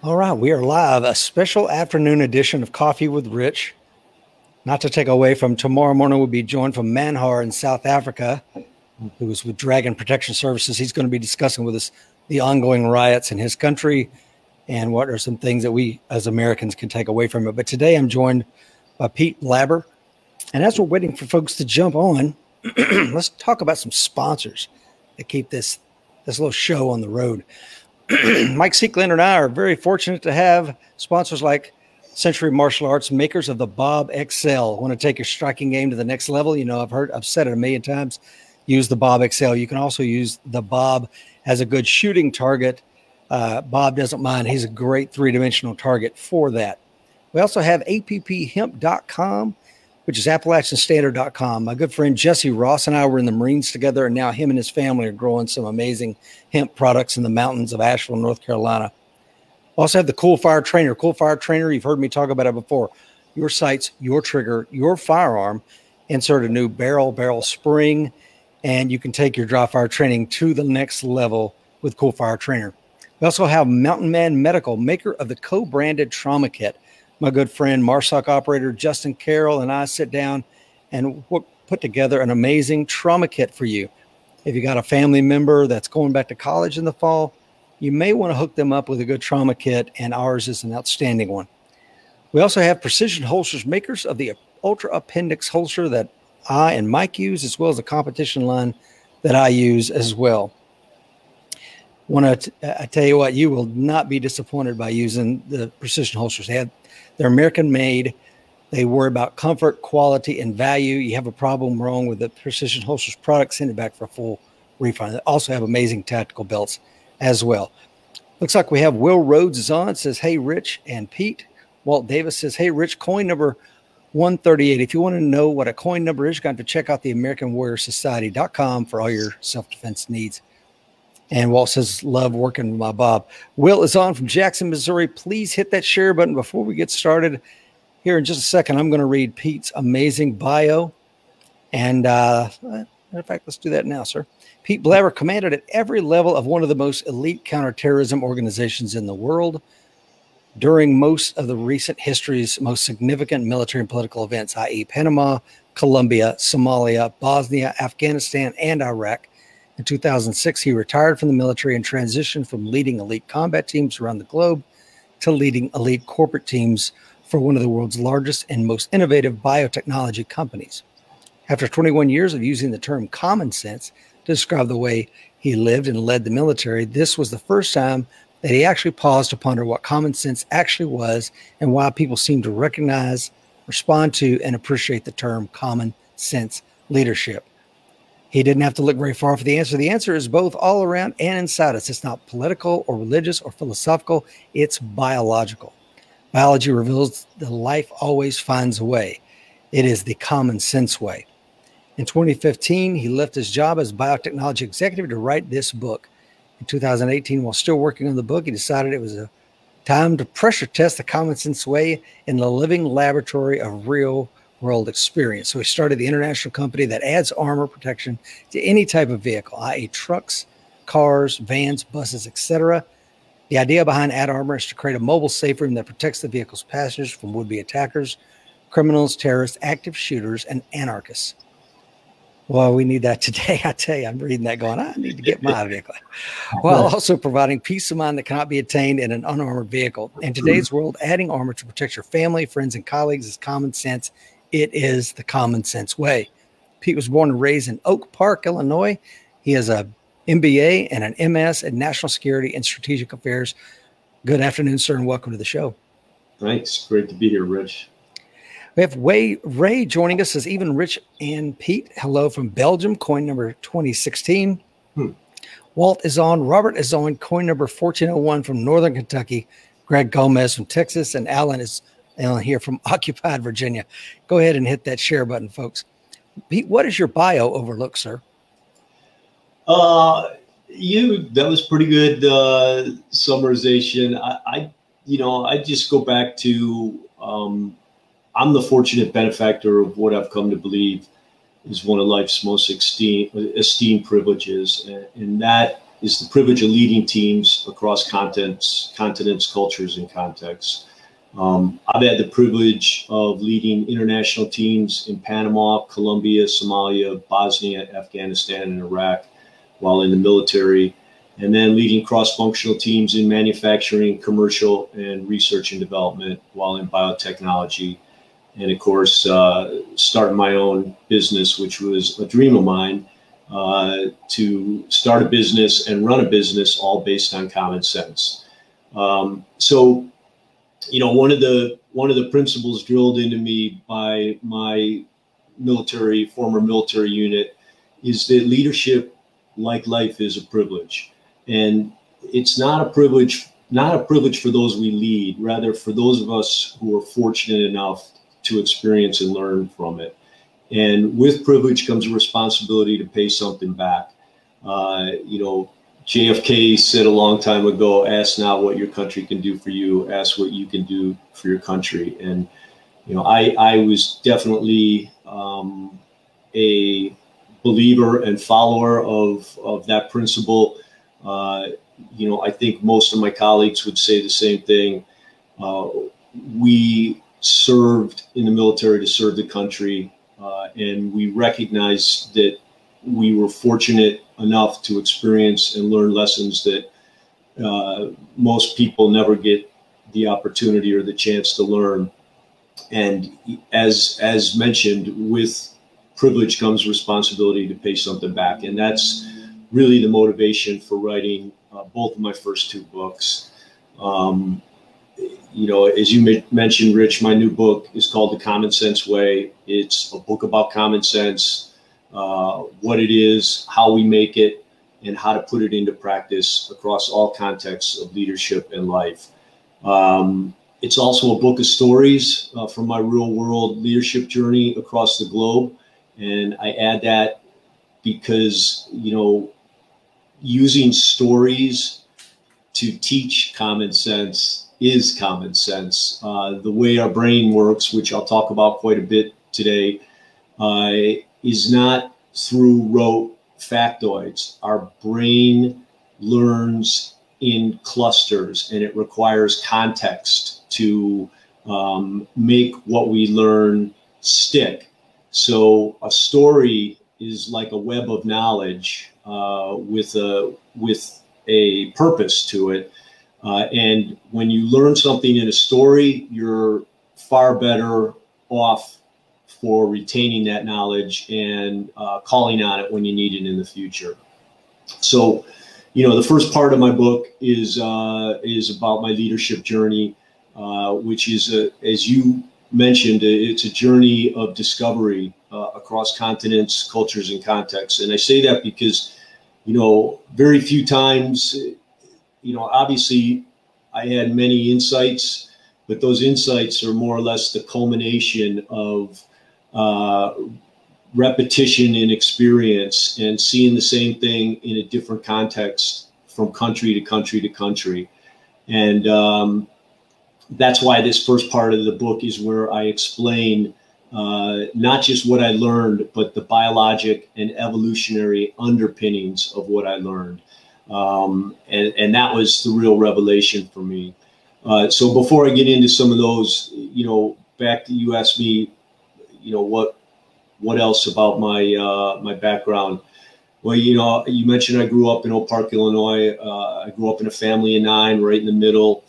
All right, we are live, a special afternoon edition of Coffee with Rich. Not to take away from tomorrow morning, we'll be joined from Manhar in South Africa, who is with Dragon Protection Services. He's going to be discussing with us the ongoing riots in his country and what are some things that we as Americans can take away from it. But today I'm joined by Pete Blaber. And as we're waiting for folks to jump on, let's talk about some sponsors that keep this little show on the road. Mike Seekland and I are very fortunate to have sponsors like Century Martial Arts, makers of the Bob XL. Want to take your striking game to the next level? You know, I've said it a million times. Use the Bob XL. You can also use the Bob as a good shooting target. Bob doesn't mind. He's a great three-dimensional target for that. We also have AppHemp.com, which is AppalachianStandard.com. My good friend Jesse Ross and I were in the Marines together, and now him and his family are growing some amazing hemp products in the mountains of Asheville, North Carolina. Also have the Cool Fire Trainer. Cool Fire Trainer, you've heard me talk about it before. Your sights, your trigger, your firearm. Insert a new barrel spring, and you can take your dry fire training to the next level with Cool Fire Trainer. We also have Mountain Man Medical, maker of the co-branded trauma kit. My good friend, MARSOC operator Justin Carroll, and I sit down and put together an amazing trauma kit for you. If you got a family member that's going back to college in the fall, you may want to hook them up with a good trauma kit, and ours is an outstanding one. We also have Precision Holsters, makers of the Ultra Appendix holster that I and Mike use, as well as a competition line that I use as well. I tell you what, you will not be disappointed by using the Precision Holsters. They're American-made. They worry about comfort, quality, and value. You have a problem wrong with the Precision Holsters product, send it back for a full refund. They also have amazing tactical belts as well. Looks like we have Will Rhodes is on, says, hey, Rich and Pete. Walt Davis says, hey, Rich, coin number 138. If you want to know what a coin number is, you're going to have to check out the AmericanWarriorSociety.com for all your self-defense needs. And Walt says, love working with my Bob. Will is on from Jackson, Missouri. Please hit that share button before we get started. Here in just a second, I'm going to read Pete's amazing bio. And in fact, let's do that now, sir. Pete Blaber commanded at every level of one of the most elite counterterrorism organizations in the world during most of the recent history's most significant military and political events, i.e. Panama, Colombia, Somalia, Bosnia, Afghanistan, and Iraq. In 2006, he retired from the military and transitioned from leading elite combat teams around the globe to leading elite corporate teams for one of the world's largest and most innovative biotechnology companies. After 21 years of using the term common sense to describe the way he lived and led the military, this was the first time that he actually paused to ponder what common sense actually was and why people seem to recognize, respond to, and appreciate the term common sense leadership. He didn't have to look very far for the answer. The answer is both all around and inside us. It's not political or religious or philosophical. It's biological. Biology reveals that life always finds a way. It is the common sense way. In 2015, he left his job as biotechnology executive to write this book. In 2018, while still working on the book, he decided it was a time to pressure test the common sense way in the living laboratory of real world experience. So he started the international company that adds armor protection to any type of vehicle, i.e. trucks, cars, vans, buses, etc. The idea behind Add Armor is to create a mobile safe room that protects the vehicle's passengers from would-be attackers, criminals, terrorists, active shooters, and anarchists. Well, we need that today. I tell you, I'm reading that going, I need to get my vehicle. While also providing peace of mind that cannot be attained in an unarmored vehicle. In today's world, adding armor to protect your family, friends, and colleagues is common sense. It is the common sense way. Pete was born and raised in Oak Park, Illinois. He has an MBA and an MS in National Security and Strategic Affairs. Good afternoon, sir, and welcome to the show. Thanks. Great to be here, Rich. We have Ray joining us as even Rich and Pete. Hello from Belgium, coin number 2016. Walt is on. Robert is on, coin number 1401 from Northern Kentucky. Greg Gomez from Texas, and Alan is here from occupied Virginia. Go ahead and hit that share button, folks. Pete, what is your bio overlook, sir? That was pretty good summarization. I just go back to I'm the fortunate benefactor of what I've come to believe is one of life's most esteemed privileges, and that is the privilege of leading teams across continents, cultures, and contexts. I've had the privilege of leading international teams in Panama, Colombia, Somalia, Bosnia, Afghanistan, and Iraq while in the military, and then leading cross-functional teams in manufacturing, commercial, and research and development while in biotechnology. And of course, starting my own business, which was a dream of mine, to start a business and run a business all based on common sense. So, you know, one of the principles drilled into me by my former military unit is that leadership, like life, is a privilege. And it's not a privilege for those we lead, rather for those of us who are fortunate enough to experience and learn from it. And with privilege comes a responsibility to pay something back. You know, JFK said a long time ago, ask not what your country can do for you, ask what you can do for your country. And, you know, I was definitely a believer and follower of that principle. You know, I think most of my colleagues would say the same thing. We served in the military to serve the country, and we recognized that we were fortunate enough to experience and learn lessons that most people never get the opportunity or the chance to learn. And as mentioned, with privilege comes responsibility to pay something back. And that's really the motivation for writing both of my first two books. You know, as you mentioned, Rich, my new book is called The Common Sense Way. It's a book about common sense, what it is, how we make it, and how to put it into practice across all contexts of leadership and life. It's also a book of stories from my real-world leadership journey across the globe. And I add that because, you know, using stories to teach common sense is common sense. The way our brain works, which I'll talk about quite a bit today, is not through rote factoids. Our brain learns in clusters, and it requires context to make what we learn stick. So a story is like a web of knowledge with a purpose to it. And when you learn something in a story, you're far better off for retaining that knowledge and calling on it when you need it in the future. So, you know, the first part of my book is about my leadership journey, which is, as you mentioned, it's a journey of discovery across continents, cultures, and contexts. And I say that because, you know, very few times, you know, obviously I had many insights, but those insights are more or less the culmination of repetition in experience and seeing the same thing in a different context from country to country to country. And that's why this first part of the book is where I explain not just what I learned, but the biologic and evolutionary underpinnings of what I learned. And that was the real revelation for me. So before I get into some of those, you know, back to you asked me, you know, what else about my my background? Well, you know, you mentioned I grew up in Oak Park, Illinois. I grew up in a family of 9, right in the middle.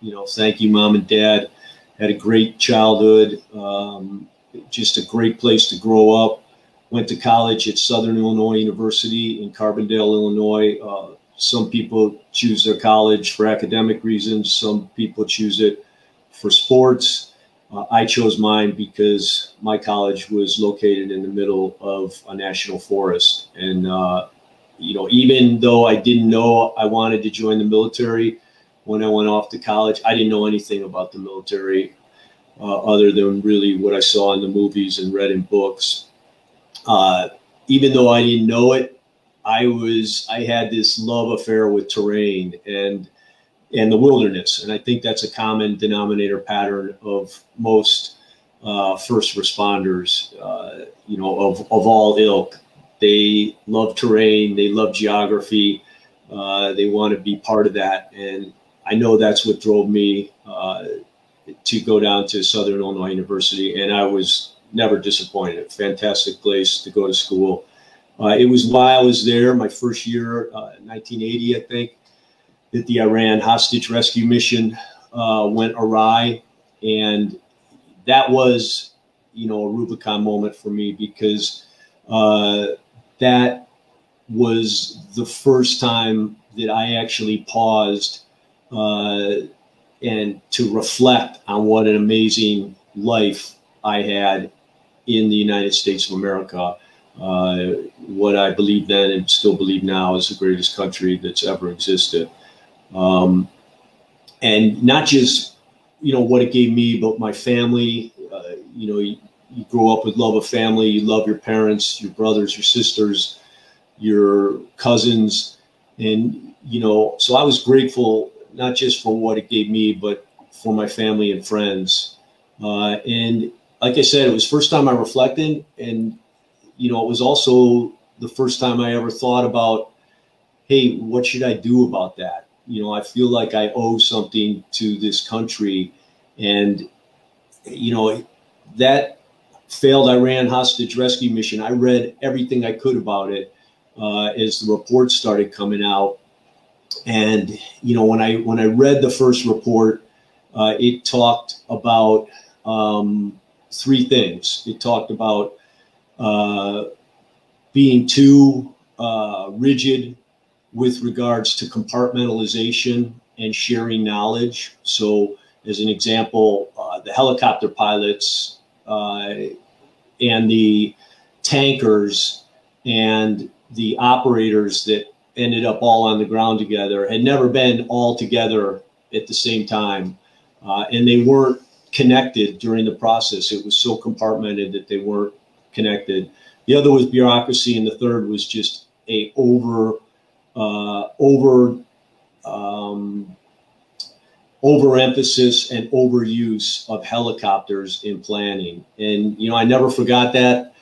You know, thank you, Mom and Dad. Had a great childhood. Just a great place to grow up. Went to college at Southern Illinois University in Carbondale, Illinois. Some people choose their college for academic reasons. Some people choose it for sports. I chose mine because my college was located in the middle of a national forest. And, you know, even though I didn't know I wanted to join the military when I went off to college, I didn't know anything about the military other than really what I saw in the movies and read in books. Even though I didn't know it, I had this love affair with terrain and the wilderness. And I think that's a common denominator pattern of most first responders, you know, of all ilk. They love terrain. They love geography. They want to be part of that. And I know that's what drove me to go down to Southern Illinois University. And I was never disappointed. Fantastic place to go to school. It was while I was there, my first year, 1980, I think, that the Iran hostage rescue mission went awry. And that was, you know, a Rubicon moment for me, because that was the first time that I actually paused and to reflect on what an amazing life I had in the United States of America. What I believed then and still believe now is the greatest country that's ever existed. And not just, you know, what it gave me, but my family. You know, you grow up with love of family. You love your parents, your brothers, your sisters, your cousins. And, you know, so I was grateful not just for what it gave me, but for my family and friends. And like I said, it was the first time I reflected. And, you know, it was also the first time I ever thought about, hey, what should I do about that? You know, I feel like I owe something to this country. And, you know, that failed Iran hostage rescue mission, I read everything I could about it as the reports started coming out. And, you know, when I read the first report, it talked about three things. It talked about being too rigid with regards to compartmentalization and sharing knowledge. So as an example, the helicopter pilots and the tankers and the operators that ended up all on the ground together had never been all together at the same time. And they weren't connected during the process. It was so compartmented that they weren't connected. The other was bureaucracy. And the third was just a overemphasis and overuse of helicopters in planning. And, you know, I never forgot that.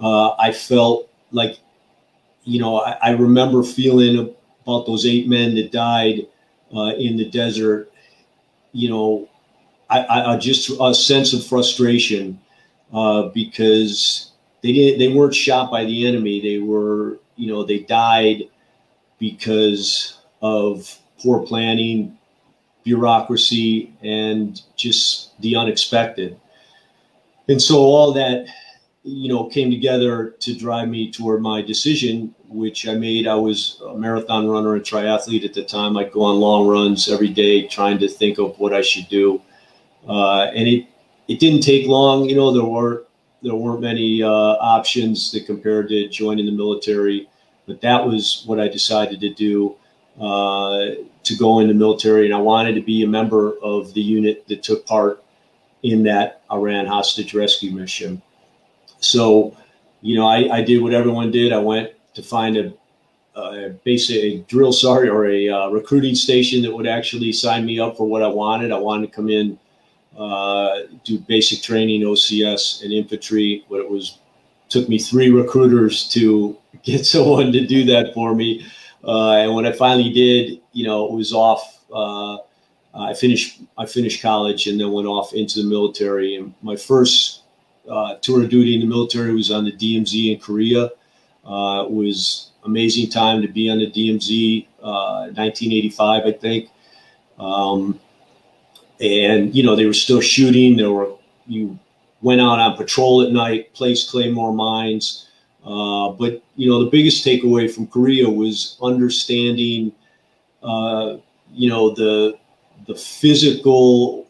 I felt like, you know, I remember feeling about those 8 men that died in the desert. You know, I just a sense of frustration because they weren't shot by the enemy. They were, you know, they died because of poor planning, bureaucracy, and just the unexpected. And so all that, you know, came together to drive me toward my decision, which I made. I was a marathon runner and triathlete at the time. I'd go on long runs every day trying to think of what I should do. And it didn't take long. You know, there weren't many options that compared to joining the military, but that was what I decided to do, to go in the military. And I wanted to be a member of the unit that took part in that Iran hostage rescue mission. So, you know, I did what everyone did. I went to find a drill sergeant or a recruiting station that would actually sign me up for what I wanted. I wanted to come in, do basic training, OCS and infantry, but took me 3 recruiters to get someone to do that for me. And when I finally did, you know, it was off. I finished college and then went off into the military. And my first tour of duty in the military was on the DMZ in Korea. It was amazing time to be on the DMZ, 1985, I think. And, you know, they were still shooting. You went out on patrol at night, placed claymore mines. But, you know, the biggest takeaway from Korea was understanding, you know, the physical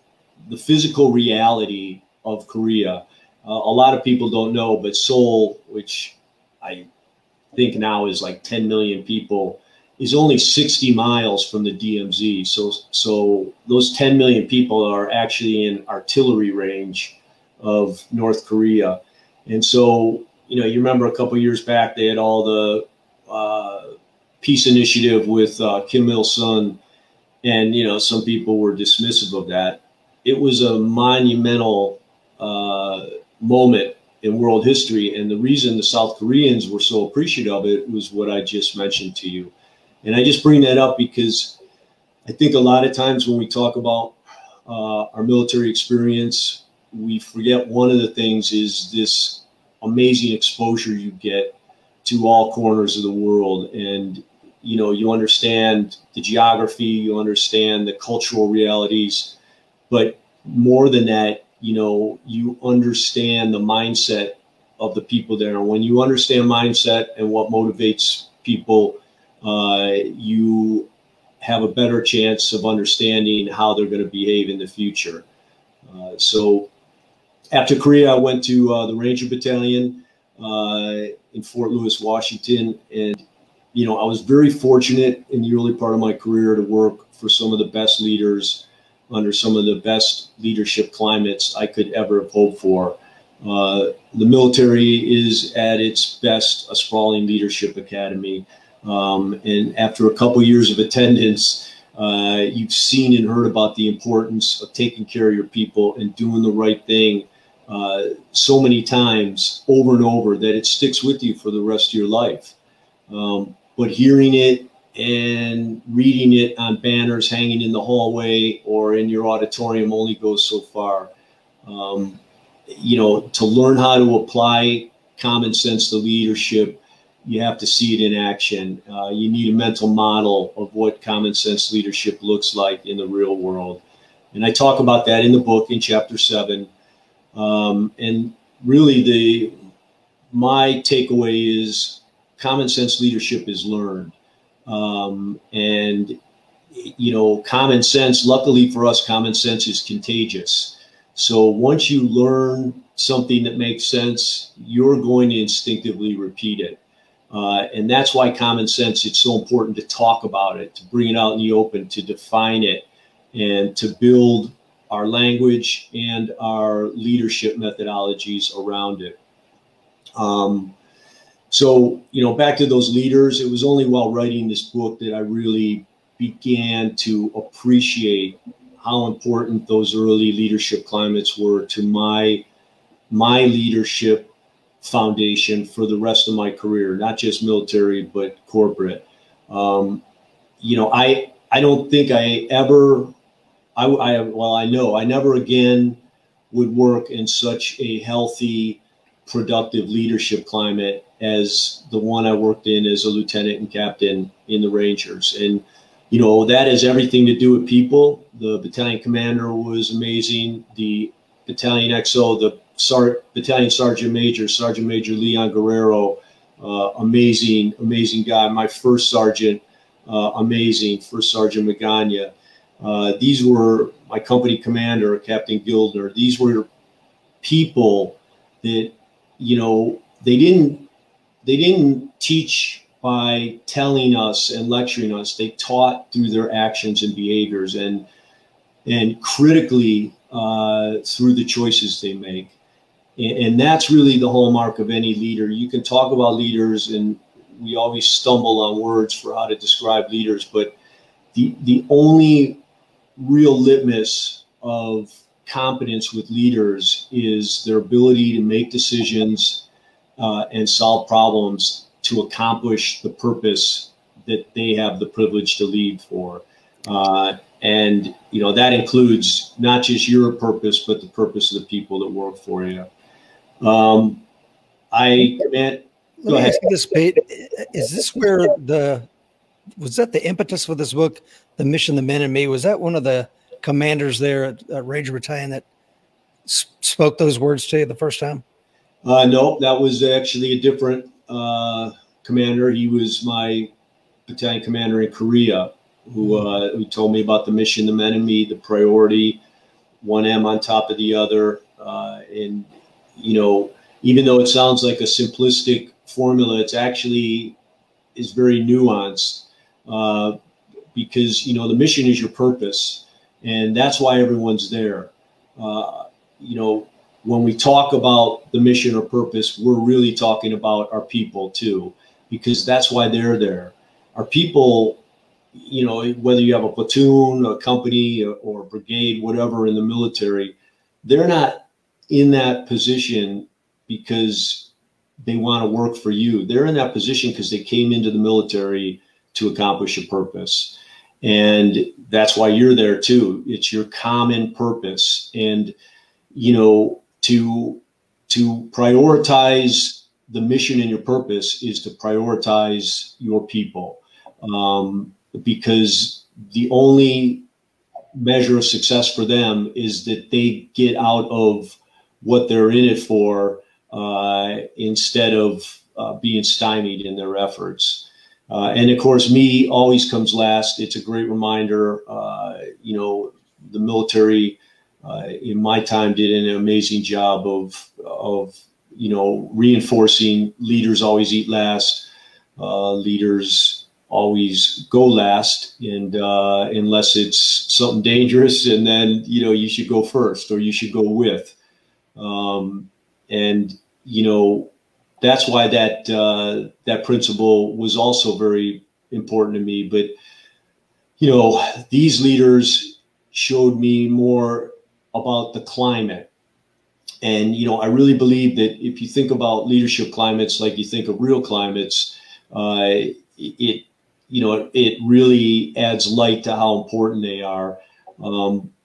reality of Korea. A lot of people don't know, but Seoul, which I think now is like 10 million people, is only 60 miles from the DMZ. So those 10 million people are actually in artillery range of North Korea. And so, you know, you remember a couple of years back, they had all the peace initiative with Kim Il-sung. And, you know, some people were dismissive of that. It was a monumental moment in world history. And the reason the South Koreans were so appreciative of it was what I just mentioned to you. And I just bring that up because I think a lot of times when we talk about our military experience, we forget one of the things is this amazing exposure you get to all corners of the world. And, you know, you understand the geography, you understand the cultural realities, but more than that, you know, you understand the mindset of the people there. When you understand mindset and what motivates people, you have a better chance of understanding how they're going to behave in the future. So after Korea, I went to the Ranger Battalion in Fort Lewis, Washington. And, you know, I was very fortunate in the early part of my career to work for some of the best leaders under some of the best leadership climates I could ever have hoped for. The military is at its best a sprawling leadership academy. And after a couple years of attendance, you've seen and heard about the importance of taking care of your people and doing the right thing so many times over and over that it sticks with you for the rest of your life. But hearing it and reading it on banners hanging in the hallway or in your auditorium only goes so far. You know, to learn how to apply common sense to leadership, you have to see it in action. You need a mental model of what common sense leadership looks like in the real world. And I talk about that in the book in chapter 7. And really my takeaway is common sense leadership is learned. And, you know, common sense, luckily for us, common sense is contagious. So once you learn something that makes sense, you're going to instinctively repeat it. And that's why common sense, it's so important to talk about it, to bring it out in the open, to define it, and to build our language and our leadership methodologies around it. So, you know, back to those leaders, it was only while writing this book that I really began to appreciate how important those early leadership climates were to my leadership foundation for the rest of my career, not just military, but corporate. You know, I don't think I ever, I know I never again would work in such a healthy, productive leadership climate as the one I worked in as a lieutenant and captain in the Rangers. And, you know, that has everything to do with people. The battalion commander was amazing. The battalion XO, the battalion sergeant major Leon Guerrero, amazing guy. My first sergeant, amazing, first sergeant Magana. These were my company commander, Captain Gildner. These were people that, you know, they didn't teach by telling us and lecturing us. They taught through their actions and behaviors, and critically through the choices they make. And that's really the hallmark of any leader. You can talk about leaders, and we always stumble on words for how to describe leaders, but the only real litmus of competence with leaders is their ability to make decisions and solve problems to accomplish the purpose that they have the privilege to lead for. And, you know, that includes not just your purpose, but the purpose of the people that work for you. Let me ask you this, Pete. Is this where was that the impetus for this book, The Mission, the Men, and Me? Was that one of the commanders there at Ranger Battalion that spoke those words to you the first time? No, that was actually a different commander. He was my battalion commander in Korea, who told me about the mission, the men, and me, the priority, 1M on top of the other. And, you know, even though it sounds like a simplistic formula, it's actually is very nuanced because, you know, the mission is your purpose, and that's why everyone's there. You know, when we talk about the mission or purpose, we're really talking about our people too, because that's why they're there. Our people, you know, whether you have a platoon, a company, or a brigade, whatever in the military, they're not in that position because they want to work for you. They're in that position because they came into the military to accomplish a purpose. And that's why you're there too. It's your common purpose. And, you know, to prioritize the mission and your purpose is to prioritize your people. Because the only measure of success for them is that they get out of what they're in it for, instead of being stymied in their efforts. And of course, me always comes last. It's a great reminder. You know, the military in my time did an amazing job of, you know, reinforcing leaders always eat last, leaders always go last, and unless it's something dangerous, and then, you know, you should go first or you should go with. And, you know, that's why that that principle was also very important to me. But, you know, these leaders showed me more about the climate. And, you know, I really believe that if you think about leadership climates like you think of real climates, it, you know, it really adds light to how important they are.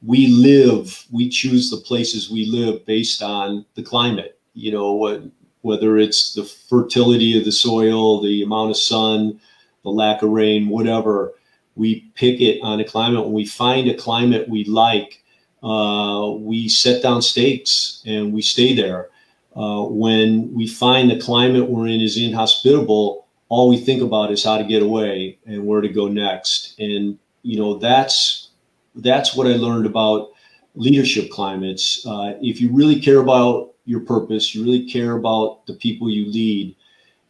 We choose the places we live based on the climate, you know, whether it's the fertility of the soil, the amount of sun, the lack of rain, whatever. We pick it on a climate. When we find a climate we like, we set down stakes and we stay there. When we find the climate we're in is inhospitable, all we think about is how to get away and where to go next. And, you know, that's what I learned about leadership climates. If you really care about your purpose, you really care about the people you lead,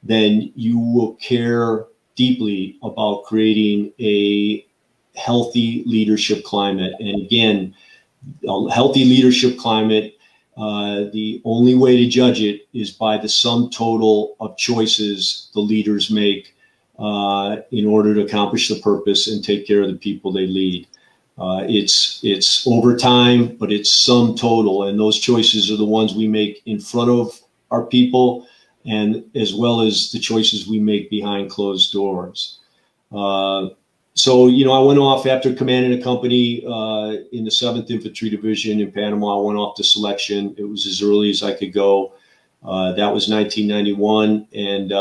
then you will care deeply about creating a healthy leadership climate. And again, a healthy leadership climate, the only way to judge it is by the sum total of choices the leaders make in order to accomplish the purpose and take care of the people they lead. It's over time, but it's sum total. And those choices are the ones we make in front of our people, and as well as the choices we make behind closed doors. So, you know, I went off after commanding a company in the 7th Infantry Division in Panama. I went off to selection. It was as early as I could go. That was 1991. And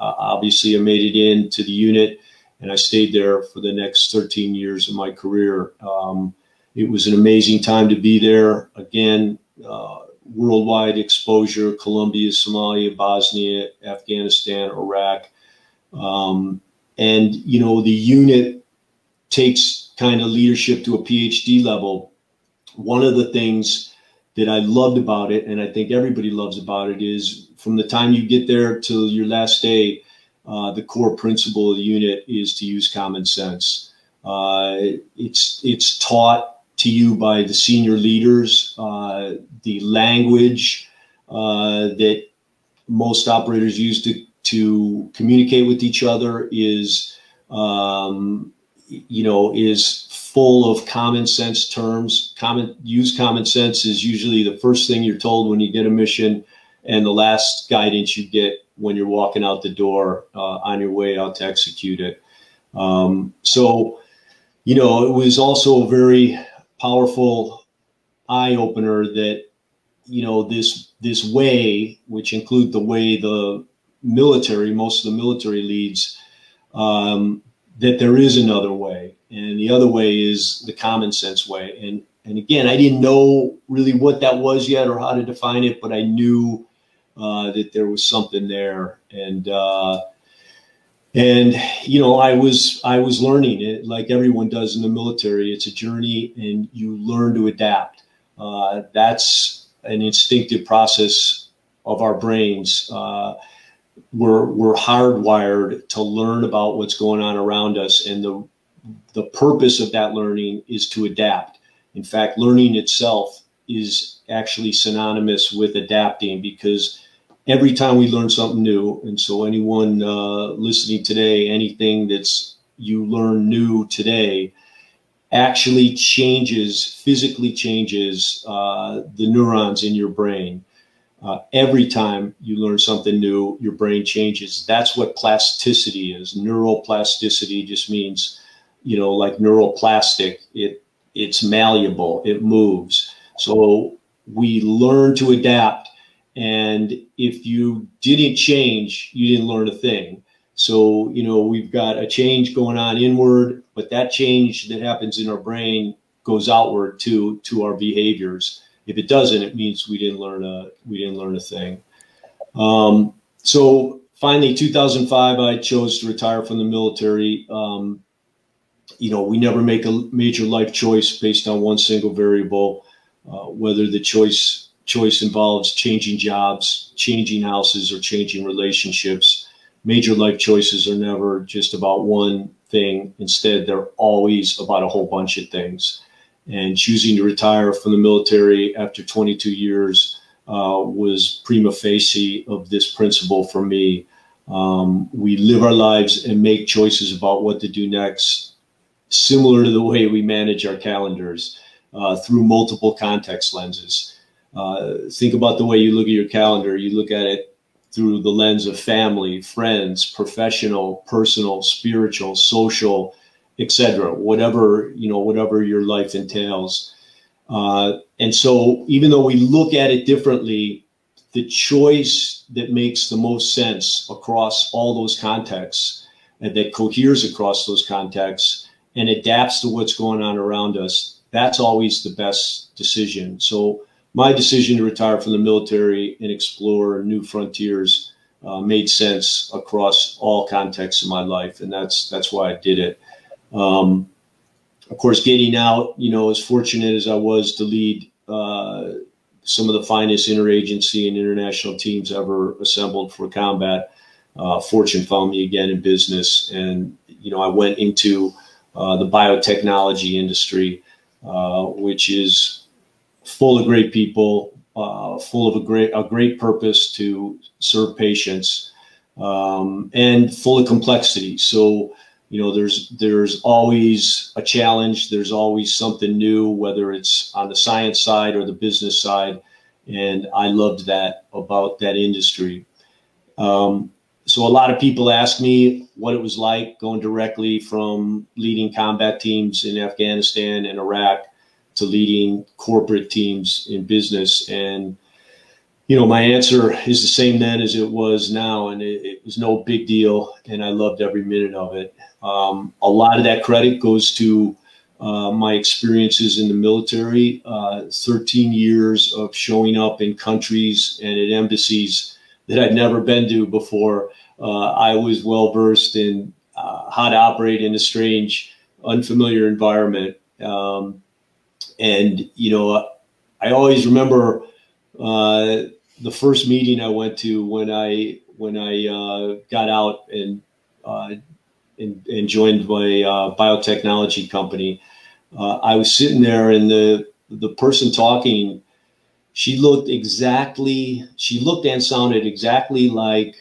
obviously I made it into the unit, and I stayed there for the next 13 years of my career. It was an amazing time to be there. Again, worldwide exposure, Colombia, Somalia, Bosnia, Afghanistan, Iraq. And, you know, the unit takes kind of leadership to a PhD level. One of the things that I loved about it, and I think everybody loves about it, is from the time you get there till your last day, the core principle of the unit is to use common sense. It's taught to you by the senior leaders. The language that most operators use to communicate with each other is, you know, is full of common sense terms. Use common sense is usually the first thing you're told when you get a mission, and the last guidance you get when you're walking out the door on your way out to execute it. So, you know, it was also a very powerful eye opener that, you know, this way, which include the way the military, most of the military leads, that there is another way. And the other way is the common sense way. And again, I didn't know really what that was yet or how to define it, but I knew that there was something there. And, you know, I was learning it like everyone does in the military. It's a journey, and you learn to adapt. That's an instinctive process of our brains. We're hardwired to learn about what's going on around us. And the purpose of that learning is to adapt. In fact, learning itself is actually synonymous with adapting, because every time we learn something new, and so anyone listening today, anything that's you learn new today actually changes, physically changes the neurons in your brain. Every time you learn something new, your brain changes. That's what plasticity is. Neuroplasticity just means, you know, like neuroplastic. It's malleable. It moves. So we learn to adapt. And if you didn't change, you didn't learn a thing. So, you know, we've got a change going on inward, but that change that happens in our brain goes outward to our behaviors. If it doesn't, it means we didn't learn a thing. So finally, 2005, I chose to retire from the military. You know, we never make a major life choice based on one single variable, whether the choice involves changing jobs, changing houses, or changing relationships. Major life choices are never just about one thing. Instead, they're always about a whole bunch of things. And choosing to retire from the military after 22 years was prima facie of this principle for me. We live our lives and make choices about what to do next, similar to the way we manage our calendars through multiple context lenses. Think about the way you look at your calendar. You look at it through the lens of family, friends, professional, personal, spiritual, social, etc., whatever your life entails. And so even though we look at it differently, the choice that makes the most sense across all those contexts and that coheres across those contexts and adapts to what's going on around us, that's always the best decision. So my decision to retire from the military and explore new frontiers made sense across all contexts of my life. And that's why I did it. Of course, getting out, you know, as fortunate as I was to lead some of the finest interagency and international teams ever assembled for combat, fortune found me again in business. And, you know, I went into the biotechnology industry, which is full of great people, full of a great purpose to serve patients, and full of complexity. So, you know, there's always a challenge. There's always something new, whether it's on the science side or the business side. And I loved that about that industry. So a lot of people ask me what it was like going directly from leading combat teams in Afghanistan and Iraq to leading corporate teams in business. And, you know, my answer is the same then as it was now, and it was no big deal, and I loved every minute of it. A lot of that credit goes to my experiences in the military, 13 years of showing up in countries and at embassies that I'd never been to before. I was well-versed in how to operate in a strange, unfamiliar environment. And, you know, I always remember the first meeting I went to when I got out and joined my biotechnology company. I was sitting there, and the person talking, she looked and sounded exactly like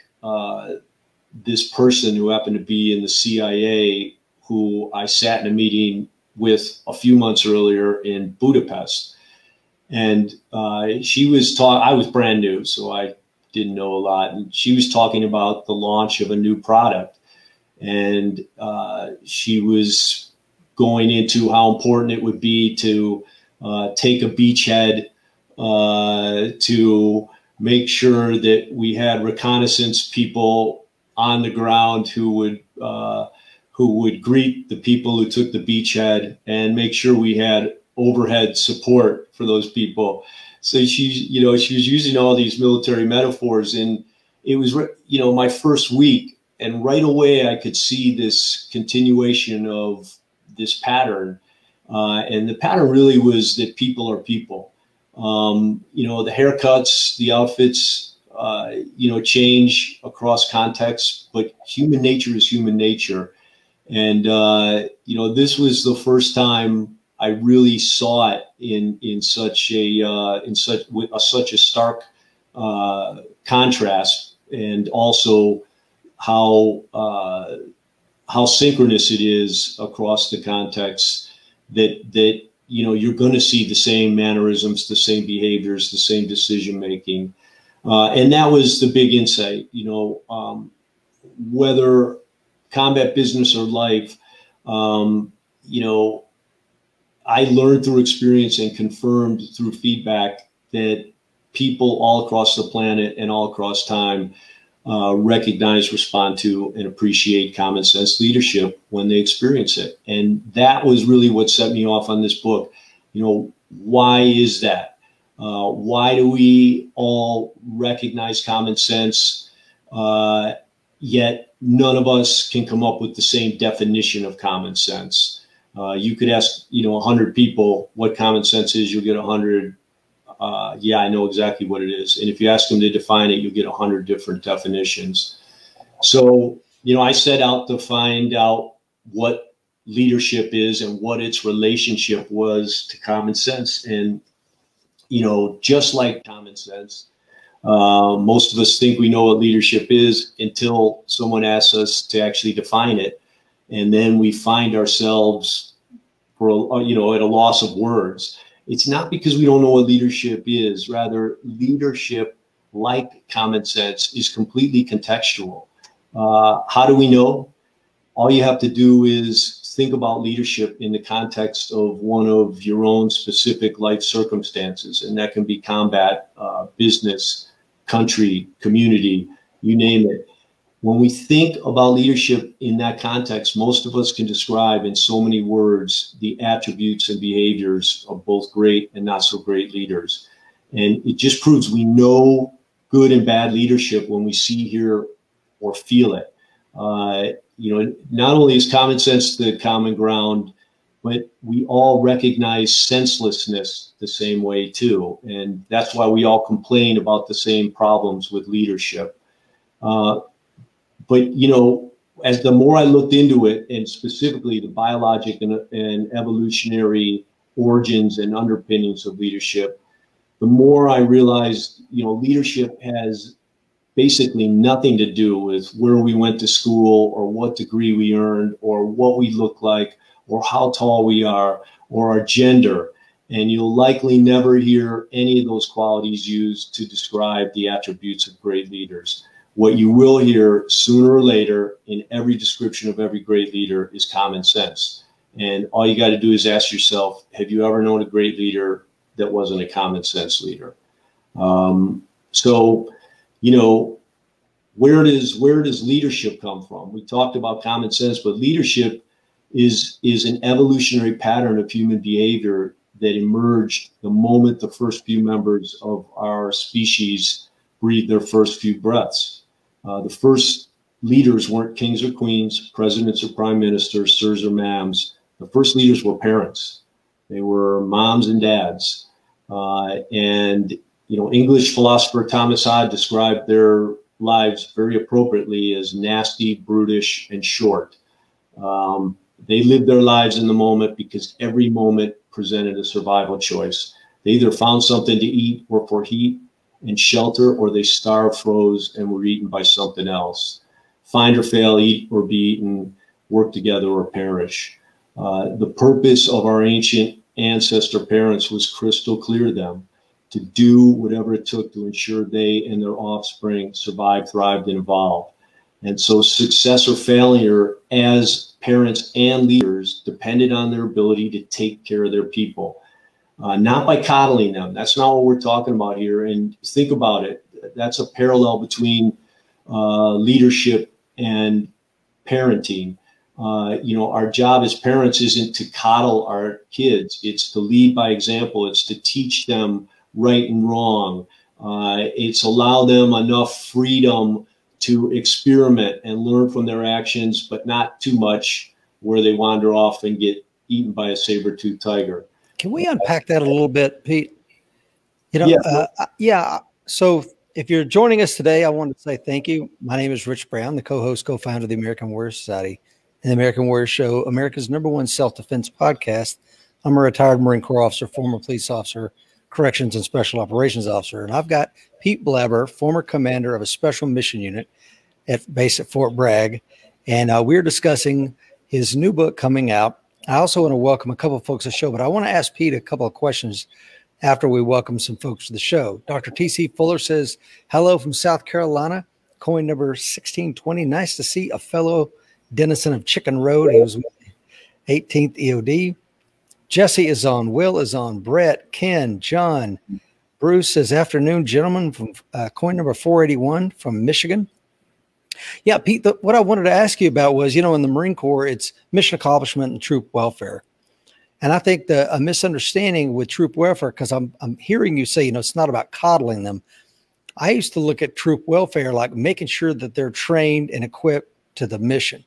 this person who happened to be in the CIA, who I sat in a meeting with a few months earlier in Budapest. And I was brand new, so I didn't know a lot. And she was talking about the launch of a new product. And she was going into how important it would be to take a beachhead, to make sure that we had reconnaissance people on the ground who would greet the people who took the beachhead and make sure we had overhead support for those people. So she was using all these military metaphors, and it was, you know, my first week, and right away I could see this continuation of this pattern. And the pattern really was that people are people. You know, the haircuts, the outfits, you know, change across contexts, but human nature is human nature. And, you know, this was the first time I really saw it in such a stark contrast, and also how synchronous it is across the context that you know, you're going to see the same mannerisms, the same behaviors, the same decision making. And that was the big insight, you know, whether combat, business, or life, you know, I learned through experience and confirmed through feedback that people all across the planet and all across time recognize, respond to, and appreciate common sense leadership when they experience it. And that was really what set me off on this book. You know, why is that? Why do we all recognize common sense, yet none of us can come up with the same definition of common sense? You could ask, you know, 100 people what common sense is, you'll get 100. Yeah, I know exactly what it is. And if you ask them to define it, you'll get 100 different definitions. So, you know, I set out to find out what leadership is and what its relationship was to common sense. And, you know, just like common sense, most of us think we know what leadership is until someone asks us to actually define it. And then we find ourselves, for, you know, at a loss of words. It's not because we don't know what leadership is. Rather, leadership, like common sense, is completely contextual. How do we know? All you have to do is think about leadership in the context of one of your own specific life circumstances, and that can be combat, business, country, community, you name it. When we think about leadership in that context, most of us can describe in so many words the attributes and behaviors of both great and not so great leaders. And it just proves we know good and bad leadership when we see, hear, or feel it. You know, not only is common sense the common ground, but we all recognize senselessness the same way too. And that's why we all complain about the same problems with leadership. But, you know, as the more I looked into it, and specifically the biologic and evolutionary origins and underpinnings of leadership, the more I realized, you know, leadership has basically nothing to do with where we went to school or what degree we earned or what we look like or how tall we are or our gender. And you'll likely never hear any of those qualities used to describe the attributes of great leaders. What you will hear sooner or later in every description of every great leader is common sense. And all you got to do is ask yourself, have you ever known a great leader that wasn't a common sense leader? So, you know, where does leadership come from? We talked about common sense, but leadership is an evolutionary pattern of human behavior that emerged the moment the first few members of our species breathed their first few breaths. The first leaders weren't kings or queens, presidents or prime ministers, sirs or ma'ams. The first leaders were parents. They were moms and dads. And, you know, English philosopher Thomas Hobbes described their lives very appropriately as nasty, brutish, and short. They lived their lives in the moment because every moment presented a survival choice. They either found something to eat or for heat and shelter, or they starved, froze, and were eaten by something else. Find or fail, eat or be eaten, work together or perish. The purpose of our ancient ancestor parents was crystal clear to them: to do whatever it took to ensure they and their offspring survived, thrived, and evolved. And so success or failure as parents and leaders depended on their ability to take care of their people. Not by coddling them. That's not what we're talking about here. And think about it. That's a parallel between leadership and parenting. You know, our job as parents isn't to coddle our kids. It's to lead by example. It's to teach them right and wrong. It's allow them enough freedom to experiment and learn from their actions, but not too much where they wander off and get eaten by a saber-toothed tiger. Can we unpack that a little bit, Pete? You know, yeah. So if you're joining us today, I want to say thank you. My name is Rich Brown, the co-host, co-founder of the American Warrior Society and the American Warrior Show, America's #1 self-defense podcast. I'm a retired Marine Corps officer, former police officer, corrections and special operations officer. And I've got Pete Blaber, former commander of a special mission unit based at Fort Bragg. And we're discussing his new book coming out. I also want to welcome a couple of folks to the show, but I want to ask Pete a couple of questions after we welcome some folks to the show. Dr. T.C. Fuller says, hello from South Carolina, coin number 1620. Nice to see a fellow denizen of Chicken Road. He was 18th EOD. Jesse is on. Will is on. Brett, Ken, John. Bruce says, afternoon, gentlemen, from coin number 481 from Michigan. Yeah, Pete, what I wanted to ask you about was, you know, in the Marine Corps, it's mission accomplishment and troop welfare. And I think the misunderstanding with troop welfare, because I'm hearing you say, you know, it's not about coddling them. I used to look at troop welfare like making sure that they're trained and equipped to the mission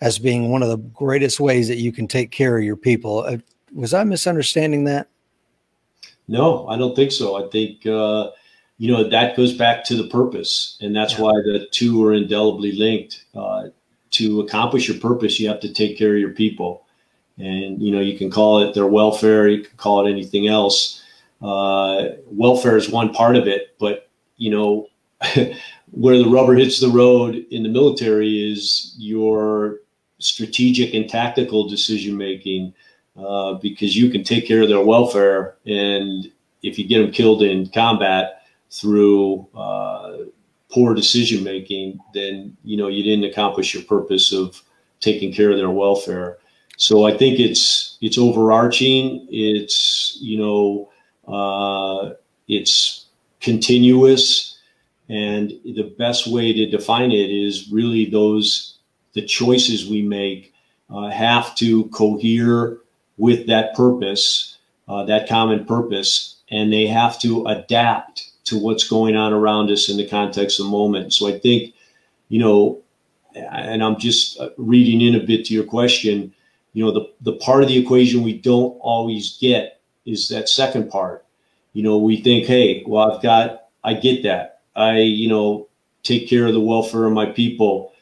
as being one of the greatest ways that you can take care of your people. Was I misunderstanding that? No, I don't think so. I think, you know, that goes back to the purpose, and that's why the two are indelibly linked. To accomplish your purpose, you have to take care of your people, and you know, you can call it their welfare, you can call it anything else. Welfare is one part of it, but you know, where the rubber hits the road in the military is your strategic and tactical decision making, because you can take care of their welfare, and if you get them killed in combat through poor decision making, then you know you didn't accomplish your purpose of taking care of their welfare. So I think it's overarching. It's, you know, it's continuous, and the best way to define it is really the choices we make have to cohere with that purpose, that common purpose, and they have to adapt to what's going on around us in the context of the moment. So I think, you know, and I'm just reading in a bit to your question, you know, the part of the equation we don't always get is that second part. You know, we think, hey, well, I get that. You know, take care of the welfare of my people.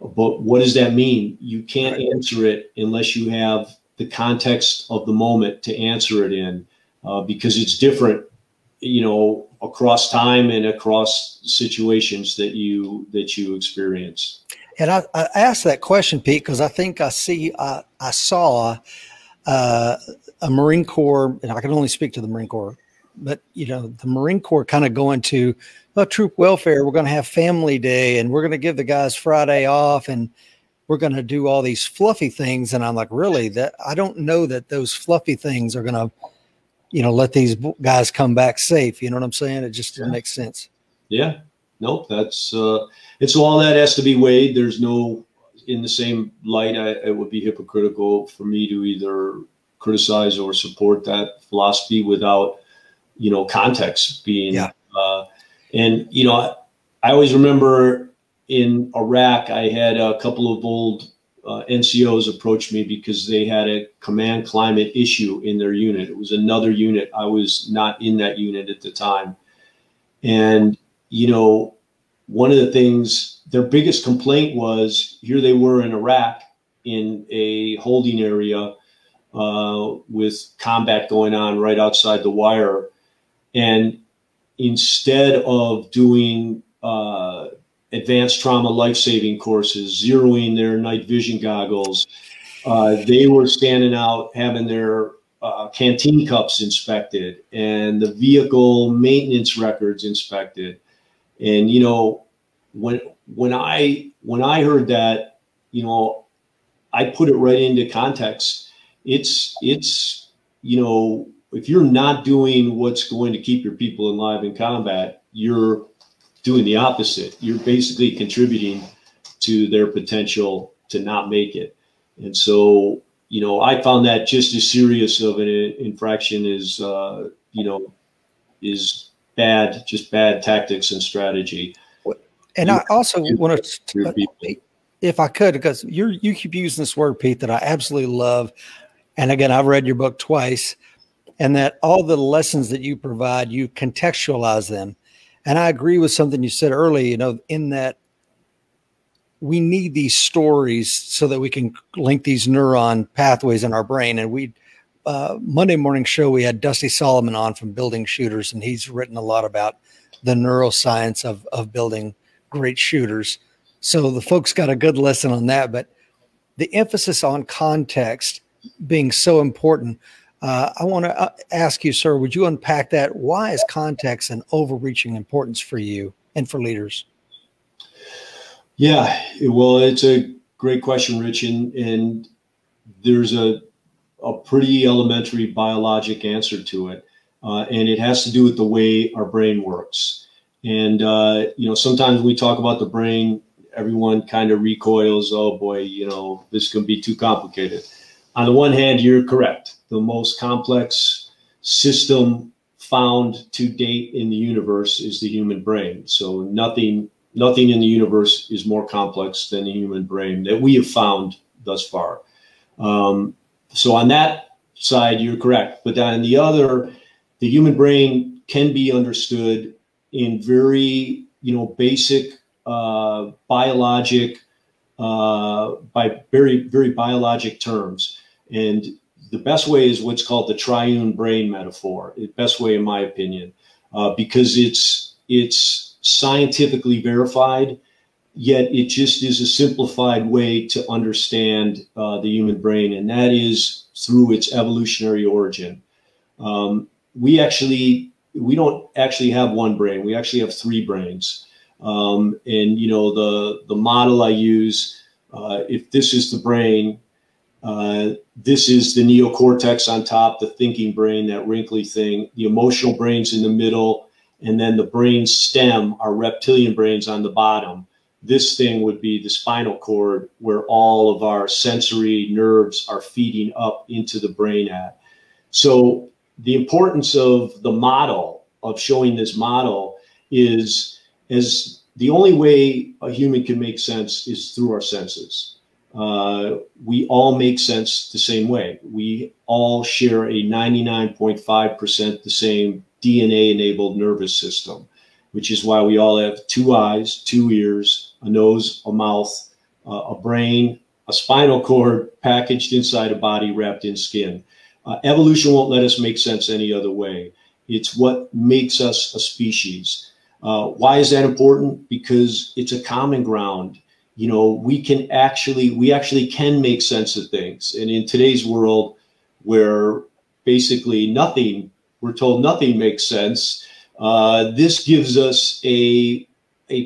But what does that mean? You can't answer it unless you have the context of the moment to answer it in, because it's different, you know, across time and across situations that you experience. And I asked that question, Pete, because I think I saw a Marine Corps, and I can only speak to the Marine Corps, but you know, the Marine Corps kind of going to, well, troop welfare, we're going to have family day and we're going to give the guys Friday off and we're going to do all these fluffy things. And I'm like, really? That I don't know that those fluffy things are going to, you know, let these guys come back safe. You know what I'm saying? It just doesn't make sense. Yeah. Nope. That's, it's all that has to be weighed. There's no, in the same light, it would be hypocritical for me to either criticize or support that philosophy without, you know, context being, and, you know, I always remember in Iraq, I had a couple of old NCOs approached me because they had a command climate issue in their unit. It was another unit. I was not in that unit at the time. And, you know, one of the things, their biggest complaint was, here they were in Iraq in a holding area with combat going on right outside the wire. And instead of doing advanced trauma life-saving courses, zeroing their night vision goggles, they were standing out having their canteen cups inspected and the vehicle maintenance records inspected. And, you know, when I heard that, you know, I put it right into context. It's, you know, if you're not doing what's going to keep your people alive in combat, you're doing the opposite. You're basically contributing to their potential to not make it. And so, you know, I found that just as serious of an infraction as, you know, is bad, just bad tactics and strategy. And I also want to, if I could, because you keep using this word, Pete, that I absolutely love. And again, I've read your book twice, and that all the lessons that you provide, you contextualize them. And I agree with something you said earlier, you know, in that we need these stories so that we can link these neuron pathways in our brain. And we, Monday morning show, we had Dusty Solomon on from Building Shooters, and he's written a lot about the neuroscience of building great shooters. So the folks got a good lesson on that, but the emphasis on context being so important. I want to ask you, sir, would you unpack that? Why is context an overreaching importance for you and for leaders? Yeah, well, it's a great question, Rich. And there's a pretty elementary biologic answer to it. And it has to do with the way our brain works. And, you know, sometimes when we talk about the brain, everyone kind of recoils. Oh boy, you know, this can be too complicated. On the one hand, you're correct. The most complex system found to date in the universe is the human brain. So nothing in the universe is more complex than the human brain that we have found thus far. So on that side, you're correct. But on the other, the human brain can be understood in very, you know, basic by very, very biologic terms. And the best way is what's called the triune brain metaphor. The best way, in my opinion, because it's scientifically verified, yet it just is a simplified way to understand the human brain, and that is through its evolutionary origin. We don't actually have one brain. We actually have three brains. And you know, the model I use, if this is the brain, this is the neocortex on top, the thinking brain, that wrinkly thing, the emotional brain's in the middle, and then the brain stem, our reptilian brains, on the bottom. This thing would be the spinal cord, where all of our sensory nerves are feeding up into the brain at. So the importance of the model, of showing this model, is the only way a human can make sense is through our senses. We all make sense the same way. We all share a 99.5% the same DNA-enabled nervous system, which is why we all have two eyes, two ears, a nose, a mouth, a brain, a spinal cord packaged inside a body wrapped in skin. Evolution won't let us make sense any other way. It's what makes us a species. Why is that important? Because it's a common ground. You know, we actually can make sense of things. And in today's world, where basically nothing, we're told nothing makes sense, this gives us a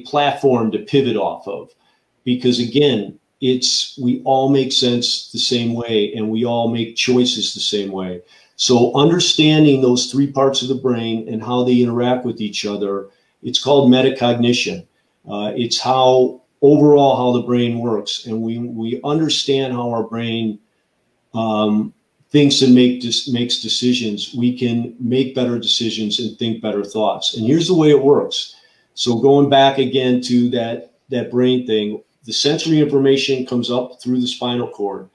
platform to pivot off of. Because again, we all make sense the same way, and we all make choices the same way. So understanding those three parts of the brain and how they interact with each other, it's called metacognition. It's overall how the brain works. And we understand how our brain thinks and makes decisions. We can make better decisions and think better thoughts. And here's the way it works. So going back again to that brain thing, the sensory information comes up through the spinal cord.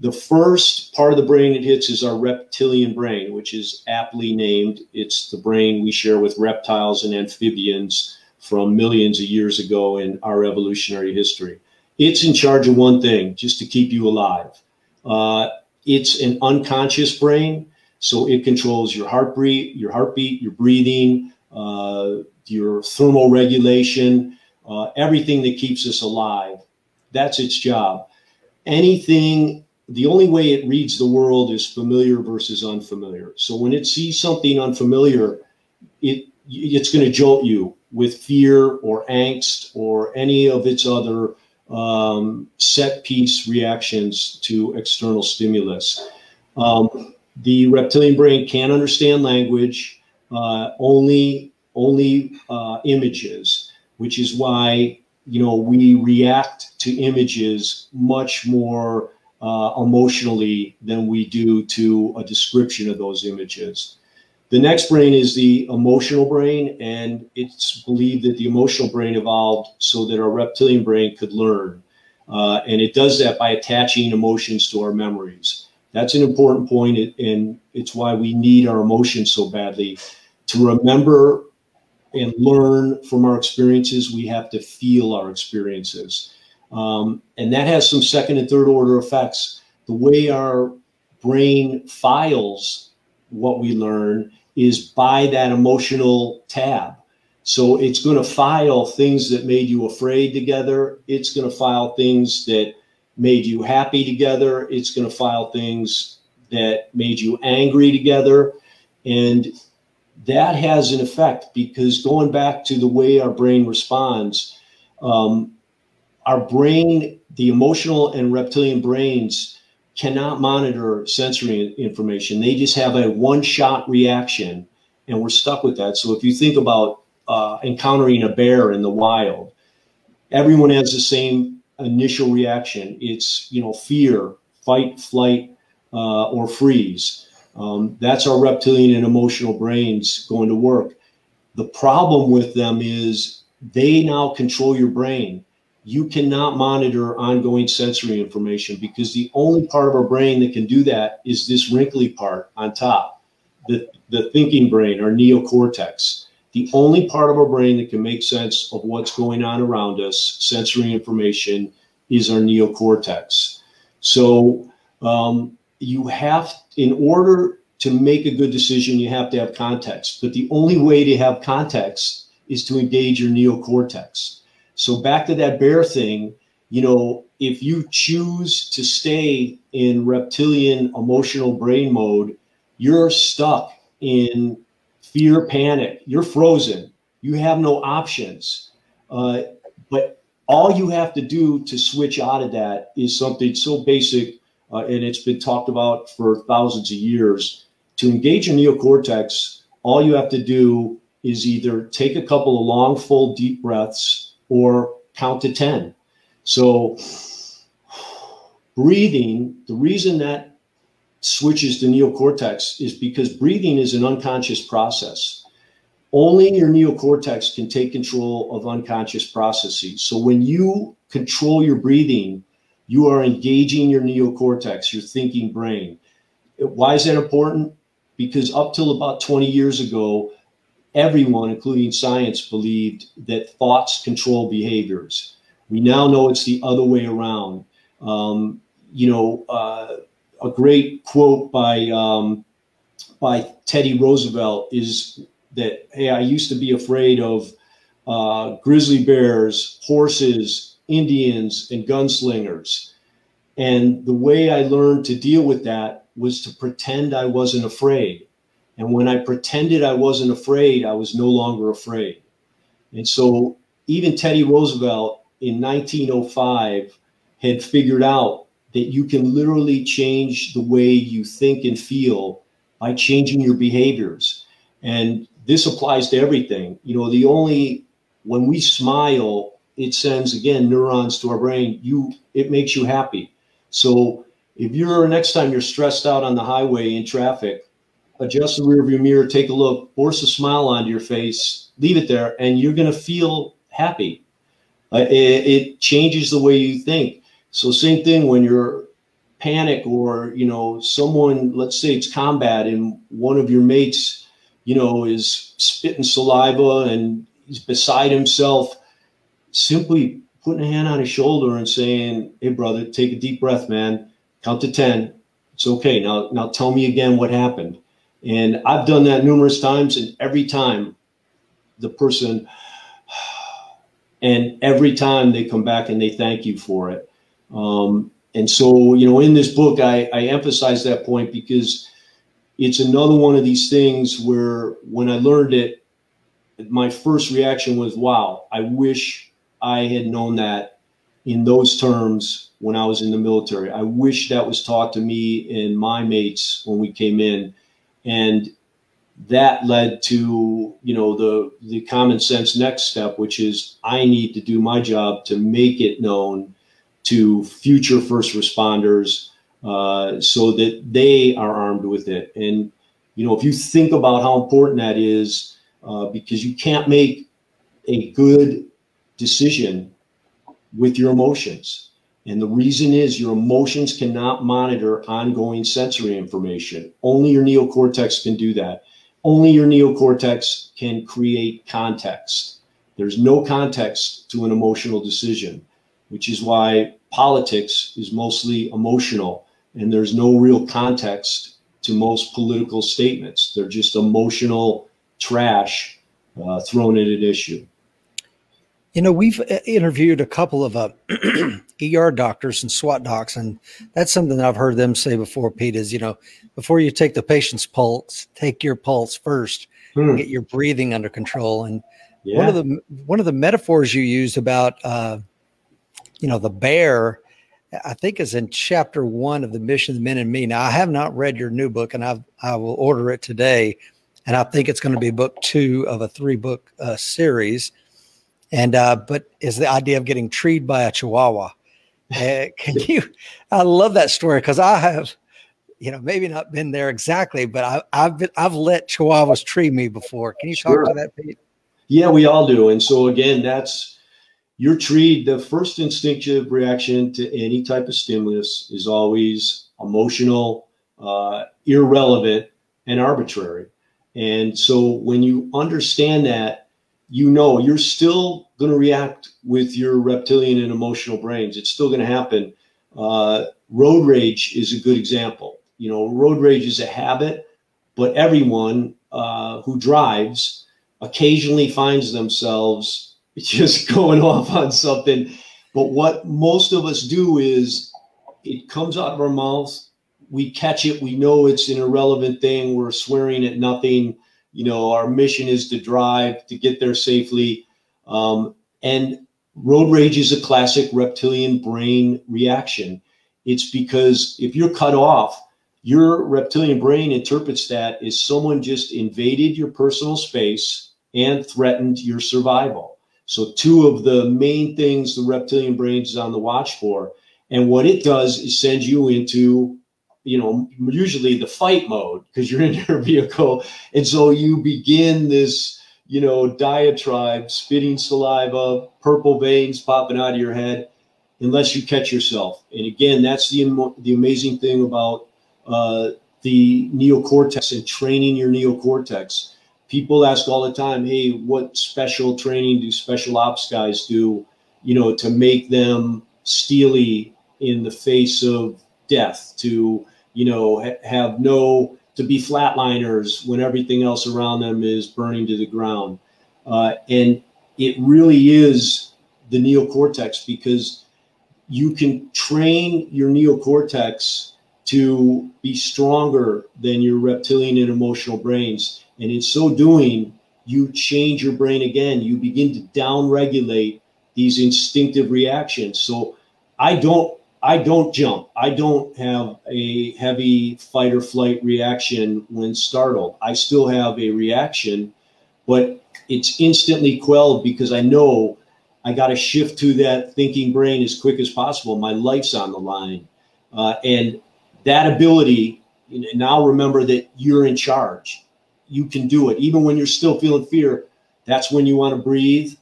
The first part of the brain it hits is our reptilian brain, which is aptly named. It's the brain we share with reptiles and amphibians from millions of years ago in our evolutionary history. It's in charge of one thing, just to keep you alive. It's an unconscious brain, so it controls your heartbeat, your breathing, your thermoregulation, everything that keeps us alive. That's its job. The only way it reads the world is familiar versus unfamiliar. So when it sees something unfamiliar, it's going to jolt you with fear or angst or any of its other set piece reactions to external stimulus. The reptilian brain can't understand language, only images, which is why, you know, we react to images much more emotionally than we do to a description of those images. The next brain is the emotional brain, and it's believed that the emotional brain evolved so that our reptilian brain could learn. And it does that by attaching emotions to our memories. That's an important point, and it's why we need our emotions so badly. To remember and learn from our experiences, we have to feel our experiences. And that has some second and third order effects. The way our brain files what we learn is by that emotional tab. So it's going to file things that made you afraid together. It's going to file things that made you happy together. It's going to file things that made you angry together. And that has an effect, because going back to the way our brain responds, our brain, the emotional and reptilian brains cannot monitor sensory information. They just have a one-shot reaction, and we're stuck with that. So if you think about encountering a bear in the wild, everyone has the same initial reaction. It's, you know, fear, fight, flight, or freeze. That's our reptilian and emotional brains going to work. The problem with them is they now control your brain. You cannot monitor ongoing sensory information, because the only part of our brain that can do that is this wrinkly part on top, the thinking brain, our neocortex. The only part of our brain that can make sense of what's going on around us, sensory information, is our neocortex. So you have, in order to make a good decision, you have to have context. But the only way to have context is to engage your neocortex. So back to that bear thing, you know, if you choose to stay in reptilian emotional brain mode, you're stuck in fear, panic. You're frozen. You have no options. But all you have to do to switch out of that is something so basic, and it's been talked about for thousands of years. To engage your neocortex, all you have to do is either take a couple of long, full, deep breaths or count to 10. So breathing, the reason that switches to neocortex is because breathing is an unconscious process. Only your neocortex can take control of unconscious processes. So when you control your breathing, you are engaging your neocortex, your thinking brain. Why is that important? Because up till about 20 years ago, everyone, including science, believed that thoughts control behaviors. We now know it's the other way around. A great quote by Teddy Roosevelt is that, hey, I used to be afraid of grizzly bears, horses, Indians, and gunslingers. And the way I learned to deal with that was to pretend I wasn't afraid. And when I pretended I wasn't afraid, I was no longer afraid. And so even Teddy Roosevelt in 1905 had figured out that you can literally change the way you think and feel by changing your behaviors. And this applies to everything. You know, when we smile, it sends, again, neurons to our brain. It makes you happy. So if next time you're stressed out on the highway in traffic, adjust the rear view mirror, take a look, force a smile onto your face, leave it there, and you're going to feel happy. It changes the way you think. So same thing when you're panic, or, you know, someone, let's say it's combat and one of your mates, you know, is spitting saliva and he's beside himself, simply putting a hand on his shoulder and saying, hey, brother, take a deep breath, man, count to 10. It's okay. Now tell me again what happened. And I've done that numerous times, and every time they come back and they thank you for it. And so, you know, in this book, I emphasize that point because it's another one of these things where when I learned it, my first reaction was, wow, I wish I had known that in those terms when I was in the military. I wish that was taught to me and my mates when we came in. And that led to, you know, the common sense next step, which is I need to do my job to make it known to future first responders so that they are armed with it. And, you know, if you think about how important that is, because you can't make a good decision with your emotions. And the reason is your emotions cannot monitor ongoing sensory information. Only your neocortex can do that. Only your neocortex can create context. There's no context to an emotional decision, which is why politics is mostly emotional, and there's no real context to most political statements. They're just emotional trash thrown at an issue. You know, we've interviewed a couple of ER doctors and SWAT docs. And that's something that I've heard them say before, Pete, is, you know, before you take the patient's pulse, take your pulse first and get your breathing under control. And one of the metaphors you used about, you know, the bear, I think is in chapter 1 of the Mission of the Men and Me. Now I have not read your new book, and I will order it today. And I think it's going to be book 2 of a 3-book series. And, but is the idea of getting treed by a Chihuahua. I love that story, cause I have, you know, maybe not been there exactly, but I've let Chihuahuas tree me before. Can you talk to that, Pete? Yeah, we all do. And so again, that's your treed. The first instinctive reaction to any type of stimulus is always emotional, irrelevant, and arbitrary. And so when you understand that, you know, you're still going to react with your reptilian and emotional brains. It's still going to happen. Road rage is a good example. You know, road rage is a habit, but everyone who drives occasionally finds themselves just going off on something. But what most of us do is it comes out of our mouths. We catch it. We know it's an irrelevant thing. We're swearing at nothing. You know, our mission is to drive, to get there safely. And road rage is a classic reptilian brain reaction. It's because if you're cut off, your reptilian brain interprets that as someone just invaded your personal space and threatened your survival. So two of the main things the reptilian brain is on the watch for. And what it does is send you into, you know, usually the fight mode, because you're in your vehicle. And so you begin this, you know, diatribe, spitting saliva, purple veins popping out of your head, unless you catch yourself. And again, that's the amazing thing about the neocortex and training your neocortex. People ask all the time, hey, what special training do special ops guys do, you know, to make them steely in the face of death, to, you know, to be flatliners when everything else around them is burning to the ground. And it really is the neocortex, because you can train your neocortex to be stronger than your reptilian and emotional brains. And in so doing, you change your brain again. You begin to downregulate these instinctive reactions. So I don't jump. I don't have a heavy fight or flight reaction when startled. I still have a reaction, but it's instantly quelled, because I know I got to shift to that thinking brain as quick as possible. My life's on the line. And that ability, you know, now remember that you're in charge. You can do it. Even when you're still feeling fear, that's when you want to breathe,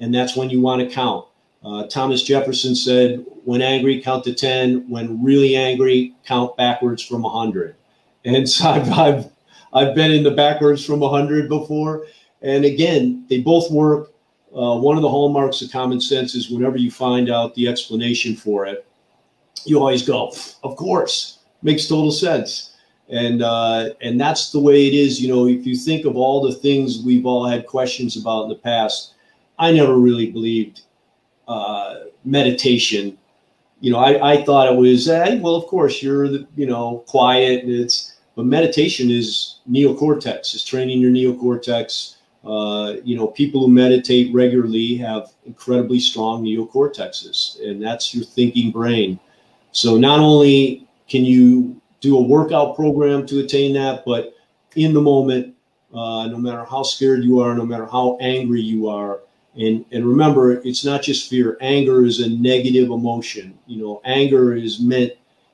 and that's when you want to count. Thomas Jefferson said, when angry, count to 10. When really angry, count backwards from 100. And so I've been in the backwards from 100 before. And again, they both work. One of the hallmarks of common sense is whenever you find out the explanation for it, you always go, of course, makes total sense. And that's the way it is. You know, if you think of all the things we've all had questions about in the past, I never really believed meditation. You know, I thought it was, hey, well, of course you're, you know, quiet. And but meditation is neocortex. It's training your neocortex. You know, people who meditate regularly have incredibly strong neocortexes, and that's your thinking brain. So not only can you do a workout program to attain that, but in the moment, no matter how scared you are, no matter how angry you are. And remember, it's not just fear. Anger is a negative emotion. You know, anger is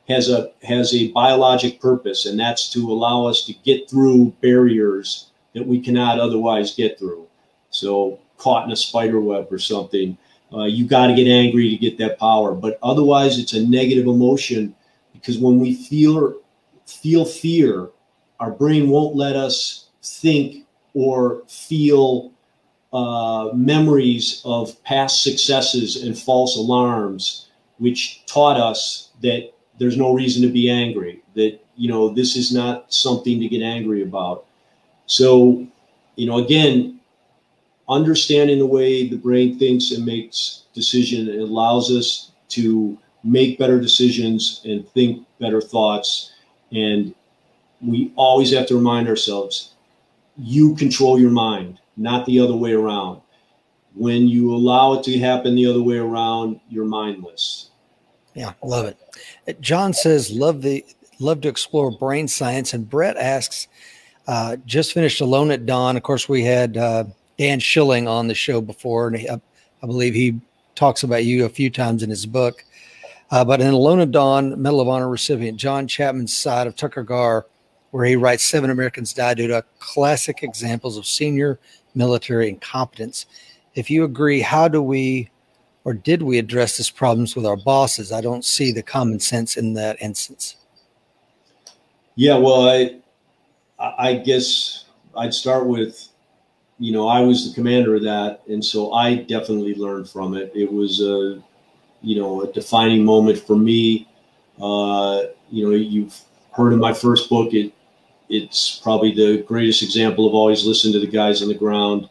has a biologic purpose, and that's to allow us to get through barriers that we cannot otherwise get through. So caught in a spider web or something, you got to get angry to get that power. But otherwise, it's a negative emotion, because when we feel fear, our brain won't let us think or feel memories of past successes and false alarms, which taught us that there's no reason to be angry, that, you know, this is not something to get angry about. So, you know, again, understanding the way the brain thinks and makes decisions allows us to make better decisions and think better thoughts. And we always have to remind ourselves, you control your mind, not the other way around. When you allow it to happen the other way around, you're mindless. Yeah, love it. John says, love to explore brain science. And Brett asks, just finished Alone at Dawn. Of course, we had Dan Schilling on the show before, and I believe he talks about you a few times in his book. But in Alone at Dawn, Medal of Honor recipient John Chapman's side of Takergar, where he writes 7 Americans died due to classic examples of senior military incompetence. If you agree, how do we, or did we address these problems with our bosses? I don't see the common sense in that instance. Yeah, well, I guess I'd start with, you know, I was the commander of that. And so I definitely learned from it. It was a, you know, a defining moment for me. You know, you've heard in my first book, it's probably the greatest example of always listen to the guys on the ground.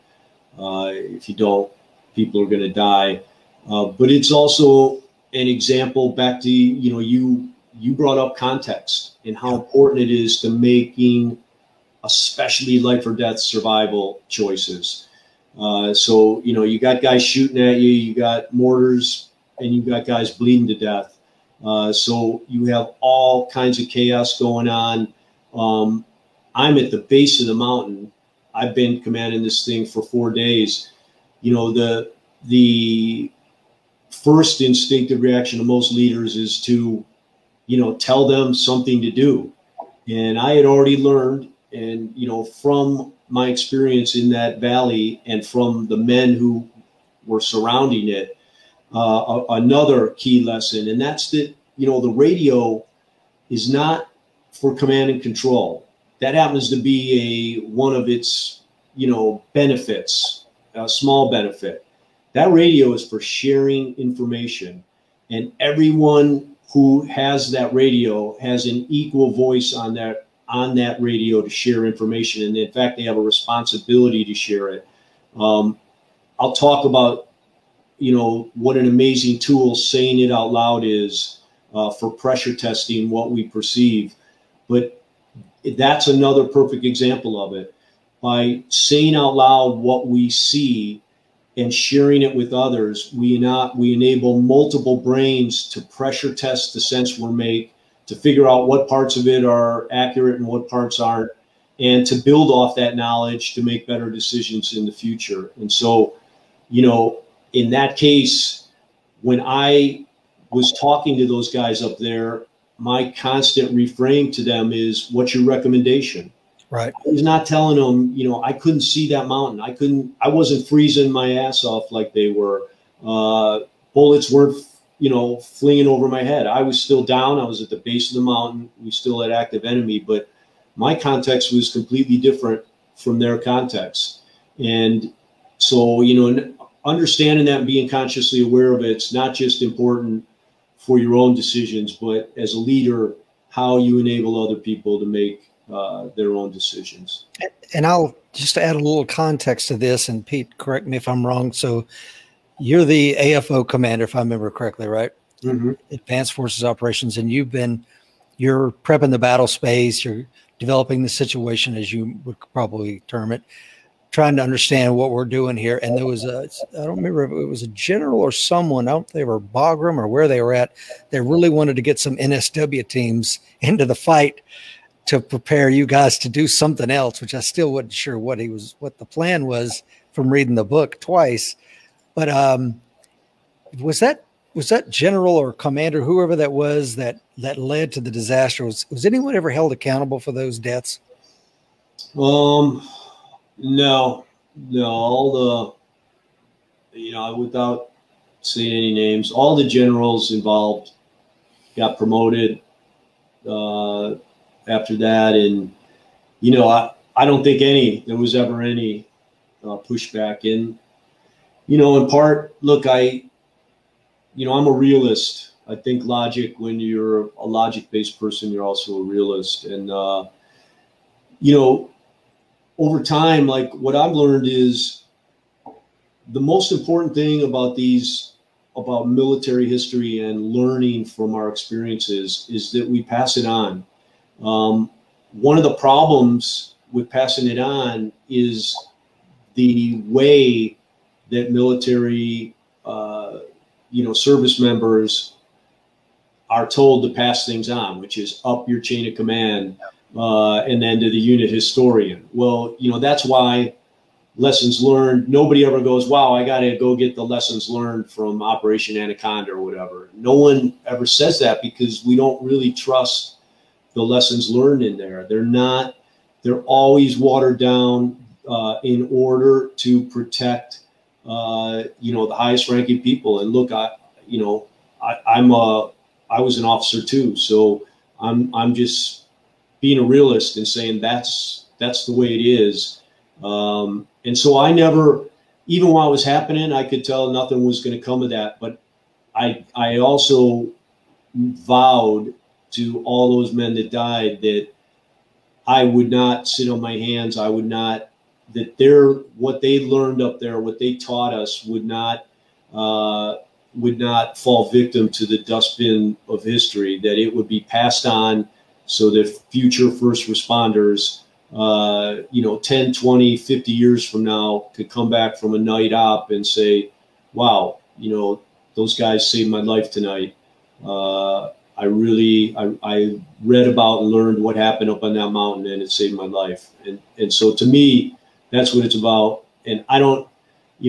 If you don't, people are going to die. But it's also an example back to, you know, you brought up context and how important it is to making, especially life or death survival choices. So, you know, you got guys shooting at you, you got mortars, and you got guys bleeding to death. So you have all kinds of chaos going on. I'm at the base of the mountain. I've been commanding this thing for 4 days. You know, the first instinctive reaction of most leaders is to, you know, tell them something to do. And I had already learned, and, you know, from my experience in that valley and from the men who were surrounding it, another key lesson. And that's that, you know, the radio is not for command and control. That happens to be one of its, you know, benefits, a small benefit. That radio is for sharing information, and everyone who has that radio has an equal voice on that radio to share information. And in fact, they have a responsibility to share it. I'll talk about, you know, what an amazing tool saying it out loud is for pressure testing what we perceive, but that's another perfect example of it. By saying out loud what we see and sharing it with others, we enable multiple brains to pressure test the sense we're made, to figure out what parts of it are accurate and what parts aren't, and to build off that knowledge to make better decisions in the future. And so, you know, in that case, when I was talking to those guys up there, my constant refrain to them is, what's your recommendation? Right. I was not telling them, you know, I couldn't see that mountain. I wasn't freezing my ass off like they were. Bullets weren't, you know, flinging over my head. I was still down. I was at the base of the mountain. We still had active enemy, but my context was completely different from their context. And so, you know, understanding that and being consciously aware of it, it's not just important for your own decisions, but as a leader, how you enable other people to make their own decisions. And I'll just add a little context to this, and Pete, correct me if I'm wrong. So you're the AFO commander, if I remember correctly, right? Mm-hmm. Advanced Forces Operations, and you're prepping the battle space, you're developing the situation, as you would probably term it, trying to understand what we're doing here. And there was a, I don't remember if it was a general or someone, I don't think they were Bagram or where they were at. They really wanted to get some NSW teams into the fight to prepare you guys to do something else, which I still wasn't sure what the plan was from reading the book twice. But was that general or commander, whoever that was that led to the disaster, was anyone ever held accountable for those deaths? No, all the, you know, without saying any names, all the generals involved got promoted after that. And, you know, I don't think there was ever any pushback. And, you know, in part, look, you know, I'm a realist. I think logic. When you're a logic-based person, you're also a realist. And, you know, over time, like what I've learned is the most important thing about these about military history and learning from our experiences is that we pass it on. One of the problems with passing it on is the way that military, service members are told to pass things on, which is up your chain of command and then to the unit historian. Well, that's why lessons learned, nobody ever goes, wow, I got to go get the lessons learned from Operation Anaconda or whatever. No one ever says that because we don't really trust the lessons learned in there. They're always watered down in order to protect, the highest ranking people. And look, I was an officer too. So I'm just being a realist and saying that's the way it is. And so I never, even while it was happening, I could tell nothing was going to come of that. But I also vowed to all those men that died that I would not sit on my hands. I would not, that what they learned up there, what they taught us would not fall victim to the dustbin of history, that it would be passed on so that future first responders, 10, 20, 50 years from now could come back from a night op and say, wow, those guys saved my life tonight. I read about and learned what happened up on that mountain and it saved my life. And so to me, that's what it's about. And I don't,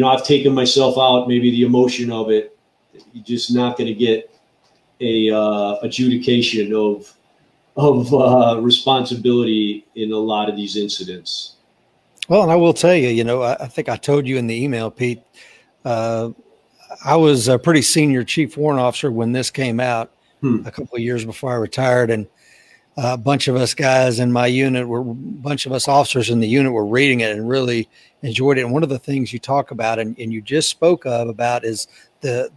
I've taken myself out, maybe the emotion of it. You're just not going to get a adjudication of responsibility in a lot of these incidents. Well, and I will tell you, I think I told you in the email, Pete, I was a pretty senior chief warrant officer when this came out a couple of years before I retired. And a bunch of us guys in my unit were, officers in the unit were reading it and really enjoyed it. And one of the things you talk about and you just spoke about is the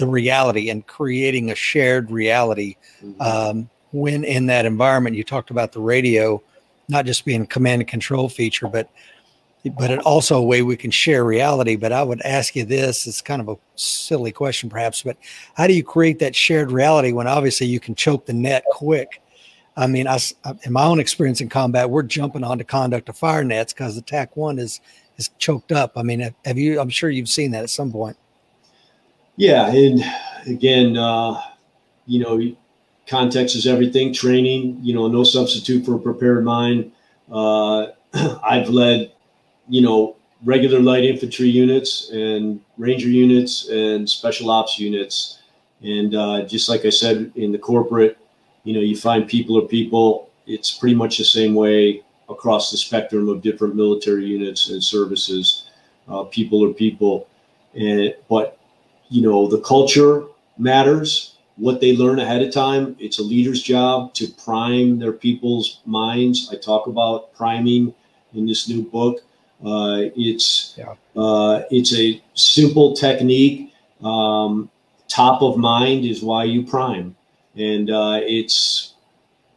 reality and creating a shared reality. When in that environment, you talked about the radio, not just being a command and control feature, but it also a way we can share reality. But I would ask you this, it's kind of a silly question perhaps, but how do you create that shared reality when obviously you can choke the net quick? I mean, in my own experience in combat, we're jumping onto conduct of fire nets because attack one is choked up. I mean, have you, I'm sure you've seen that at some point. Yeah. And again, context is everything, training, no substitute for a prepared mind. I've led, regular light infantry units and ranger units and special ops units. And just like I said, in the corporate, you find people are people. It's pretty much the same way across the spectrum of different military units and services. People are people. But, the culture matters. What they learn ahead of time, it's a leader's job to prime their people's minds. I talk about priming in this new book. It's a simple technique. Top of mind is why you prime. And it's,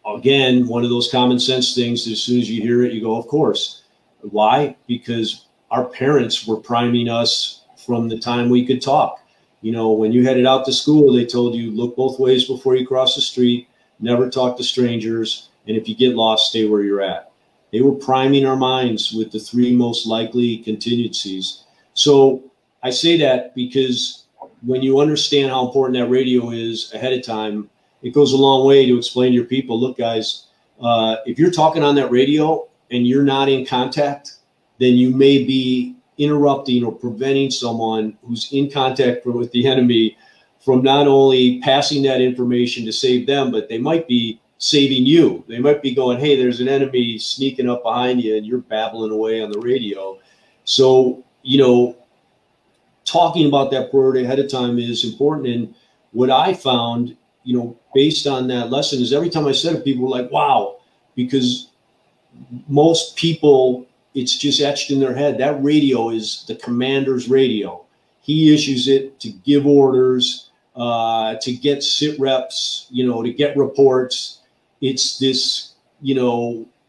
again, one of those common sense things that as soon as you hear it, you go, of course. Why? Because our parents were priming us from the time we could talk. When you headed out to school, they told you, look both ways before you cross the street, never talk to strangers, and if you get lost, stay where you're at. They were priming our minds with the three most likely contingencies. So I say that because when you understand how important that radio is ahead of time, it goes a long way to explain to your people, look, guys, if you're talking on that radio and you're not in contact, then you may be interrupting or preventing someone who's in contact with the enemy from not only passing that information to save them, but they might be saving you. They might be going, hey, there's an enemy sneaking up behind you and you're babbling away on the radio. So, talking about that priority ahead of time is important. And what I found, based on that lesson is every time I said it, people were like, wow, because most people, it's just etched in their head. That radio is the commander's radio. He issues it to give orders, to get sit reps, to get reports. It's this,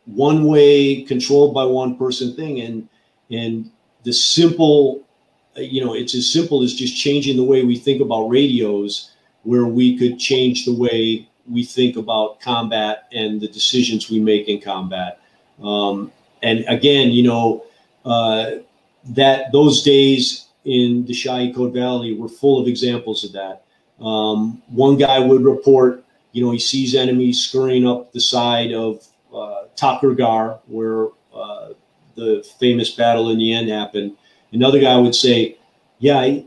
one way controlled by one person thing. And the simple you know, it's as simple as just changing the way we think about radios, where we could change the way we think about combat and the decisions we make in combat. And again, you know, that those days in the Shahi Kot Valley were full of examples of that. One guy would report, you know, he sees enemies scurrying up the side of Takergar, where the famous battle in the end happened. Another guy would say, yeah,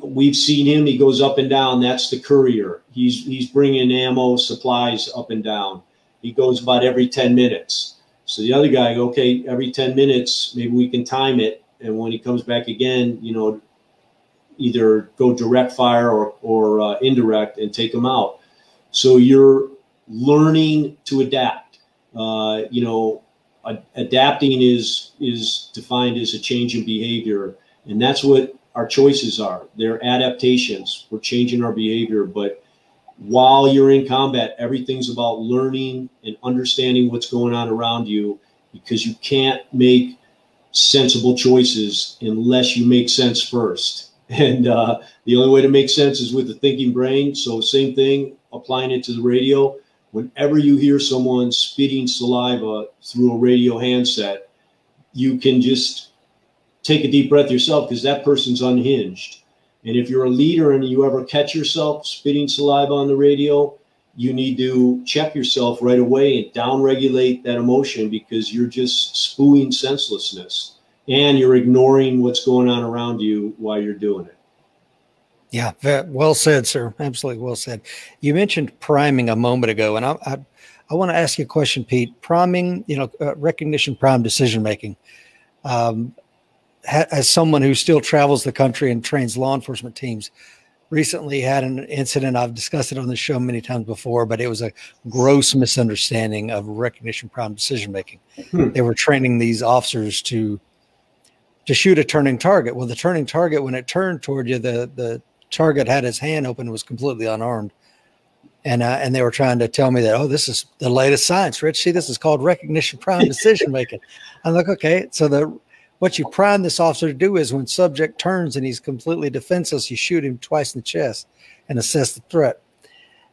we've seen him. He goes up and down. That's the courier. He's bringing ammo, supplies up and down. He goes about every 10 minutes. So the other guy, okay, every 10 minutes, maybe we can time it. And when he comes back again, you know, either go direct fire or indirect and take him out. So you're learning to adapt. You know, adapting is defined as a change in behavior. And that's what our choices are. They're adaptations. We're changing our behavior. But while you're in combat, everything's about learning and understanding what's going on around you, because you can't make sensible choices unless you make sense first. And the only way to make sense is with the thinking brain. So same thing, applying it to the radio. Whenever you hear someone spitting saliva through a radio handset, you can just take a deep breath yourself, because that person's unhinged. And if you're a leader and you ever catch yourself spitting saliva on the radio, you need to check yourself right away and downregulate that emotion, because you're just spewing senselessness and you're ignoring what's going on around you while you're doing it. Yeah, well said, sir. Absolutely well said. You mentioned priming a moment ago, and I want to ask you a question, Pete. Priming, you know, recognition, prime decision making. As someone who still travels the country and trains law enforcement teams, recently had an incident. I've discussed it on the show many times before, but it was a gross misunderstanding of recognition prime decision making. They were training these officers to shoot a turning target. Well, the turning target, when it turned toward you, the target had his hand open, was completely unarmed. And they were trying to tell me that, oh, this is the latest science, Rich. See, this is called recognition prime decision making. I'm like, okay. So what you prime this officer to do is, when subject turns and he's completely defenseless, you shoot him twice in the chest and assess the threat.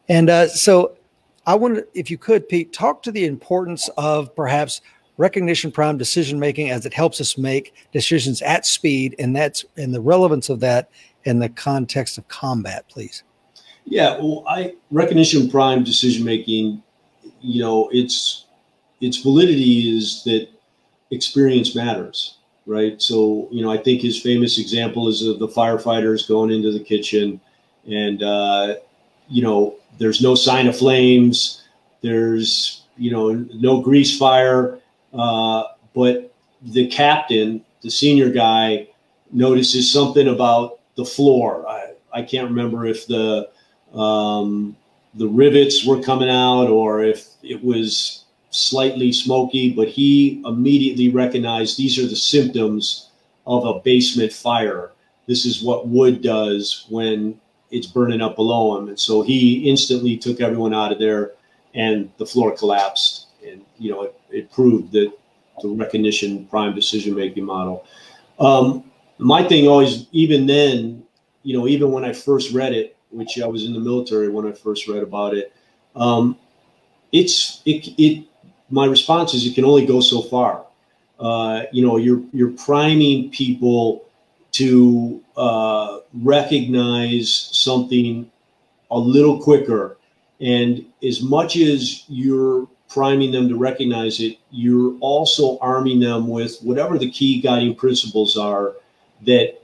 And so I wonder if you could, Pete, talk to the importance of perhaps recognition prime decision-making as it helps us make decisions at speed, and the relevance of that in the context of combat, please. Yeah, well, recognition prime decision-making, you know, its validity is that experience matters. Right. So, you know, I think his famous example is of the firefighters going into the kitchen and, you know, there's no sign of flames. There's, you know, no grease fire. But the captain, the senior guy, notices something about the floor. I can't remember if the rivets were coming out or if it was slightly smoky, but he immediately recognized these are the symptoms of a basement fire. This is what wood does when it's burning up below him. And so he instantly took everyone out of there, and the floor collapsed. And, you know, it proved that the recognition prime decision-making model. My thing always, even then, you know, even when I first read it, which I was in the military when I first read about it, my response is, it can only go so far. You know, you're priming people to recognize something a little quicker. And as much as you're priming them to recognize it, you're also arming them with whatever the key guiding principles are that,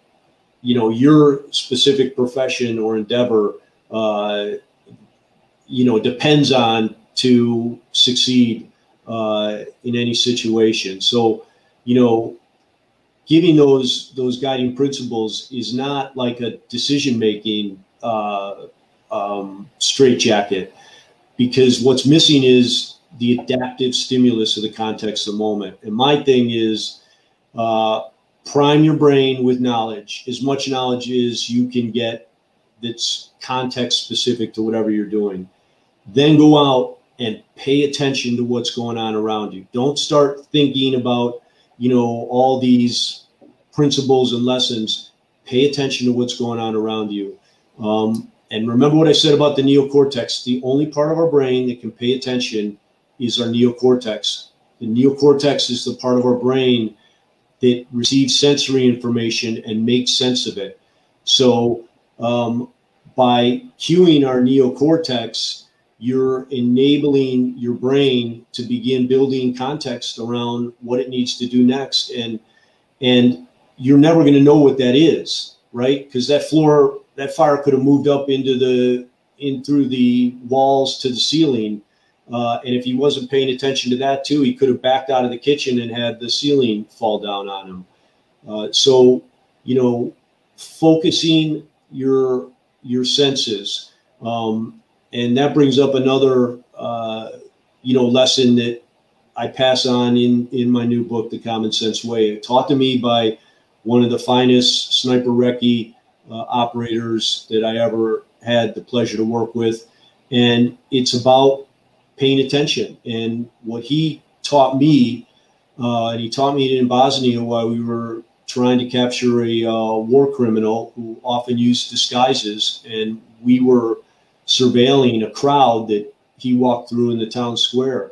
you know, your specific profession or endeavor, you know, depends on to succeed in any situation. So, you know, giving those guiding principles is not like a decision-making straitjacket, because what's missing is the adaptive stimulus of the context of the moment. And my thing is, prime your brain with knowledge, as much knowledge as you can get that's context-specific to whatever you're doing. Then go out and pay attention to what's going on around you. Don't start thinking about, you know, all these principles and lessons. Pay attention to what's going on around you. And remember what I said about the neocortex. The only part of our brain that can pay attention is our neocortex. The neocortex is the part of our brain that receives sensory information and makes sense of it. So by cueing our neocortex, you're enabling your brain to begin building context around what it needs to do next. And you're never going to know what that is, right? Because that fire could have moved up in through the walls to the ceiling. And if he wasn't paying attention to that too, he could have backed out of the kitchen and had the ceiling fall down on him. So, you know, focusing your senses, and that brings up another, you know, lesson that I pass on in my new book, The Common Sense Way. It taught to me by one of the finest sniper recce operators that I ever had the pleasure to work with. And it's about paying attention. And what he taught me, and he taught me it in Bosnia while we were trying to capture a war criminal who often used disguises. And we were surveilling a crowd that he walked through in the town square.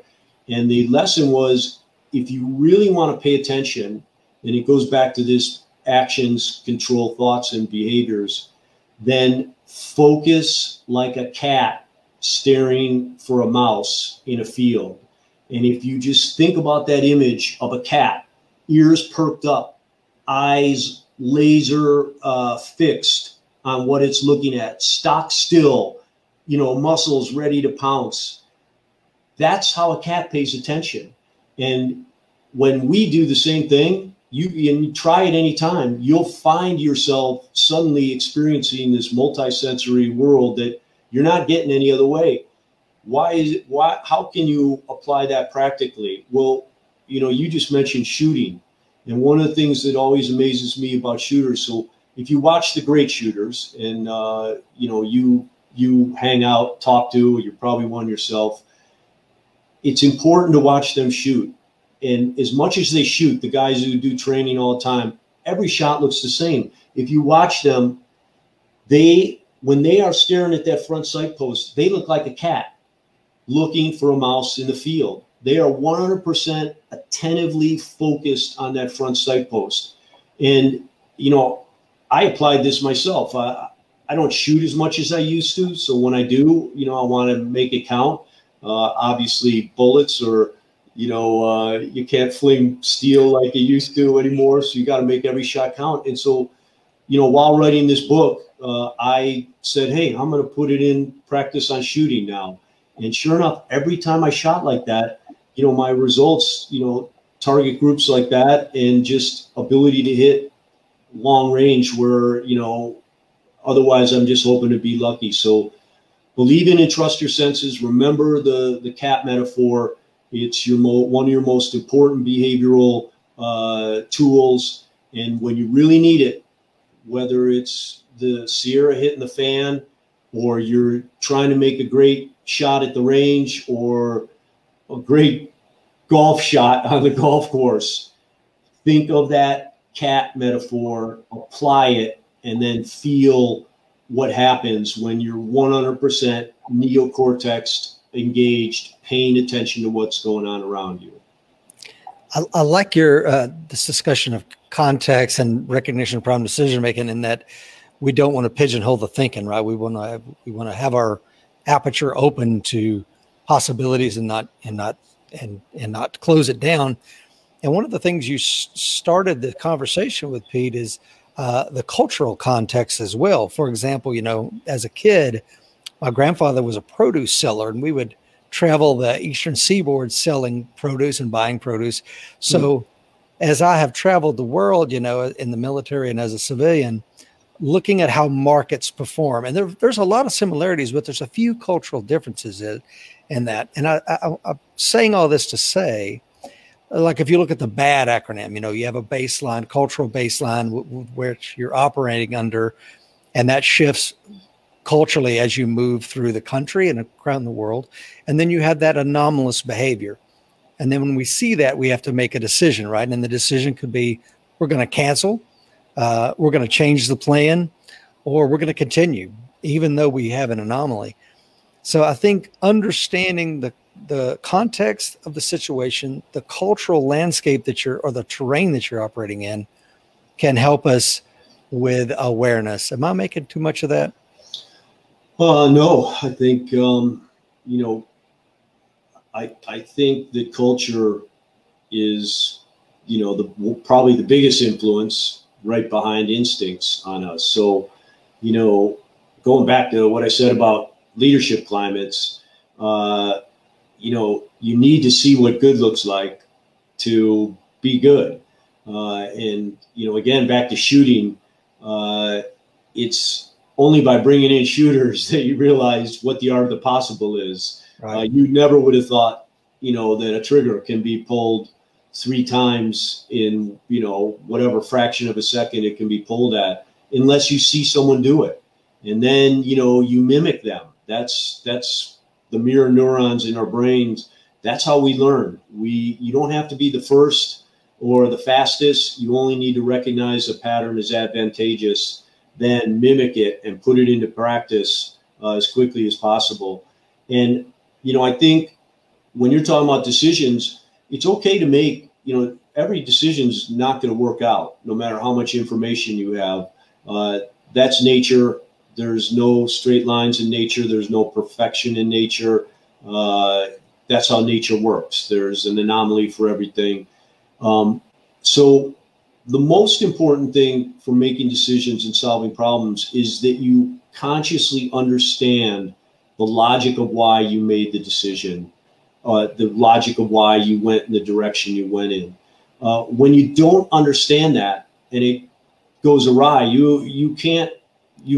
And the lesson was, if you really want to pay attention, and it goes back to this actions, control thoughts and behaviors, then focus like a cat staring for a mouse in a field. And if you just think about that image of a cat, ears perked up, eyes laser fixed on what it's looking at, stock still, you know, muscles ready to pounce. That's how a cat pays attention. And when we do the same thing, you try it any time, you'll find yourself suddenly experiencing this multisensory world that you're not getting any other way. Why is it, how can you apply that practically? Well, you know, you just mentioned shooting. And one of the things that always amazes me about shooters, so if you watch the great shooters and, you know, you hang out, talk to, you're probably one yourself, it's important to watch them shoot. And as much as they shoot, the guys who do training all the time, every shot looks the same. If you watch them, when they are staring at that front sight post, they look like a cat looking for a mouse in the field. They are 100% attentively focused on that front sight post. And, you know, I applied this myself. I don't shoot as much as I used to. So when I do, you know, I want to make it count. Obviously bullets or, you know, you can't fling steel like you used to anymore. So you got to make every shot count. And so, you know, while writing this book, I said, hey, I'm going to put it in practice on shooting now. And sure enough, every time I shot like that, you know, my results, you know, target groups like that and just ability to hit long range where, you know, otherwise I'm just hoping to be lucky. So, believe in and trust your senses. Remember the cat metaphor. It's one of your most important behavioral tools. And when you really need it, whether it's the Sierra hitting the fan or you're trying to make a great shot at the range or a great golf shot on the golf course, think of that cat metaphor, apply it, and then feel what happens when you're 100% neocortex engaged, paying attention to what's going on around you. I like your this discussion of context and recognition of problem decision making, in that we don't want to pigeonhole the thinking, right? We want to have our aperture open to possibilities and not close it down. And one of the things you started the conversation with, Pete, is the cultural context as well. For example, you know, as a kid, my grandfather was a produce seller, and we would travel the Eastern Seaboard selling produce and buying produce. So as I have traveled the world, you know, in the military and as a civilian, looking at how markets perform, and there's a lot of similarities, but there's a few cultural differences in that. And I'm saying all this to say, like, if you look at the BAD acronym, you know, you have a baseline, cultural baseline, which you're operating under, and that shifts culturally as you move through the country and around the world. And then you have that anomalous behavior. And then when we see that, we have to make a decision, right? And the decision could be, we're going to cancel, we're going to change the plan, or we're going to continue, even though we have an anomaly. So I think understanding the context of the situation, the cultural landscape that you're, or the terrain that you're operating in, can help us with awareness. Am I making too much of that? No, I think, you know, I think the culture is, you know, probably the biggest influence right behind instincts on us. So, you know, going back to what I said about leadership climates, you know, you need to see what good looks like to be good. And, you know, again, back to shooting, it's only by bringing in shooters that you realize what the art of the possible is. Right. You never would have thought, you know, that a trigger can be pulled 3 times in, you know, whatever fraction of a second it can be pulled at, unless you see someone do it. And then, you know, you mimic them. That's the mirror neurons in our brains. That's how we learn. You don't have to be the first or the fastest. You only need to recognize a pattern as advantageous, then mimic it and put it into practice as quickly as possible. And, you know, I think when you're talking about decisions, it's okay to make, you know, every decision's not going to work out, no matter how much information you have. That's nature. There's no straight lines in nature. There's no perfection in nature. That's how nature works. There's an anomaly for everything. So the most important thing for making decisions and solving problems is that you consciously understand the logic of why you made the decision, the logic of why you went in the direction you went in. When you don't understand that and it goes awry, you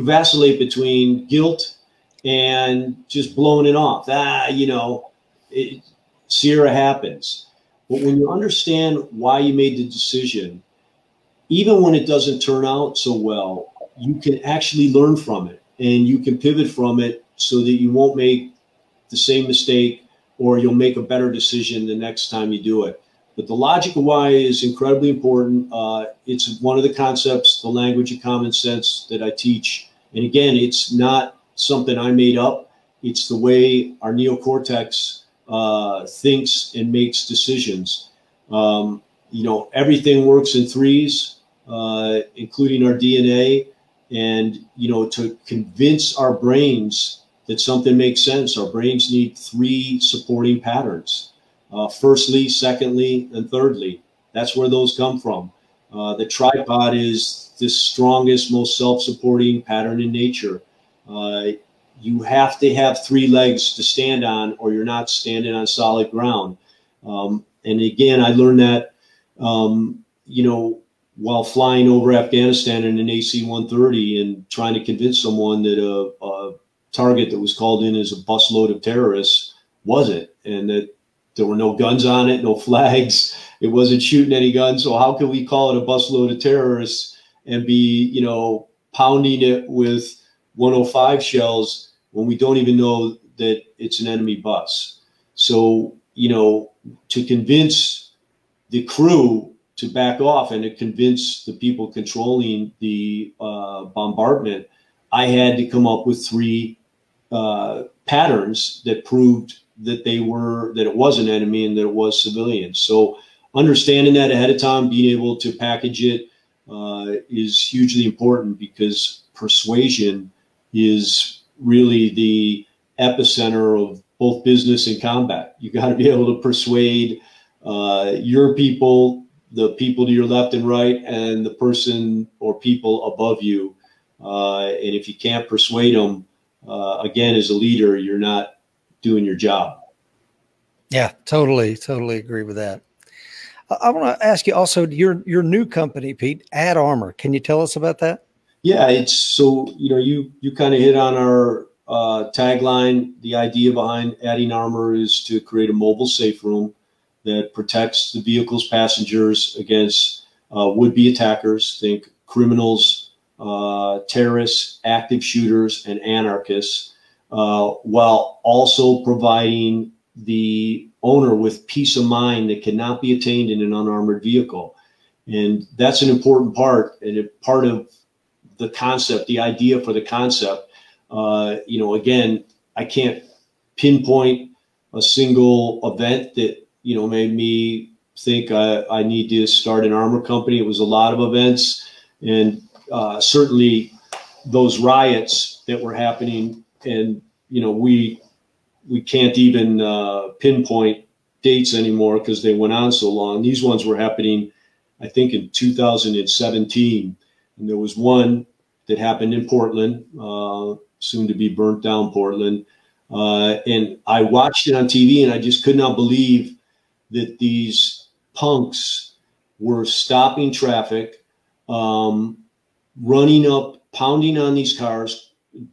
vacillate between guilt and just blowing it off. You know, Sierra happens. But when you understand why you made the decision, even when it doesn't turn out so well, you can actually learn from it and you can pivot from it so that you won't make the same mistake, or you'll make a better decision the next time you do it. But the logic of why is incredibly important. It's one of the concepts, the language of common sense, that I teach. And again, it's not something I made up. It's the way our neocortex thinks and makes decisions. You know, everything works in threes, including our DNA. And, you know, to convince our brains that something makes sense, our brains need 3 supporting patterns. Firstly, secondly, and thirdly. That's where those come from. The tripod is the strongest, most self-supporting pattern in nature. You have to have 3 legs to stand on, or you're not standing on solid ground. And again, I learned that, you know, while flying over Afghanistan in an AC-130 and trying to convince someone that a target that was called in as a busload of terrorists wasn't, and that there were no guns on it, no flags. It wasn't shooting any guns. So how can we call it a busload of terrorists and be, you know, pounding it with 105 shells when we don't even know that it's an enemy bus? So, you know, to convince the crew to back off and to convince the people controlling the bombardment, I had to come up with 3 patterns that proved that it was an enemy and that it was civilians. So understanding that ahead of time, being able to package it is hugely important, because persuasion is really the epicenter of both business and combat. You got to be able to persuade your people, the people to your left and right, and the person or people above you. And if you can't persuade them, again, as a leader, you're not doing your job. Yeah, totally, totally agree with that. I want to ask you also, your new company, Pete, Add Armor. Can you tell us about that? Yeah, it's, so, you know, you kind of hit on our tagline. The idea behind adding armor is to create a mobile safe room that protects the vehicle's passengers against would-be attackers. Think criminals, terrorists, active shooters, and anarchists, while also providing the owner with peace of mind that cannot be attained in an unarmored vehicle. And that's an important part, and a part of the concept, the idea for the concept. You know, again, I can't pinpoint a single event that, you know, made me think I need to start an armor company. It was a lot of events, and certainly those riots that were happening. And, you know, we can't even pinpoint dates anymore because they went on so long. These ones were happening, I think, in 2017. And there was one that happened in Portland, soon to be burnt down Portland. And I watched it on TV, and I just could not believe that these punks were stopping traffic, running up, pounding on these cars,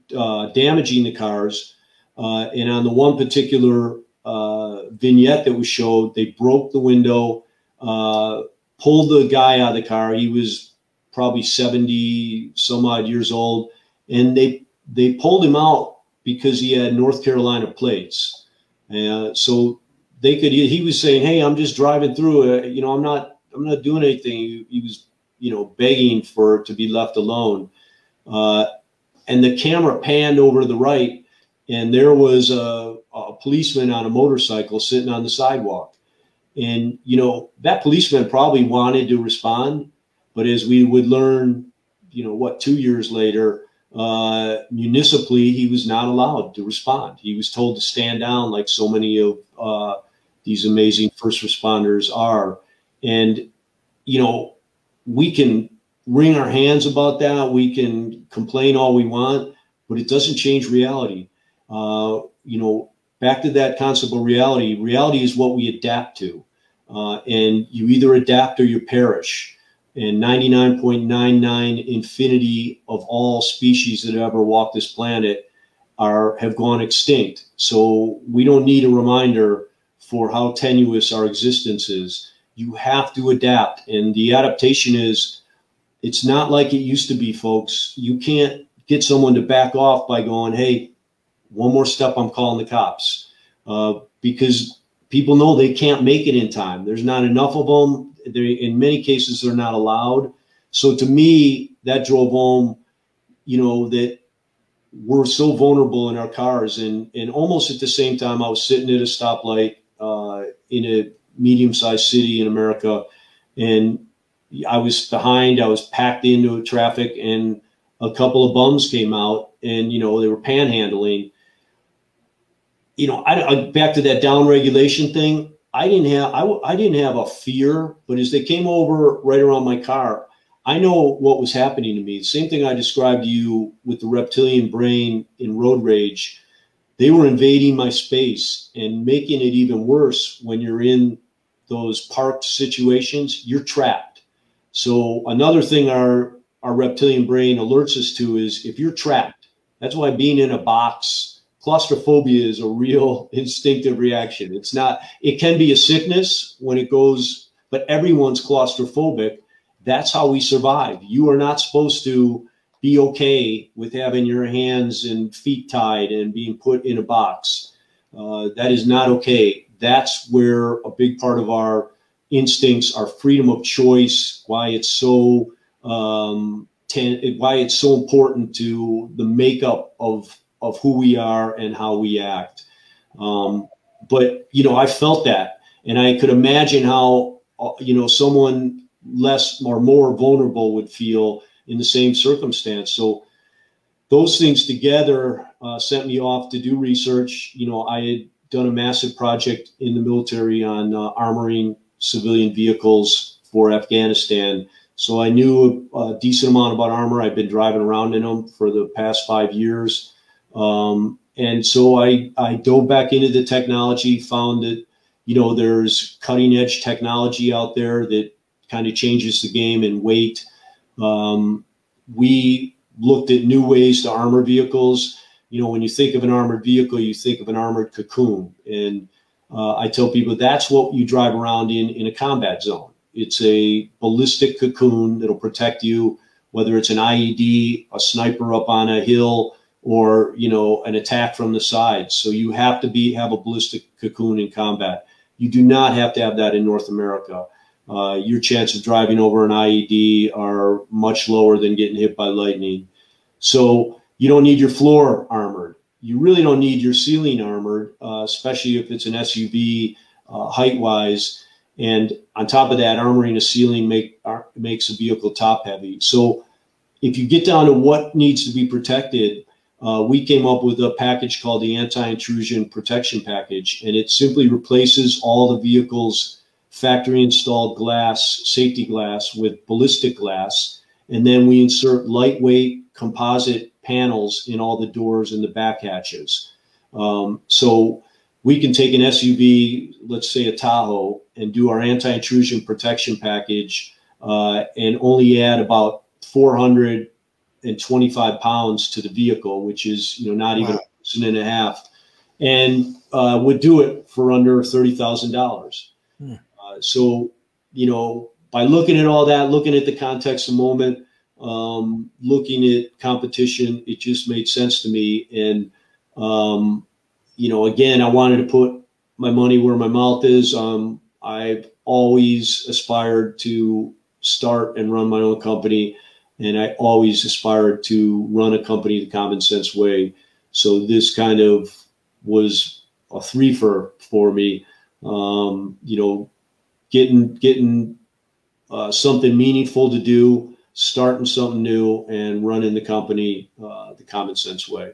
damaging the cars. And on the one particular vignette that was showed, they broke the window, pulled the guy out of the car. He was probably 70 some odd years old. And they pulled him out because he had North Carolina plates. So they could, he was saying, "Hey, I'm just driving through, you know, I'm not doing anything." He was, you know, begging for, to be left alone. And the camera panned over to the right, and there was a policeman on a motorcycle sitting on the sidewalk. And, you know, that policeman probably wanted to respond, but as we would learn, you know, what, 2 years later, municipally, he was not allowed to respond. He was told to stand down, like so many of these amazing first responders are. And, you know, we can wring our hands about that. We can complain all we want, but it doesn't change reality. You know, back to that concept of reality. Reality is what we adapt to. And you either adapt or you perish. And 99.99 infinity of all species that ever walked this planet have gone extinct. So we don't need a reminder for how tenuous our existence is. You have to adapt. And the adaptation is, it's not like it used to be, folks. You can't get someone to back off by going, "Hey, one more step, I'm calling the cops." Because people know they can't make it in time. There's not enough of them. In many cases, they're not allowed. So to me, that drove home, you know, that we're so vulnerable in our cars. And almost at the same time, I was sitting at a stoplight in a medium-sized city in America, and I was behind. I was packed into traffic, and a couple of bums came out, and, you know, they were panhandling. You know, back to that down regulation thing. I didn't have a fear, but as they came over right around my car, I know what was happening to me. The same thing I described to you with the reptilian brain in road rage. They were invading my space and making it even worse. When you're in those parked situations, you're trapped. So another thing our reptilian brain alerts us to is if you're trapped. That's why being in a box, claustrophobia, is a real instinctive reaction. It's not, it can be a sickness when it goes, but everyone's claustrophobic. That's how we survive. You are not supposed to be okay with having your hands and feet tied and being put in a box. That is not okay. That's where a big part of our instincts, our freedom of choice, why it's so, why it's so important to the makeup of who we are and how we act. But, you know, I felt that, and I could imagine how, you know, someone less or more vulnerable would feel in the same circumstance. So those things together sent me off to do research. You know, I had done a massive project in the military on armoring civilian vehicles for Afghanistan. So I knew a decent amount about armor. I've been driving around in them for the past 5 years. And so I dove back into the technology, found that, you know, there's cutting edge technology out there that kind of changes the game in weight. We looked at new ways to armor vehicles. You know, when you think of an armored vehicle, you think of an armored cocoon. And I tell people that's what you drive around in a combat zone. It's a ballistic cocoon that'll protect you, whether it's an IED, a sniper up on a hill, or, you know, an attack from the side. So you have to have a ballistic cocoon in combat. You do not have to have that in North America. your chances of driving over an IED are much lower than getting hit by lightning. So you don't need your floor armored. You really don't need your ceiling armored, especially if it's an SUV height-wise. And on top of that, armoring a ceiling makes a vehicle top heavy. So if you get down to what needs to be protected, we came up with a package called the Anti-Intrusion Protection Package, and it simply replaces all the vehicle's factory installed glass, safety glass, with ballistic glass. And then we insert lightweight composite panels in all the doors and the back hatches. So we can take an SUV, let's say a Tahoe, and do our Anti-Intrusion Protection Package and only add about 425 pounds to the vehicle, which is, you know, not even a person and a half, and would do it for under $30,000. So, you know, by looking at all that, looking at the context of the moment, looking at competition, it just made sense to me. And, you know, again, I wanted to put my money where my mouth is. I've always aspired to start and run my own company, and I always aspired to run a company the common sense way. So this kind of was a threefer for me. You know, getting something meaningful to do, starting something new, and running the company the common sense way.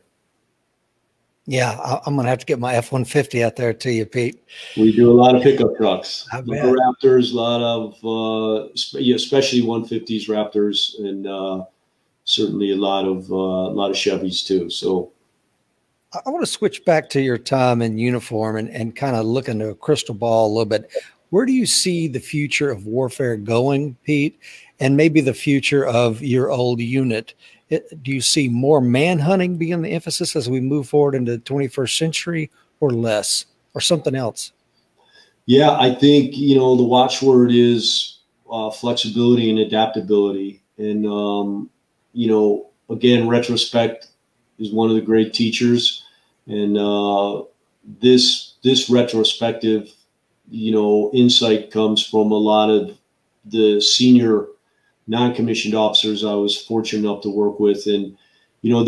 Yeah, I'm going to have to get my F-150 out there to you, Pete. We do a lot of pickup trucks, Raptors, a lot of, especially 150s, Raptors, and certainly a lot of Chevys too. So I want to switch back to your time in uniform and kind of look into a crystal ball a little bit. Where do you see the future of warfare going, Pete, and maybe the future of your old unit? Do you see more manhunting being the emphasis as we move forward into the 21st century, or less, or something else? Yeah, I think, you know, the watchword is flexibility and adaptability. And, you know, again, retrospect is one of the great teachers. And this retrospective, you know, insight comes from a lot of the senior non-commissioned officers I was fortunate enough to work with. And, you know,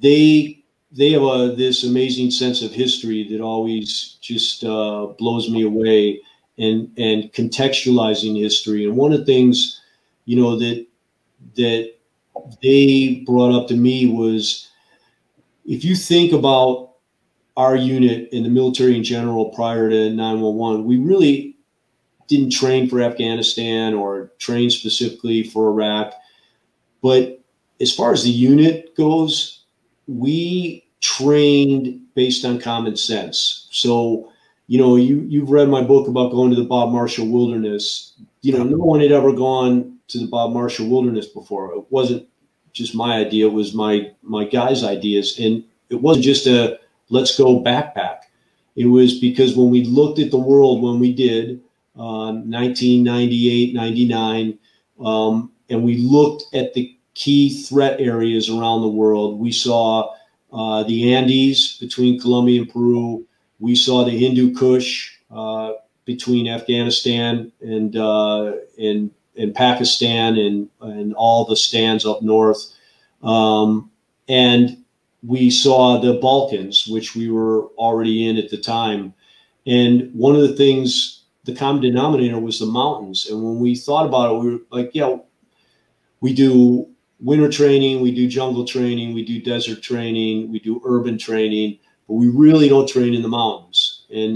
they have this amazing sense of history that always just blows me away, and contextualizing history. And one of the things, you know, that they brought up to me was, if you think about our unit in the military in general prior to 9/11, we really didn't train for Afghanistan or train specifically for Iraq. But as far as the unit goes, we trained based on common sense. So, you know, you've read my book about going to the Bob Marshall Wilderness. You know, no one had ever gone to the Bob Marshall Wilderness before. It wasn't just my idea, it was my guys' ideas. And it wasn't just a let's go backpack. It was because when we looked at the world, when we did, 1998, 99, and we looked at the key threat areas around the world. We saw the Andes between Colombia and Peru. We saw the Hindu Kush between Afghanistan and Pakistan and all the stands up north. And we saw the Balkans, which we were already in at the time. And one of the things, the common denominator was the mountains. And when we thought about it, we were like, yeah, we do winter training, we do jungle training, we do desert training, we do urban training, but we really don't train in the mountains. And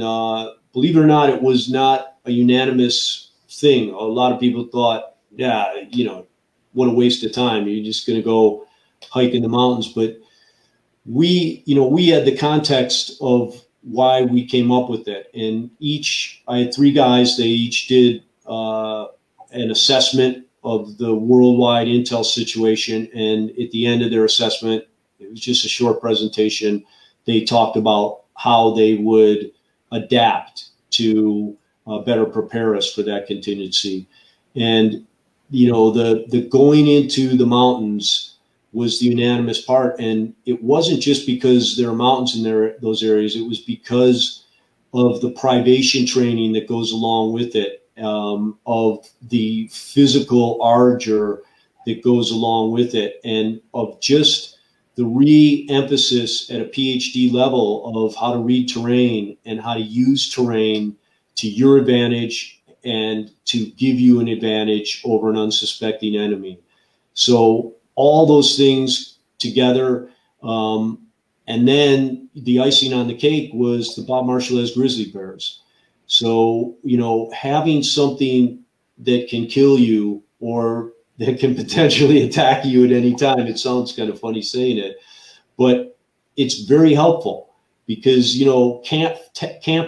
believe it or not, it was not a unanimous thing. A lot of people thought, yeah, you know, what a waste of time. You're just going to go hike in the mountains. But we, you know, we had the context of why we came up with it. And I had three guys, they each did an assessment of the worldwide intel situation. And at the end of their assessment, it was just a short presentation. They talked about how they would adapt to better prepare us for that contingency. And, you know, the going into the mountains was the unanimous part. And it wasn't just because there are mountains in those areas. It was because of the privation training that goes along with it. of the physical ardor that goes along with it, and of just the re-emphasis at a PhD level of how to read terrain and how to use terrain to your advantage and to give you an advantage over an unsuspecting enemy. So all those things together, and then the icing on the cake was the Bob Marshall has grizzly bears. So, you know, having something that can kill you or that can potentially attack you at any time, it sounds kind of funny saying it, but it's very helpful because, you know, camp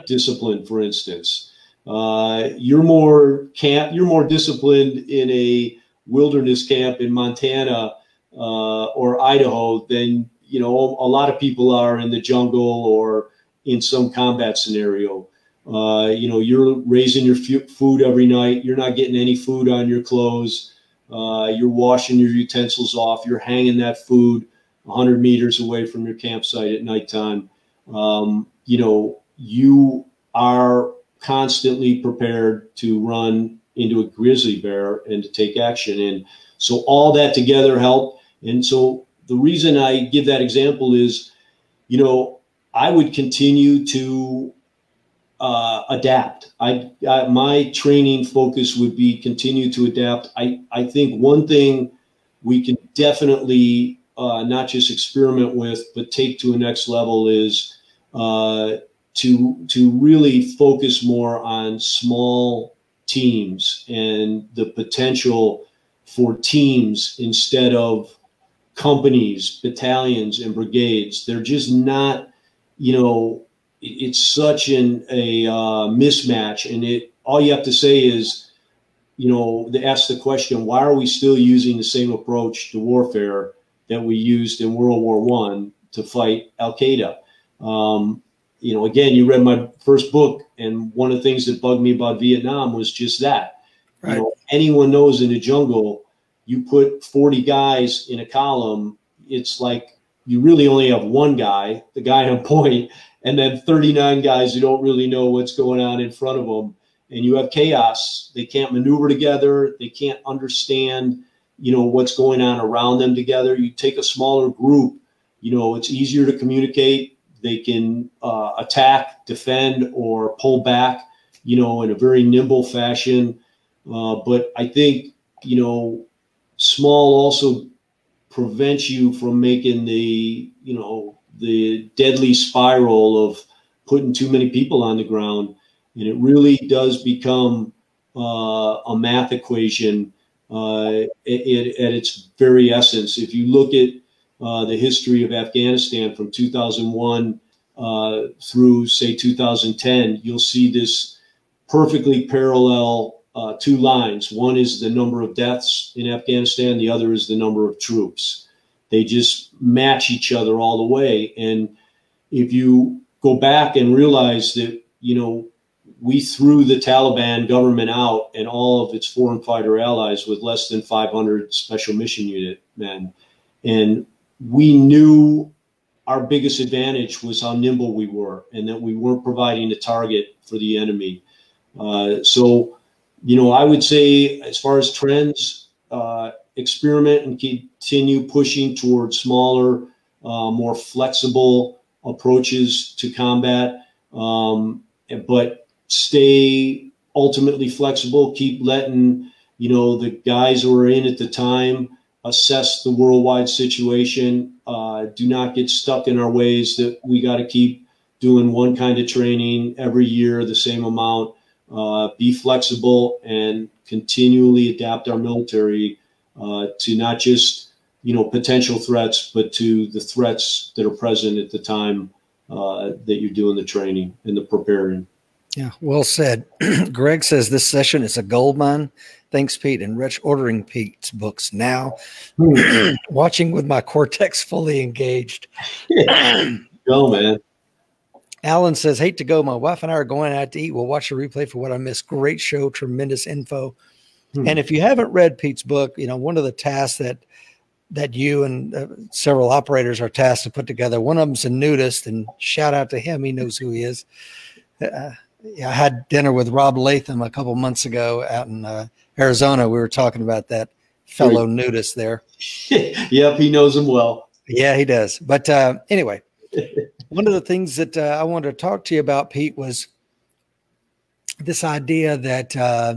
discipline, for instance, you're more disciplined in a wilderness camp in Montana or Idaho than, you know, a lot of people are in the jungle or in some combat scenario. You know, you're raising your food every night. You're not getting any food on your clothes. You're washing your utensils off. You're hanging that food 100 meters away from your campsite at nighttime. You know, you are constantly prepared to run into a grizzly bear and to take action. And so all that together helped. And so the reason I give that example is, you know, I would continue to adapt. My training focus would be continue to adapt. I think one thing we can definitely not just experiment with, but take to a next level is to really focus more on small teams and the potential for teams instead of companies, battalions, and brigades. They're just not, you know, it's such a mismatch. And all you have to say is, you know, to ask the question, why are we still using the same approach to warfare that we used in World War I to fight Al-Qaeda? You know, again, you read my first book, and one of the things that bugged me about Vietnam was just that. Right. You know, anyone knows in the jungle, you put 40 guys in a column, it's like you really only have one guy, the guy on point, and then 39 guys who don't really know what's going on in front of them. And you have chaos. They can't maneuver together. They can't understand, you know, what's going on around them together. You take a smaller group, you know, it's easier to communicate. They can attack, defend, or pull back, you know, in a very nimble fashion. But I think, you know, small also prevents you from making the, you know, the deadly spiral of putting too many people on the ground. And it really does become a math equation at its very essence. If you look at the history of Afghanistan from 2001 through, say, 2010, you'll see this perfectly parallel two lines. One is the number of deaths in Afghanistan. The other is the number of troops. They just match each other all the way. And if you go back and realize that, you know, we threw the Taliban government out and all of its foreign fighter allies with less than 500 special mission unit men. And we knew our biggest advantage was how nimble we were and that we weren't providing a target for the enemy. So, you know, I would say as far as trends, experiment and continue pushing towards smaller, more flexible approaches to combat, but stay ultimately flexible. Keep letting, you know, the guys who are in at the time assess the worldwide situation. Do not get stuck in our ways that we got to keep doing one kind of training every year, the same amount. Be flexible and continually adapt our military to not just, you know, potential threats, but to the threats that are present at the time that you're doing the training and the preparing. Yeah, well said. Greg says this session is a gold mine. Thanks, Pete and Rich. Ordering Pete's books now. Watching with my cortex fully engaged. Go, man. Alan says, hate to go. My wife and I are going out to eat. We'll watch the replay for what I missed. Great show. Tremendous info. And if you haven't read Pete's book, you know, one of the tasks that you and several operators are tasked to put together, one of them's a nudist, and shout out to him. He knows who he is. I had dinner with Rob Latham a couple months ago out in Arizona. We were talking about that fellow nudist there. Yep, he knows him well. Yeah, he does. But anyway, one of the things that I wanted to talk to you about, Pete, was this idea that,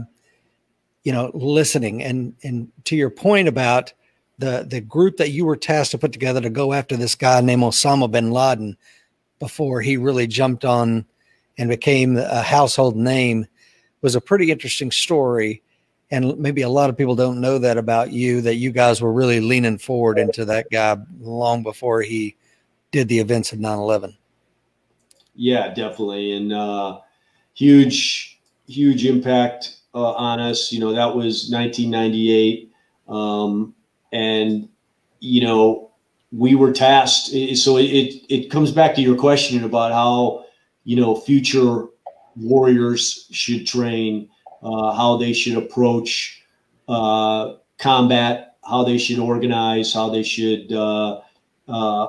you know, listening and to your point about the group that you were tasked to put together to go after this guy named Osama bin Laden before he really jumped on and became a household name, was a pretty interesting story. And maybe a lot of people don't know that about you, that you guys were really leaning forward into that guy long before he did the events of 9/11. Yeah, definitely. And huge impact on us. You know, that was 1998. And, you know, we were tasked. So it comes back to your question about how, you know, future warriors should train, how they should approach combat, how they should organize, how they should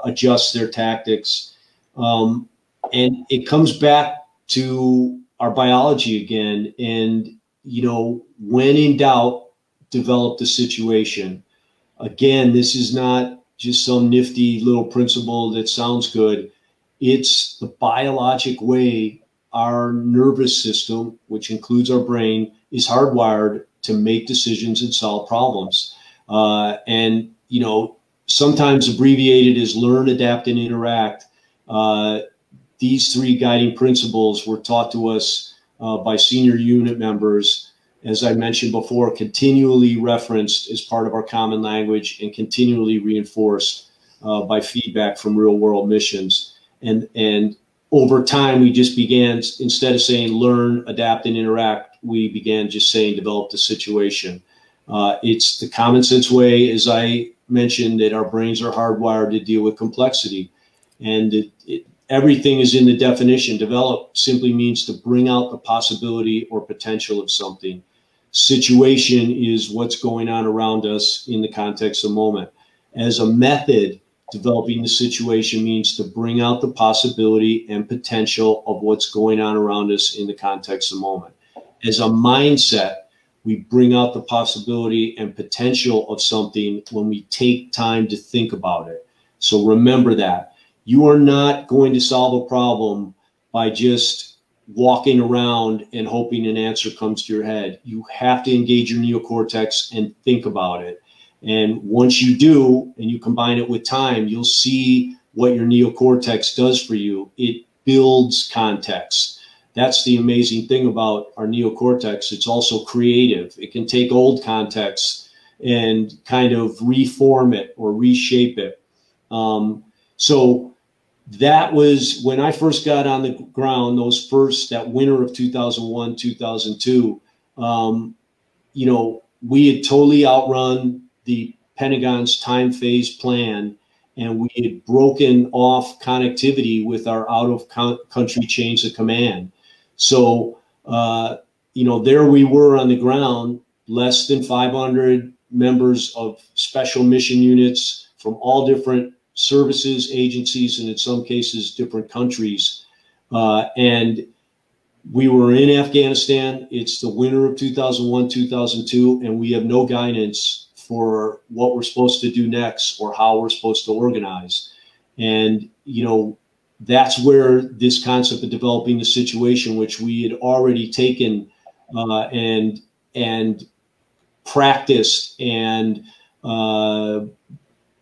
adjust their tactics. And it comes back to our biology again. And, you know, when in doubt, develop the situation. Again, this is not just some nifty little principle that sounds good. It's the biologic way our nervous system, which includes our brain, is hardwired to make decisions and solve problems. And, you know, sometimes abbreviated as learn, adapt, and interact. These three guiding principles were taught to us by senior unit members, as I mentioned before, continually referenced as part of our common language and continually reinforced by feedback from real world missions. And over time, we just began, instead of saying learn, adapt, and interact, we began just saying develop the situation. It's the common sense way, as I mentioned, that our brains are hardwired to deal with complexity. And everything is in the definition. Develop simply means to bring out the possibility or potential of something. Situation is what's going on around us in the context of the moment. As a method, developing the situation means to bring out the possibility and potential of what's going on around us in the context of the moment. As a mindset, we bring out the possibility and potential of something when we take time to think about it. So remember that. You are not going to solve a problem by just walking around and hoping an answer comes to your head. You have to engage your neocortex and think about it. And once you do, and you combine it with time, you'll see what your neocortex does for you. It builds context. That's the amazing thing about our neocortex. It's also creative. It can take old context and kind of reform it or reshape it. So that was when I first got on the ground, that winter of 2001, 2002, you know, we had totally outrun the Pentagon's time phase plan, and we had broken off connectivity with our out-of-country chains of command. So, you know, there we were on the ground, less than 500 members of special mission units from all different services, agencies, and in some cases, different countries. And we were in Afghanistan. It's the winter of 2001, 2002, and we have no guidance for what we're supposed to do next or how we're supposed to organize. And, you know, that's where this concept of developing the situation, which we had already taken and practiced and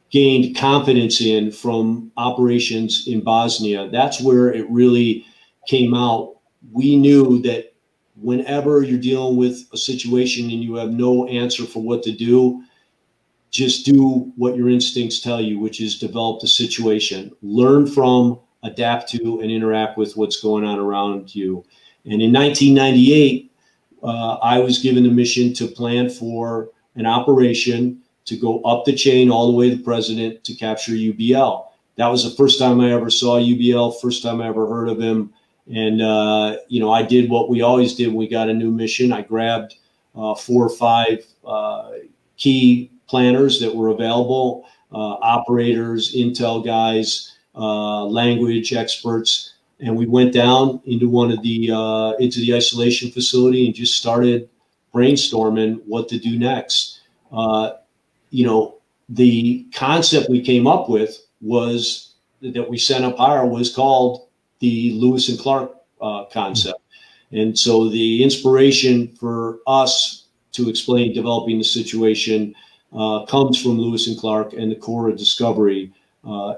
gained confidence in from operations in Bosnia, that's where it really came out. We knew that whenever you're dealing with a situation and you have no answer for what to do, just do what your instincts tell you, which is develop the situation, learn from, adapt to, and interact with what's going on around you. And in 1998, I was given the mission to plan for an operation to go up the chain all the way to the president to capture UBL. That was the first time I ever saw UBL, first time I ever heard of him. And, you know, I did what we always did when we got a new mission. I grabbed 4 or 5 key planners that were available, operators, intel guys, language experts, And we went down into one of the into the isolation facility and just started brainstorming what to do next. You know, the concept we came up with was that we sent up higher was called the Lewis and Clark concept. And so the inspiration for us to explain developing the situation comes from Lewis and Clark and the Corps of Discovery,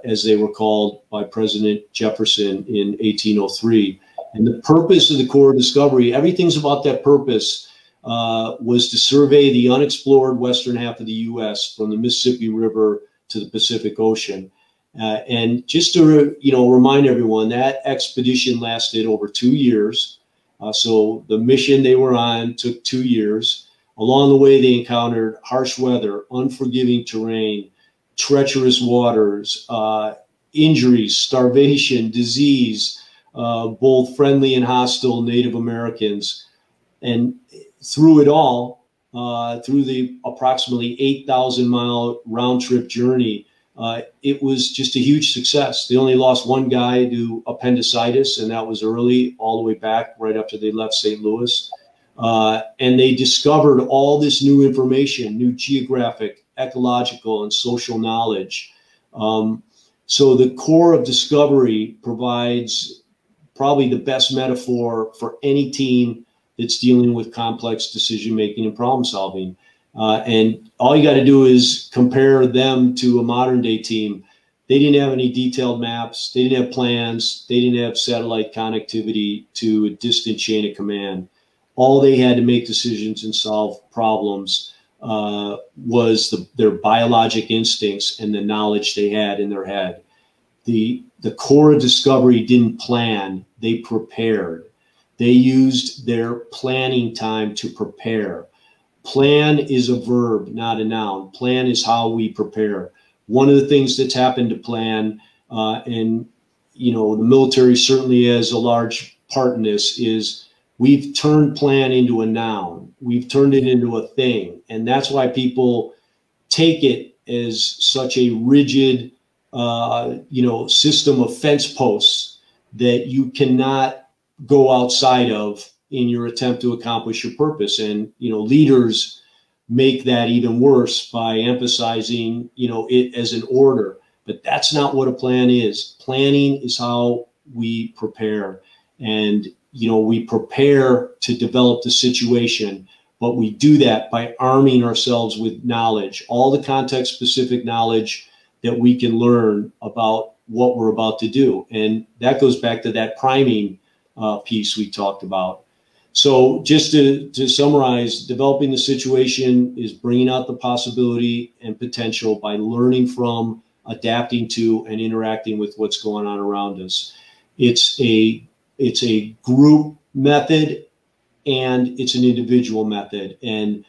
as they were called by President Jefferson in 1803. And the purpose of the Corps of Discovery, everything's about that purpose, was to survey the unexplored western half of the U.S. from the Mississippi River to the Pacific Ocean. And just to remind everyone, that expedition lasted over 2 years. So the mission they were on took 2 years. Along the way, they encountered harsh weather, unforgiving terrain, treacherous waters, injuries, starvation, disease, both friendly and hostile Native Americans. And through it all, through the approximately 8,000-mile round-trip journey, it was just a huge success. They only lost one guy to appendicitis, and that was early, all the way back, right after they left St. Louis. And they discovered all this new information, new geographic, ecological, and social knowledge. So the Corps of Discovery provides probably the best metaphor for any team that's dealing with complex decision-making and problem-solving. And all you got to do is compare them to a modern day team. They didn't have any detailed maps. They didn't have plans. They didn't have satellite connectivity to a distant chain of command. All they had to make decisions and solve problems was their biologic instincts and the knowledge they had in their head. The Corps of Discovery didn't plan. They prepared. They used their planning time to prepare. Plan is a verb, not a noun. Plan is how we prepare. One of the things that's happened to plan, and the military certainly has a large part in this, is we've turned plan into a noun. We've turned it into a thing. And that's why people take it as such a rigid, system of fence posts that you cannot go outside of in your attempt to accomplish your purpose. And, leaders make that even worse by emphasizing, it as an order, but that's not what a plan is. Planning is how we prepare, and, we prepare to develop the situation, but we do that by arming ourselves with knowledge, all the context specific knowledge that we can learn about what we're about to do. And that goes back to that priming piece we talked about. So just to summarize, developing the situation is bringing out the possibility and potential by learning from, adapting to, and interacting with what's going on around us. It's a group method and it's an individual method. And,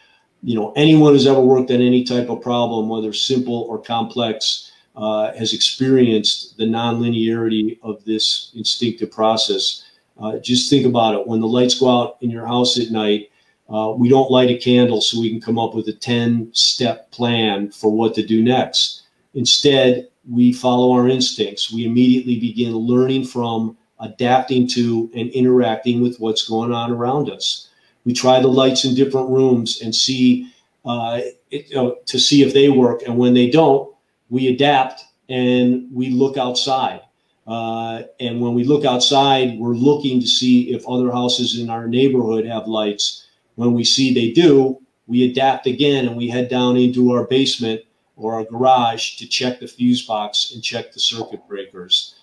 anyone who's ever worked on any type of problem, whether simple or complex, has experienced the nonlinearity of this instinctive process. Just think about it. When the lights go out in your house at night, we don't light a candle so we can come up with a 10-step plan for what to do next. Instead, we follow our instincts. We immediately begin learning from, adapting to, and interacting with what's going on around us. We try the lights in different rooms and see to see if they work. And when they don't, we adapt and we look outside. And when we look outside, we're looking to see if other houses in our neighborhood have lights. When we see they do, we adapt again and we head down into our basement or our garage to check the fuse box and check the circuit breakers.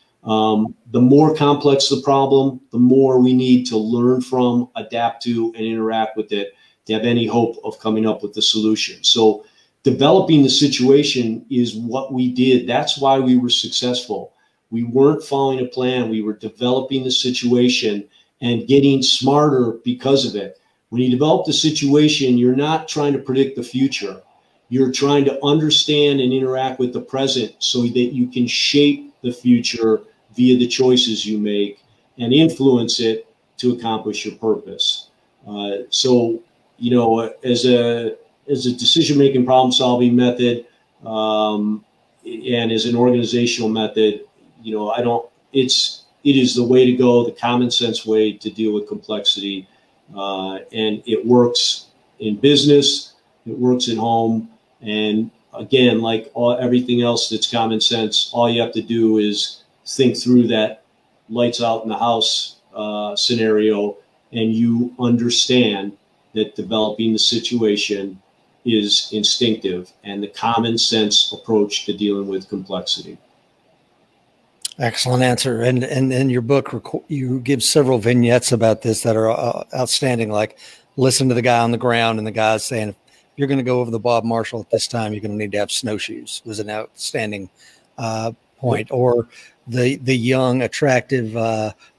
The more complex the problem, the more we need to learn from, adapt to, and interact with it to have any hope of coming up with the solution. So developing the situation is what we did. That's why we were successful. We weren't following a plan. We were developing the situation and getting smarter because of it. When you develop the situation, you're not trying to predict the future. You're trying to understand and interact with the present so that you can shape the future via the choices you make and influence it to accomplish your purpose. So, as a decision-making, problem-solving method, and as an organizational method, it is the way to go, the common sense way to deal with complexity. And it works in business, it works at home. And again, like everything else that's common sense, all you have to do is think through that lights out in the house scenario, and you understand that developing the situation is instinctive and the common sense approach to dealing with complexity. Excellent answer. And in your book, you give several vignettes about this that are outstanding, like listen to the guy on the ground and the guy's saying, if you're going to go over the Bob Marshall at this time, you're going to need to have snowshoes. It was an outstanding point. Or the young, attractive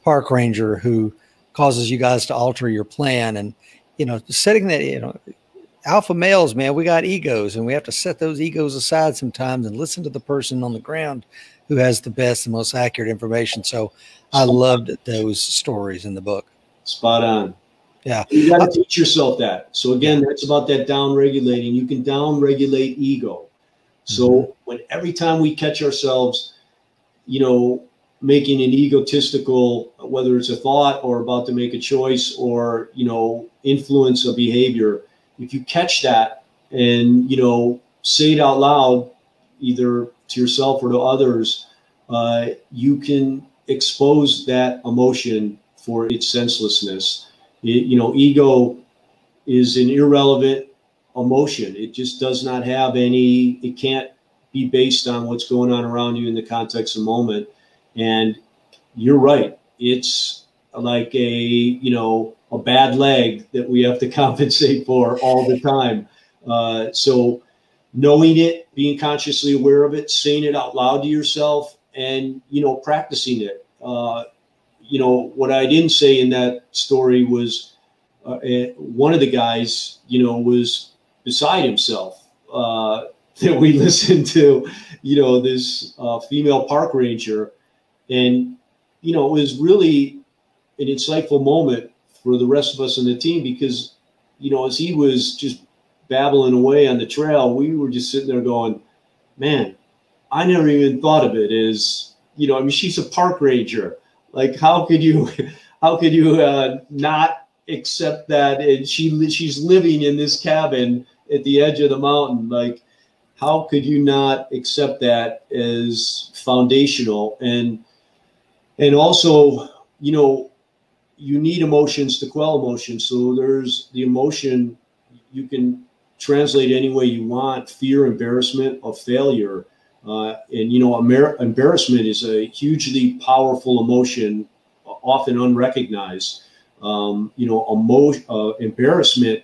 park ranger who causes you guys to alter your plan. And, you know, setting that, you know, alpha males, man, we got egos and we have to set those egos aside sometimes and listen to the person on the ground who has the best and most accurate information. So I loved those stories in the book. Spot on. Yeah. You got to teach yourself that. So again, that's about that down-regulating. You can down-regulate ego. So when every time we catch ourselves, you know, making an egotistical, whether it's a thought or about to make a choice or, you know, influence a behavior, if you catch that and, you know, say it out loud, either to yourself or to others, you can expose that emotion for its senselessness. It, you know, ego is an irrelevant emotion. It just does not have any, it can't be based on what's going on around you in the context of the moment. And you're right. It's like a, you know, a bad leg that we have to compensate for all the time. So knowing it, being consciously aware of it, saying it out loud to yourself, and, you know, practicing it. You know, what I didn't say in that story was one of the guys, you know, was beside himself that we listened to, you know, this female park ranger. And, you know, it was really an insightful moment for the rest of us on the team because, you know, as he was just babbling away on the trail, we were just sitting there going, man, I never even thought of it as, you know, I mean, she's a park ranger. Like, how could you not accept that? And she's living in this cabin at the edge of the mountain. Like, how could you not accept that as foundational? And also, you know, you need emotions to quell emotions. So there's the emotion you can translate any way you want: fear, embarrassment, of failure. And, you know, embarrassment is a hugely powerful emotion, often unrecognized. You know, embarrassment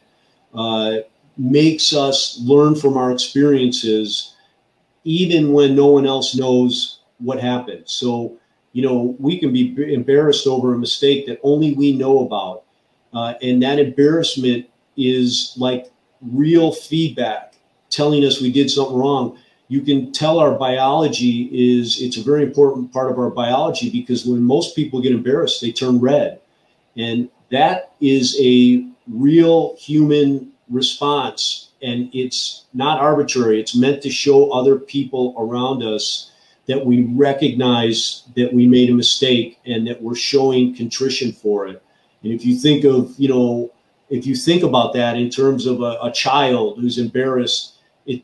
makes us learn from our experiences, even when no one else knows what happened. So, you know, we can be embarrassed over a mistake that only we know about. And that embarrassment is like real feedback telling us we did something wrong. You can tell our biology is, it's a very important part of our biology, because when most people get embarrassed, they turn red. And that is a real human response. And it's not arbitrary. It's meant to show other people around us that we recognize that we made a mistake and that we're showing contrition for it. And if you think of, you know, if you think about that in terms of a child who's embarrassed,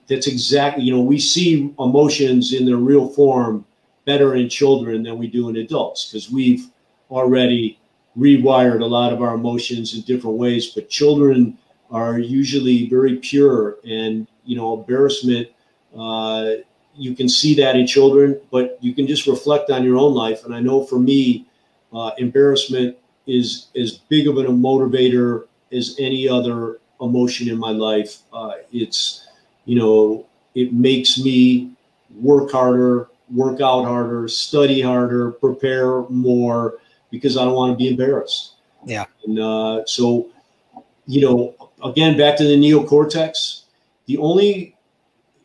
that's exactly, you know, we see emotions in their real form better in children than we do in adults, because we've already rewired a lot of our emotions in different ways. But children are usually very pure, and, you know, embarrassment, you can see that in children, but you can just reflect on your own life. And I know for me, embarrassment is as big of a motivator as any other emotion in my life. It's, you know, it makes me work harder, work out harder, study harder, prepare more, because I don't want to be embarrassed. Yeah. And so, you know, again, back to the neocortex, the only,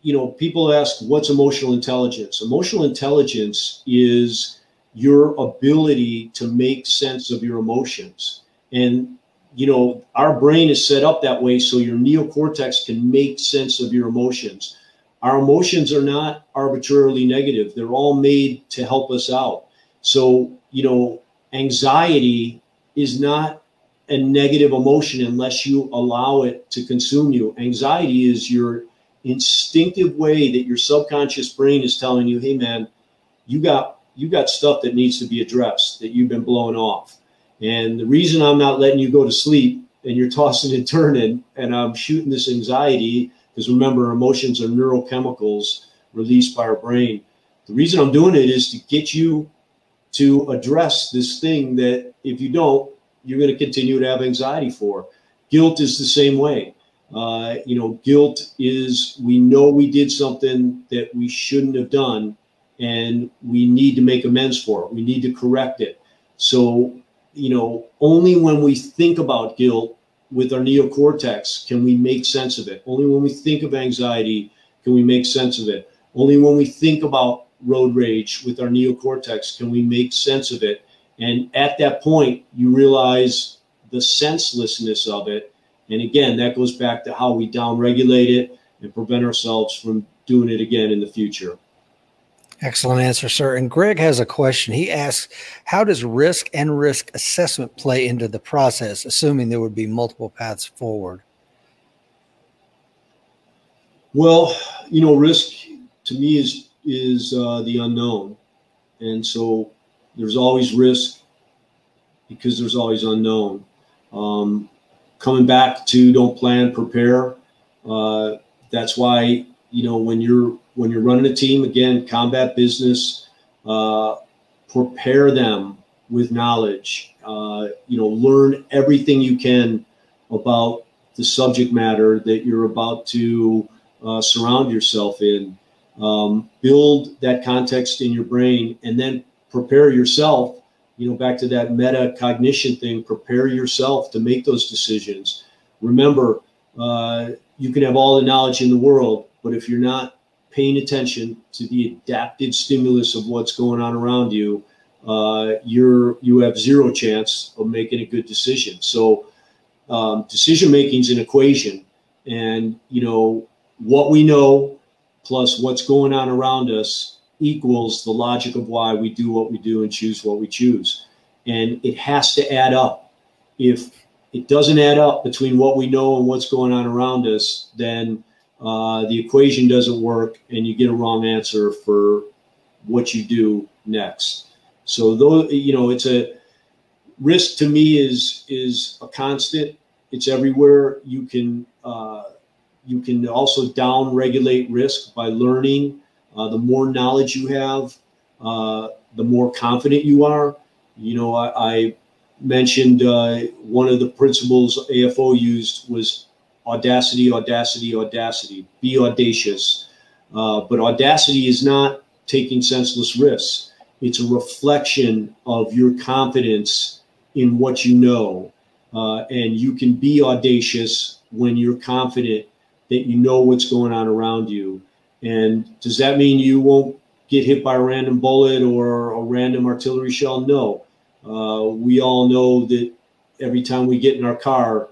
you know, people ask, what's emotional intelligence? Emotional intelligence is your ability to make sense of your emotions. And, you know, our brain is set up that way so your neocortex can make sense of your emotions. Our emotions are not arbitrarily negative. They're all made to help us out. So, you know, anxiety is not a negative emotion unless you allow it to consume you. Anxiety is your instinctive way that your subconscious brain is telling you, hey man, you got stuff that needs to be addressed that you've been blowing off. And the reason I'm not letting you go to sleep and you're tossing and turning and I'm shooting this anxiety, because remember, emotions are neurochemicals released by our brain. The reason I'm doing it is to get you to address this thing that if you don't, you're going to continue to have anxiety for. Guilt is the same way. You know, guilt is, we know we did something that we shouldn't have done and we need to make amends for it. We need to correct it. So, you know, only when we think about guilt with our neocortex can we make sense of it. Only when we think of anxiety can we make sense of it. Only when we think about road rage with our neocortex can we make sense of it. And at that point, you realize the senselessness of it. And again, that goes back to how we downregulate it and prevent ourselves from doing it again in the future. Excellent answer, sir. And Greg has a question. He asks, how does risk and risk assessment play into the process, assuming there would be multiple paths forward? Well, you know, risk to me is the unknown. And so there's always risk because there's always unknown. Coming back to don't plan, prepare. That's why, you know, when you're running a team, again, combat business, prepare them with knowledge. You know, learn everything you can about the subject matter that you're about to surround yourself in. Build that context in your brain and then prepare yourself, you know, back to that metacognition thing, prepare yourself to make those decisions. Remember, you can have all the knowledge in the world, but if you're not paying attention to the adapted stimulus of what's going on around you, you have zero chance of making a good decision. So decision-making is an equation, and, you know, what we know plus what's going on around us equals the logic of why we do what we do and choose what we choose. And it has to add up. If it doesn't add up between what we know and what's going on around us, then the equation doesn't work and you get a wrong answer for what you do next. So, though, you know, it's a risk to me is a constant. It's everywhere. You can also down-regulate risk by learning. The more knowledge you have, the more confident you are. You know, I mentioned one of the principles AFO used was audacity, audacity, audacity. Be audacious. But audacity is not taking senseless risks. It's a reflection of your confidence in what you know. And you can be audacious when you're confident that you know what's going on around you. And does that mean you won't get hit by a random bullet or a random artillery shell? No. We all know that every time we get in our car,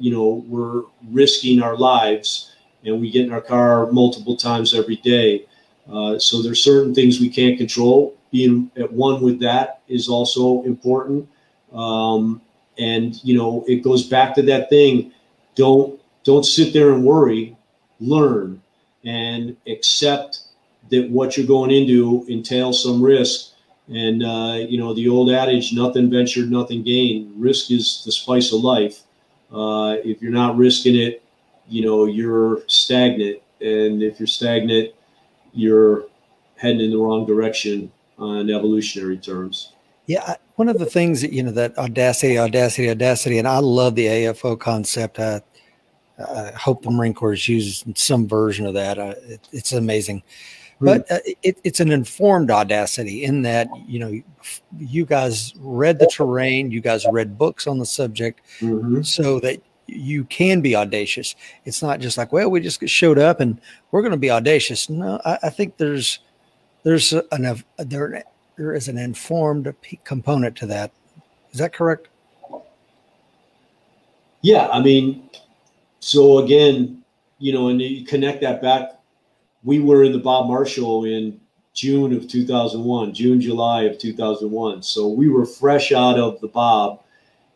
you know, we're risking our lives, and we get in our car multiple times every day. So there's certain things we can't control. Being at one with that is also important. And, you know, it goes back to that thing. Don't sit there and worry. Learn and accept that what you're going into entails some risk. And, you know, the old adage, nothing ventured, nothing gained. Risk is the spice of life. If you're not risking it, you know, you're stagnant. And if you're stagnant, you're heading in the wrong direction on evolutionary terms. Yeah. One of the things that, you know, that audacity, audacity, audacity, and I love the AFO concept. I hope the Marine Corps uses some version of that. It's amazing, but it's an informed audacity in that, you know, you guys read the terrain, you guys read books on the subject so that you can be audacious. It's not just like, well, we just showed up and we're going to be audacious. No, I think there is an informed component to that. Is that correct? Yeah. I mean, so again, you know, and you connect that back. We were in the Bob Marshall in June of 2001, June, July of 2001. So we were fresh out of the Bob.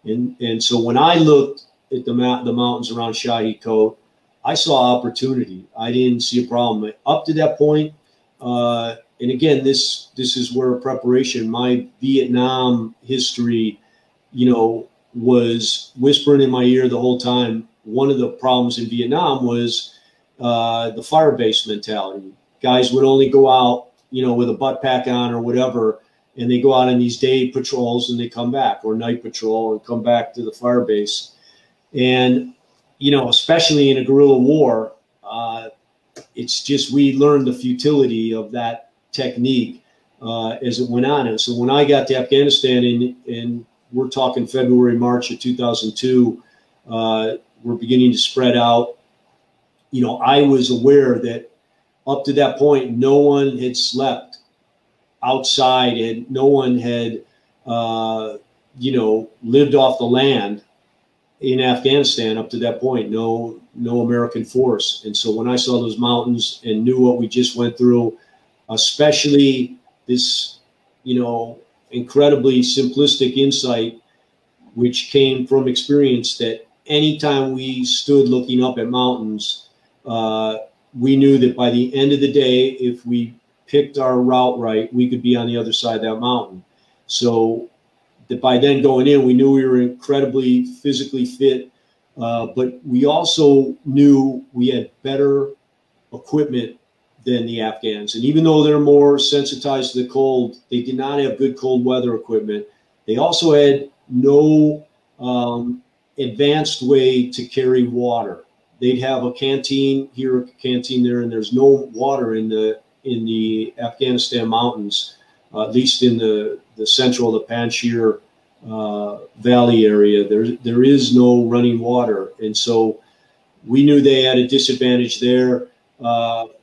And so when I looked at the mountains around Shahi Kot, I saw opportunity. I didn't see a problem. Up to that point, and again, this is where preparation, my Vietnam history, you know, was whispering in my ear the whole time. One of the problems in Vietnam was the fire base mentality. Guys would only go out, you know, with a butt pack on or whatever, and they go out on these day patrols and they come back, or night patrol and come back to the fire base. And, you know, especially in a guerrilla war, it's just, we learned the futility of that technique as it went on. And so when I got to Afghanistan, and we're talking February, March of 2002, we're beginning to spread out. You know, I was aware that up to that point, no one had slept outside, and no one had, you know, lived off the land in Afghanistan up to that point, no American force. And so when I saw those mountains and knew what we just went through, especially this, you know, incredibly simplistic insight, which came from experience, that anytime we stood looking up at mountains, we knew that by the end of the day, if we picked our route right, we could be on the other side of that mountain. So that by then going in, we knew we were incredibly physically fit, but we also knew we had better equipment than the Afghans. And even though they're more sensitized to the cold, they did not have good cold weather equipment. They also had no advanced way to carry water. They'd have a canteen here, a canteen there, and there's no water in the Afghanistan mountains, at least in the central, the Panjshir Valley area. There is no running water. And so we knew they had a disadvantage there.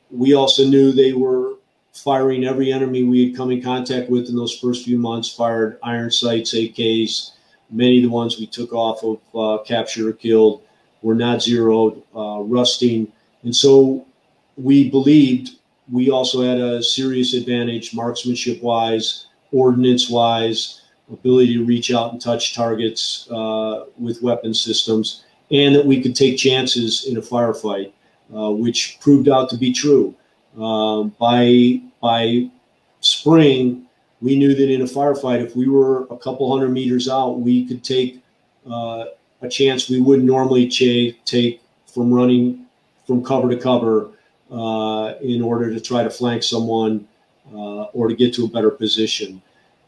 We also knew they were firing every enemy we had come in contact with in those first few months, fired iron sights, AKs. Many of the ones we took off of, captured or killed, were not zeroed, rusting. And so we believed we also had a serious advantage marksmanship-wise, ordnance-wise, ability to reach out and touch targets with weapon systems, and that we could take chances in a firefight, which proved out to be true. By spring, we knew that in a firefight, if we were a couple hundred meters out, we could take a chance we wouldn't normally take from running from cover to cover in order to try to flank someone or to get to a better position.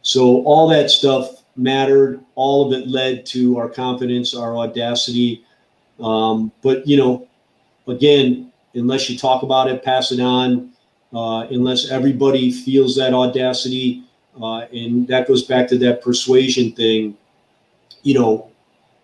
So all that stuff mattered. All of it led to our confidence, our audacity. But, you know, again, unless you talk about it, pass it on, unless everybody feels that audacity, and that goes back to that persuasion thing. You know,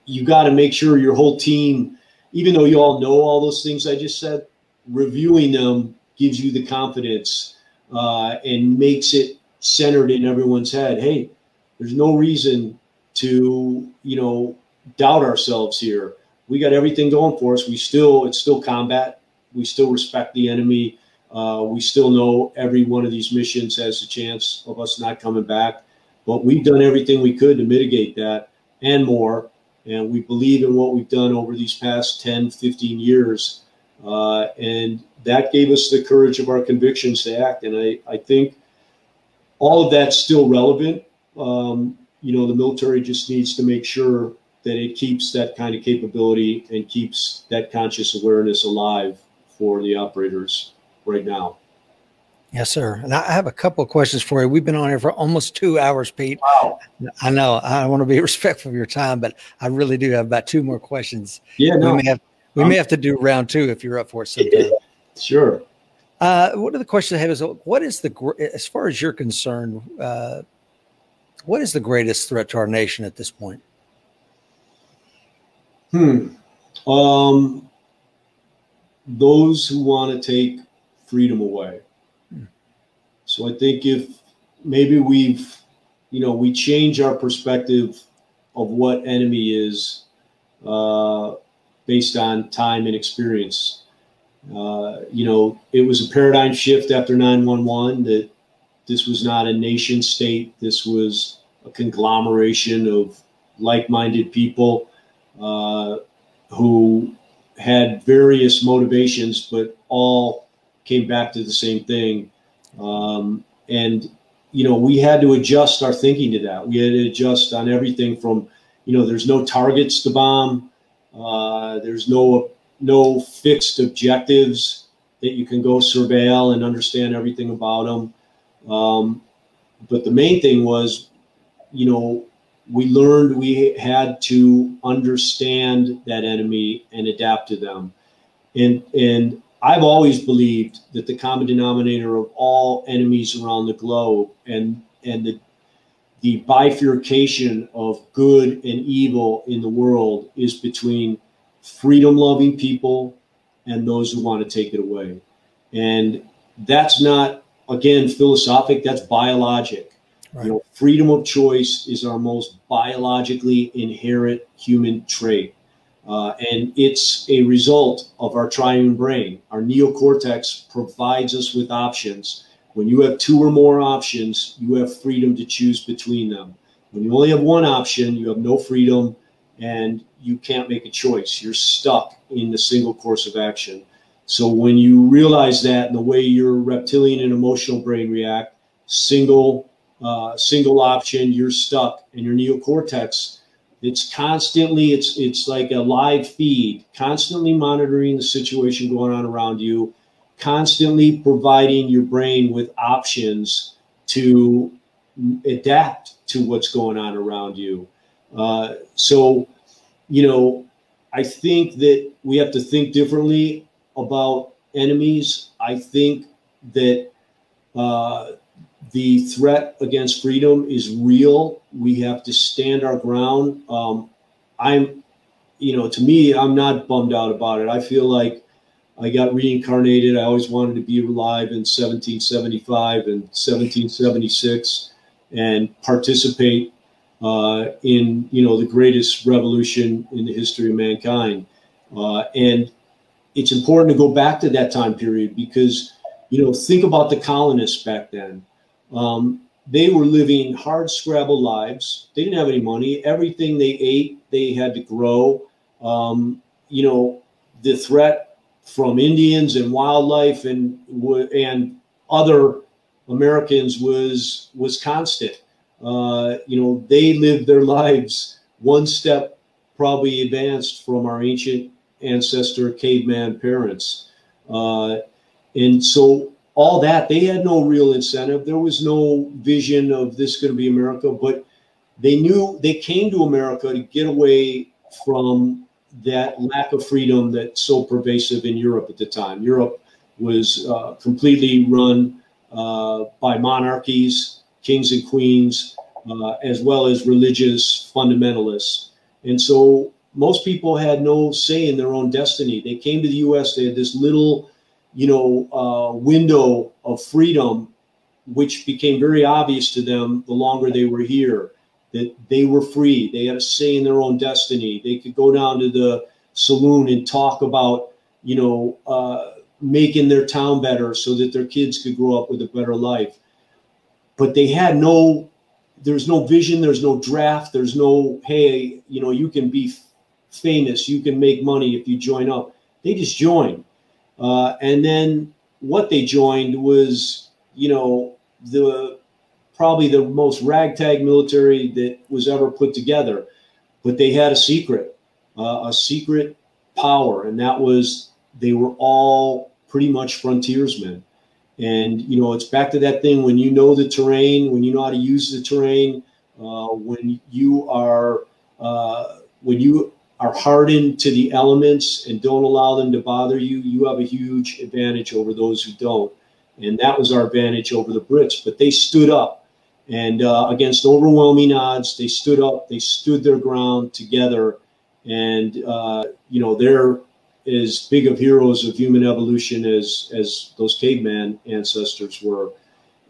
you got to make sure your whole team, even though you all know all those things I just said, reviewing them gives you the confidence and makes it centered in everyone's head. Hey, there's no reason to, you know, doubt ourselves here. We got everything going for us. It's still combat. We still respect the enemy. We still know every one of these missions has a chance of us not coming back, but we've done everything we could to mitigate that and more. And we believe in what we've done over these past 10, 15 years. And that gave us the courage of our convictions to act. And I think all of that's still relevant. You know, the military just needs to make sure that it keeps that kind of capability and keeps that conscious awareness alive for the operators right now. Yes, sir. And I have a couple of questions for you. We've been on here for almost 2 hours, Pete. Wow. I know. I want to be respectful of your time, but I really do have about two more questions. Yeah, no. We may have to do round two if you're up for it sometime. Sure. One of the questions I have is, what is the, as far as you're concerned, what is the greatest threat to our nation at this point? Those who want to take freedom away. So I think if maybe we've, you know, we change our perspective of what enemy is based on time and experience. You know, it was a paradigm shift after 9/11 that This was not a nation state. This was a conglomeration of like-minded people who had various motivations, but all came back to the same thing. And, you know, we had to adjust our thinking to that. We had to adjust on everything from, you know, there's no targets to bomb. There's no fixed objectives that you can go surveil and understand everything about them. But the main thing was, you know, we learned we had to understand that enemy and adapt to them. And I've always believed that the common denominator of all enemies around the globe and the bifurcation of good and evil in the world is between freedom-loving people and those who want to take it away. And that's not, again, philosophic, that's biologic. Right. You know, freedom of choice is our most biologically inherent human trait. And it's a result of our triune brain. Our neocortex provides us with options. When you have two or more options, you have freedom to choose between them. When you only have one option, you have no freedom and you can't make a choice. You're stuck in the single course of action. So when you realize that and the way your reptilian and emotional brain react, single option, you're stuck, and your neocortex, it's constantly, it's like a live feed, constantly monitoring the situation going on around you, constantly providing your brain with options to adapt to what's going on around you. So, you know, I think that we have to think differently about enemies. I think that the threat against freedom is real. We have to stand our ground. You know, to me, I'm not bummed out about it. I feel like I got reincarnated. I always wanted to be alive in 1775 and 1776 and participate in, you know, the greatest revolution in the history of mankind. And it's important to go back to that time period because, you know, think about the colonists back then. They were living hard-scrabble lives. They didn't have any money. Everything they ate, they had to grow. You know, the threat from Indians and wildlife and other Americans was constant. You know, they lived their lives one step probably advanced from our ancient ancestor caveman parents. And so all that, they had no real incentive. There was no vision of this going to be America, but they knew they came to America to get away from that lack of freedom that's so pervasive in Europe at the time. Europe was completely run by monarchies, kings and queens, as well as religious fundamentalists. And so most people had no say in their own destiny. They came to the U.S., they had this little, you know, window of freedom, which became very obvious to them the longer they were here, that they were free. They had a say in their own destiny. They could go down to the saloon and talk about, you know, making their town better so that their kids could grow up with a better life. But they had no, there's no vision, there's no draft, there's no, hey, you know, you can be famous, you can make money if you join up. They just joined. And then what they joined was, you know, probably the most ragtag military that was ever put together. But they had a secret power, and that was they were all pretty much frontiersmen. And, you know, it's back to that thing when you know the terrain, when you know how to use the terrain, when you are hardened to the elements and don't allow them to bother you, you have a huge advantage over those who don't. And that was our advantage over the Brits. But they stood up, and against overwhelming odds, they stood up, they stood their ground together. And, you know, they're as big of heroes of human evolution as those caveman ancestors were.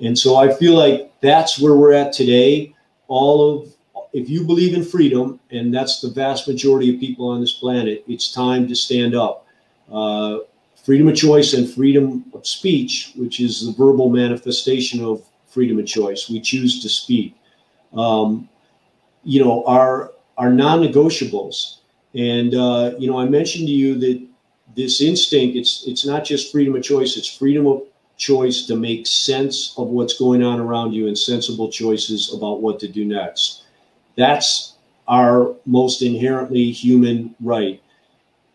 And so I feel like that's where we're at today. If you believe in freedom, and that's the vast majority of people on this planet, it's time to stand up. Freedom of choice and freedom of speech, which is the verbal manifestation of freedom of choice. We choose to speak. You know, our non-negotiables. And, you know, I mentioned to you that this instinct, it's not just freedom of choice, it's freedom of choice to make sense of what's going on around you and sensible choices about what to do next. That's our most inherently human right.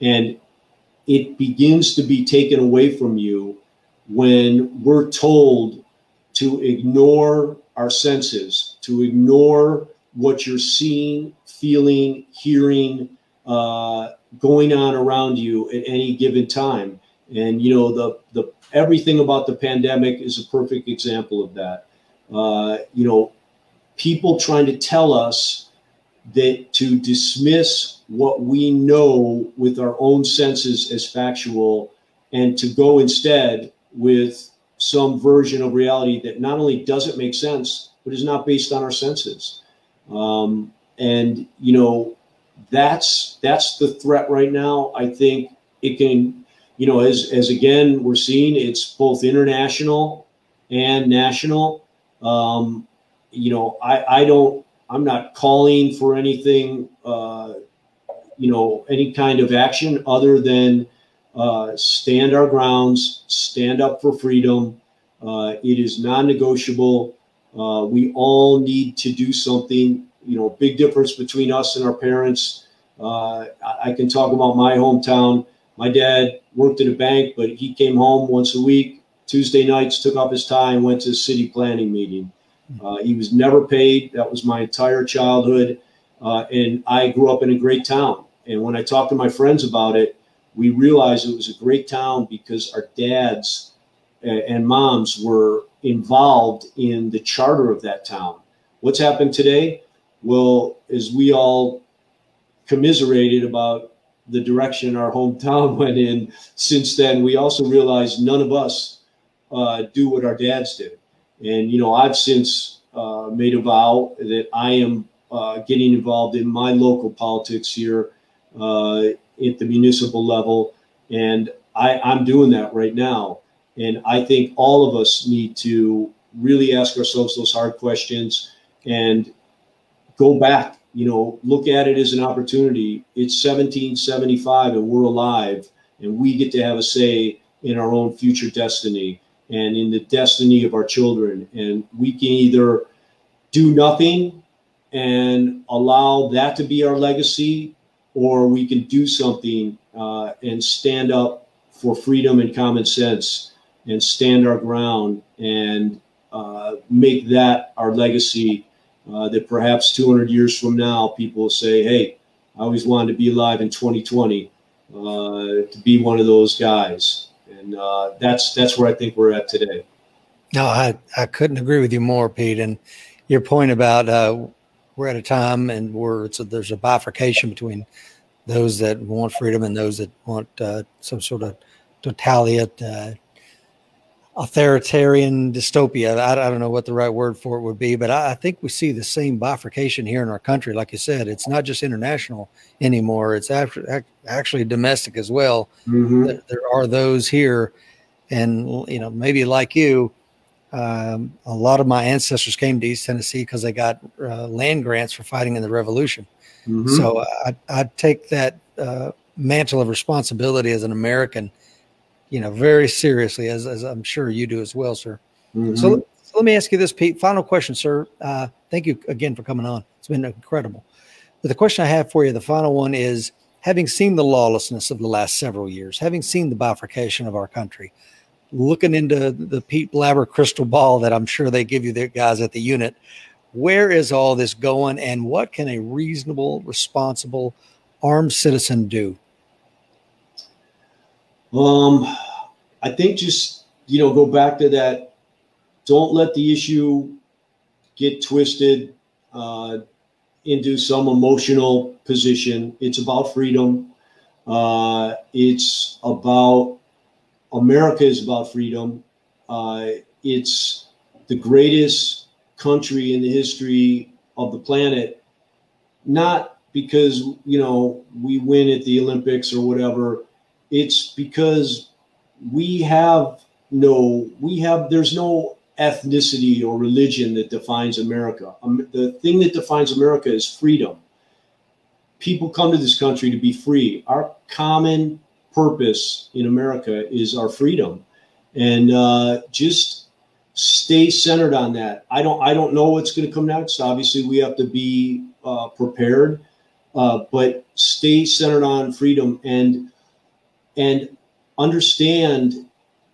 And it begins to be taken away from you when we're told to ignore our senses, to ignore what you're seeing, feeling, hearing, going on around you at any given time. And, you know, the everything about the pandemic is a perfect example of that. You know, people trying to tell us that to dismiss what we know with our own senses as factual and to go instead with some version of reality that not only doesn't make sense, but is not based on our senses. And, you know, that's the threat right now. I think it can, you know, as again, we're seeing it's both international and national. You know, I'm not calling for anything, you know, any kind of action other than stand our grounds, stand up for freedom. It is non-negotiable. We all need to do something. You know, big difference between us and our parents. I can talk about my hometown. My dad worked at a bank, but he came home once a week, Tuesday nights, took off his tie and went to a city planning meeting. He was never paid. That was my entire childhood. And I grew up in a great town. And when I talked to my friends about it, we realized it was a great town because our dads and moms were involved in the charter of that town. What's happened today? Well, as we all commiserated about the direction our hometown went in since then, we also realized none of us do what our dads did. And, you know, I've since made a vow that I am getting involved in my local politics here at the municipal level. And I'm doing that right now. And I think all of us need to really ask ourselves those hard questions and go back, you know, look at it as an opportunity. It's 1775 and we're alive and we get to have a say in our own future destiny and in the destiny of our children. And we can either do nothing and allow that to be our legacy, or we can do something and stand up for freedom and common sense and stand our ground and make that our legacy, that perhaps 200 years from now, people say, hey, I always wanted to be alive in 2020, to be one of those guys. And that's where I think we're at today. No, I couldn't agree with you more, Pete. And your point about we're at a time and there's a bifurcation between those that want freedom and those that want some sort of totalitarian, authoritarian dystopia. I don't know what the right word for it would be, but I think we see the same bifurcation here in our country. Like you said, it's not just international anymore. It's actually domestic as well. Mm-hmm. There are those here, and, you know, maybe like you, a lot of my ancestors came to East Tennessee because they got land grants for fighting in the revolution. Mm-hmm. So I take that mantle of responsibility as an American, you know, very seriously, as I'm sure you do as well, sir. Mm-hmm. So let me ask you this, Pete. Final question, sir. Thank you again for coming on. It's been incredible. But the question I have for you, the final one is, having seen the lawlessness of the last several years, having seen the bifurcation of our country, looking into the Pete Blaber crystal ball that I'm sure they give you their guys at the unit, where is all this going and what can a reasonable, responsible, armed citizen do? I think just, you know, go back to that. Don't let the issue get twisted into some emotional position. It's about freedom. It's about America is about freedom. It's the greatest country in the history of the planet. Not because, you know, we win at the Olympics or whatever. It's because we have there's no ethnicity or religion that defines America. The thing that defines America is freedom. People come to this country to be free. Our common purpose in America is our freedom. And just stay centered on that. I don't know what's going to come next. Obviously, we have to be prepared, but stay centered on freedom and understand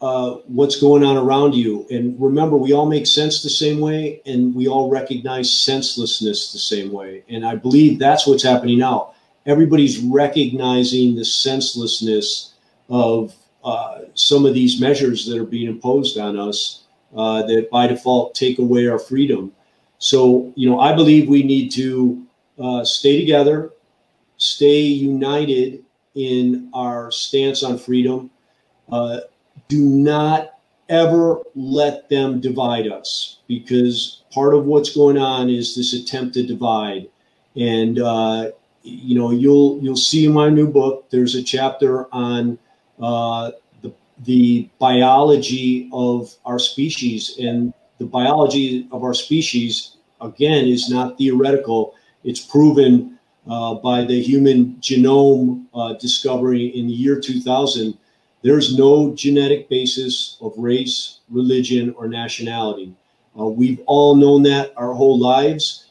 what's going on around you. And remember, we all make sense the same way, and we all recognize senselessness the same way. And I believe that's what's happening now. Everybody's recognizing the senselessness of some of these measures that are being imposed on us that by default take away our freedom. So, you know, I believe we need to stay together, stay united in our stance on freedom. Do not ever let them divide us, because part of what's going on is this attempt to divide. And, you know, you'll see in my new book, there's a chapter on the biology of our species, and the biology of our species, again, is not theoretical. It's proven by the human genome discovery in the year 2000. There's no genetic basis of race, religion, or nationality. We've all known that our whole lives.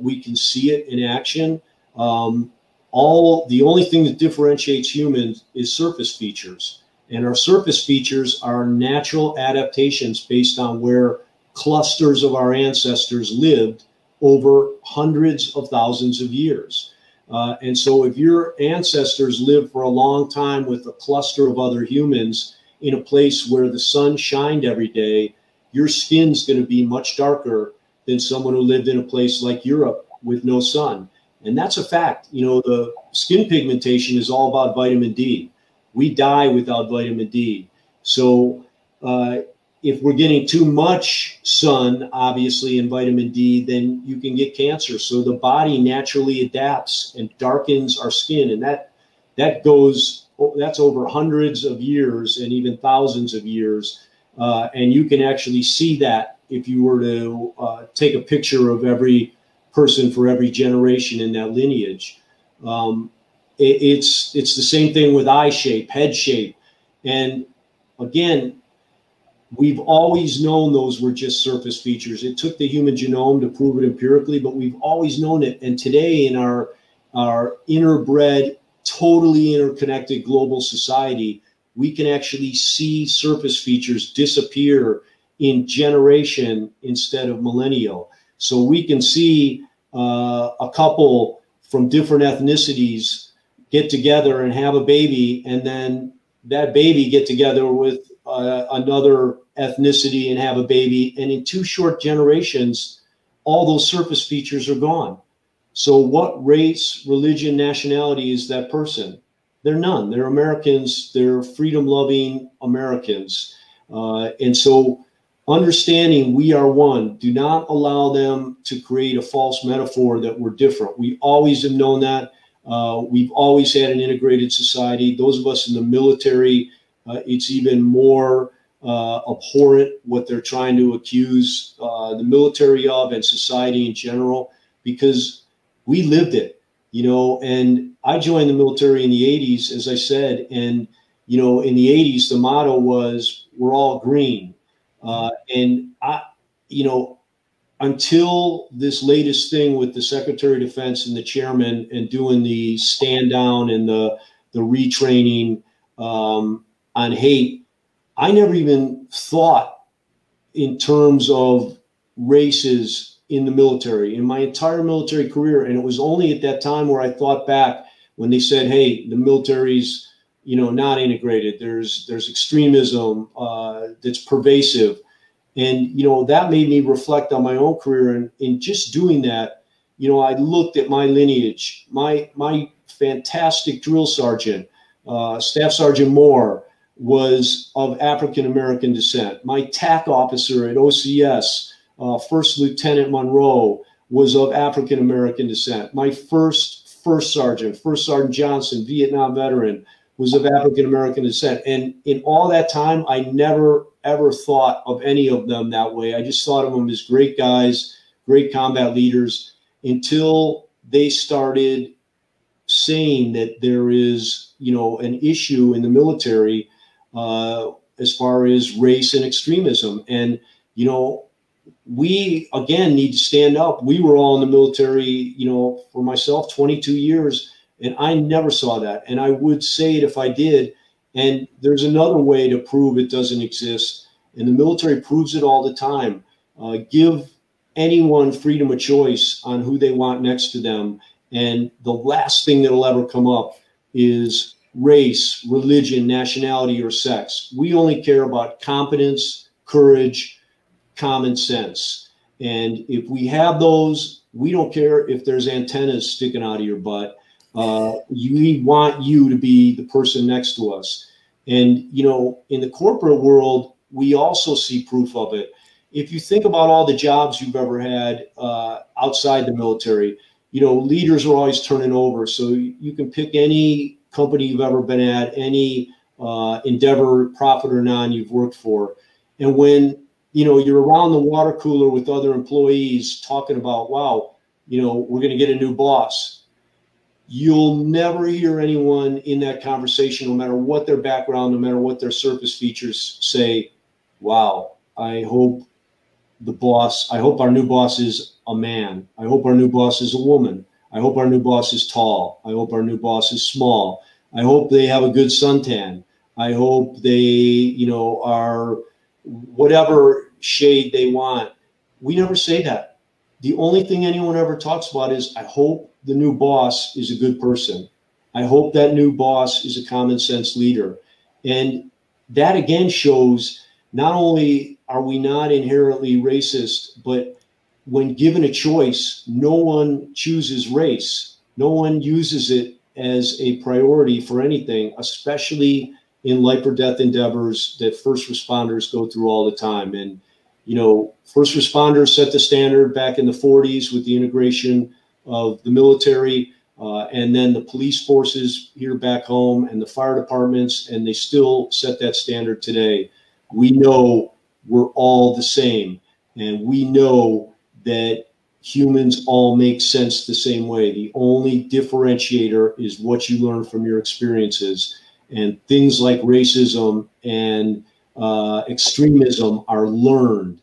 We can see it in action. The only thing that differentiates humans is surface features. And our surface features are natural adaptations based on where clusters of our ancestors lived over hundreds of thousands of years. And so if your ancestors lived for a long time with a cluster of other humans in a place where the sun shined every day, your skin's going to be much darker than someone who lived in a place like Europe with no sun. And that's a fact. You know, the skin pigmentation is all about vitamin D. We die without vitamin D. So if we're getting too much sun, obviously, and vitamin D, then you can get cancer. So the body naturally adapts and darkens our skin. And that's over hundreds of years and even thousands of years. And you can actually see that if you were to take a picture of every person for every generation in that lineage. It's the same thing with eye shape, head shape. And again, we've always known those were just surface features. It took the human genome to prove it empirically, but we've always known it. And today in our interbred, totally interconnected global society, we can actually see surface features disappear in generation instead of millennial. So we can see a couple from different ethnicities get together and have a baby, and then that baby get together with another ethnicity and have a baby. And in two short generations, all those surface features are gone. So what race, religion, nationality is that person? They're none. They're Americans. They're freedom-loving Americans. And so understanding we are one, do not allow them to create a false metaphor that we're different. We always have known that. We've always had an integrated society. Those of us in the military, it's even more abhorrent what they're trying to accuse the military of, and society in general, because we lived it, you know. And I joined the military in the 80s, as I said, and, you know, in the 80s, the motto was, we're all green. And I, you know, until this latest thing with the Secretary of Defense and the chairman and doing the stand down and the retraining, on hate, I never even thought in terms of races in the military, in my entire military career. And it was only at that time where I thought back when they said, hey, the military's, you know, not integrated. There's extremism that's pervasive. And, you know, that made me reflect on my own career. And in just doing that, you know, I looked at my lineage, my fantastic drill sergeant, Staff Sergeant Moore, was of African-American descent. My TAC officer at OCS, First Lieutenant Monroe, was of African-American descent. My first sergeant, First Sergeant Johnson, Vietnam veteran, was of African-American descent. And in all that time, I never, ever thought of any of them that way. I just thought of them as great guys, great combat leaders, until they started saying that there is, you know, an issue in the military as far as race and extremism. And, you know, we, again, need to stand up. We were all in the military, you know, for myself, 22 years, and I never saw that. And I would say it if I did. And there's another way to prove it doesn't exist. And the military proves it all the time. Give anyone freedom of choice on who they want next to them. And the last thing that'll ever come up is race, religion, nationality, or sex. We only care about competence, courage, common sense. And if we have those, we don't care if there's antennas sticking out of your butt. We want you to be the person next to us. And, you know, in the corporate world, we also see proof of it. If you think about all the jobs you've ever had outside the military, you know, leaders are always turning over. So you can pick any company you've ever been at, any endeavor, profit or non, you've worked for. And when, you know, you're around the water cooler with other employees talking about, wow, you know, we're going to get a new boss, you'll never hear anyone in that conversation, no matter what their background, no matter what their surface features, say, wow, I hope our new boss is a man. I hope our new boss is a woman. I hope our new boss is tall. I hope our new boss is small. I hope they have a good suntan. I hope they, you know, are whatever shade they want. We never say that. The only thing anyone ever talks about is, I hope the new boss is a good person. I hope that new boss is a common sense leader. And that again shows not only are we not inherently racist, but when given a choice, no one chooses race. No one uses it as a priority for anything, especially in life or death endeavors that first responders go through all the time. And, you know, first responders set the standard back in the 40s with the integration of the military, and then the police forces here back home and the fire departments, and they still set that standard today. We know we're all the same, and we know that humans all make sense the same way. The only differentiator is what you learn from your experiences, and things like racism and extremism are learned.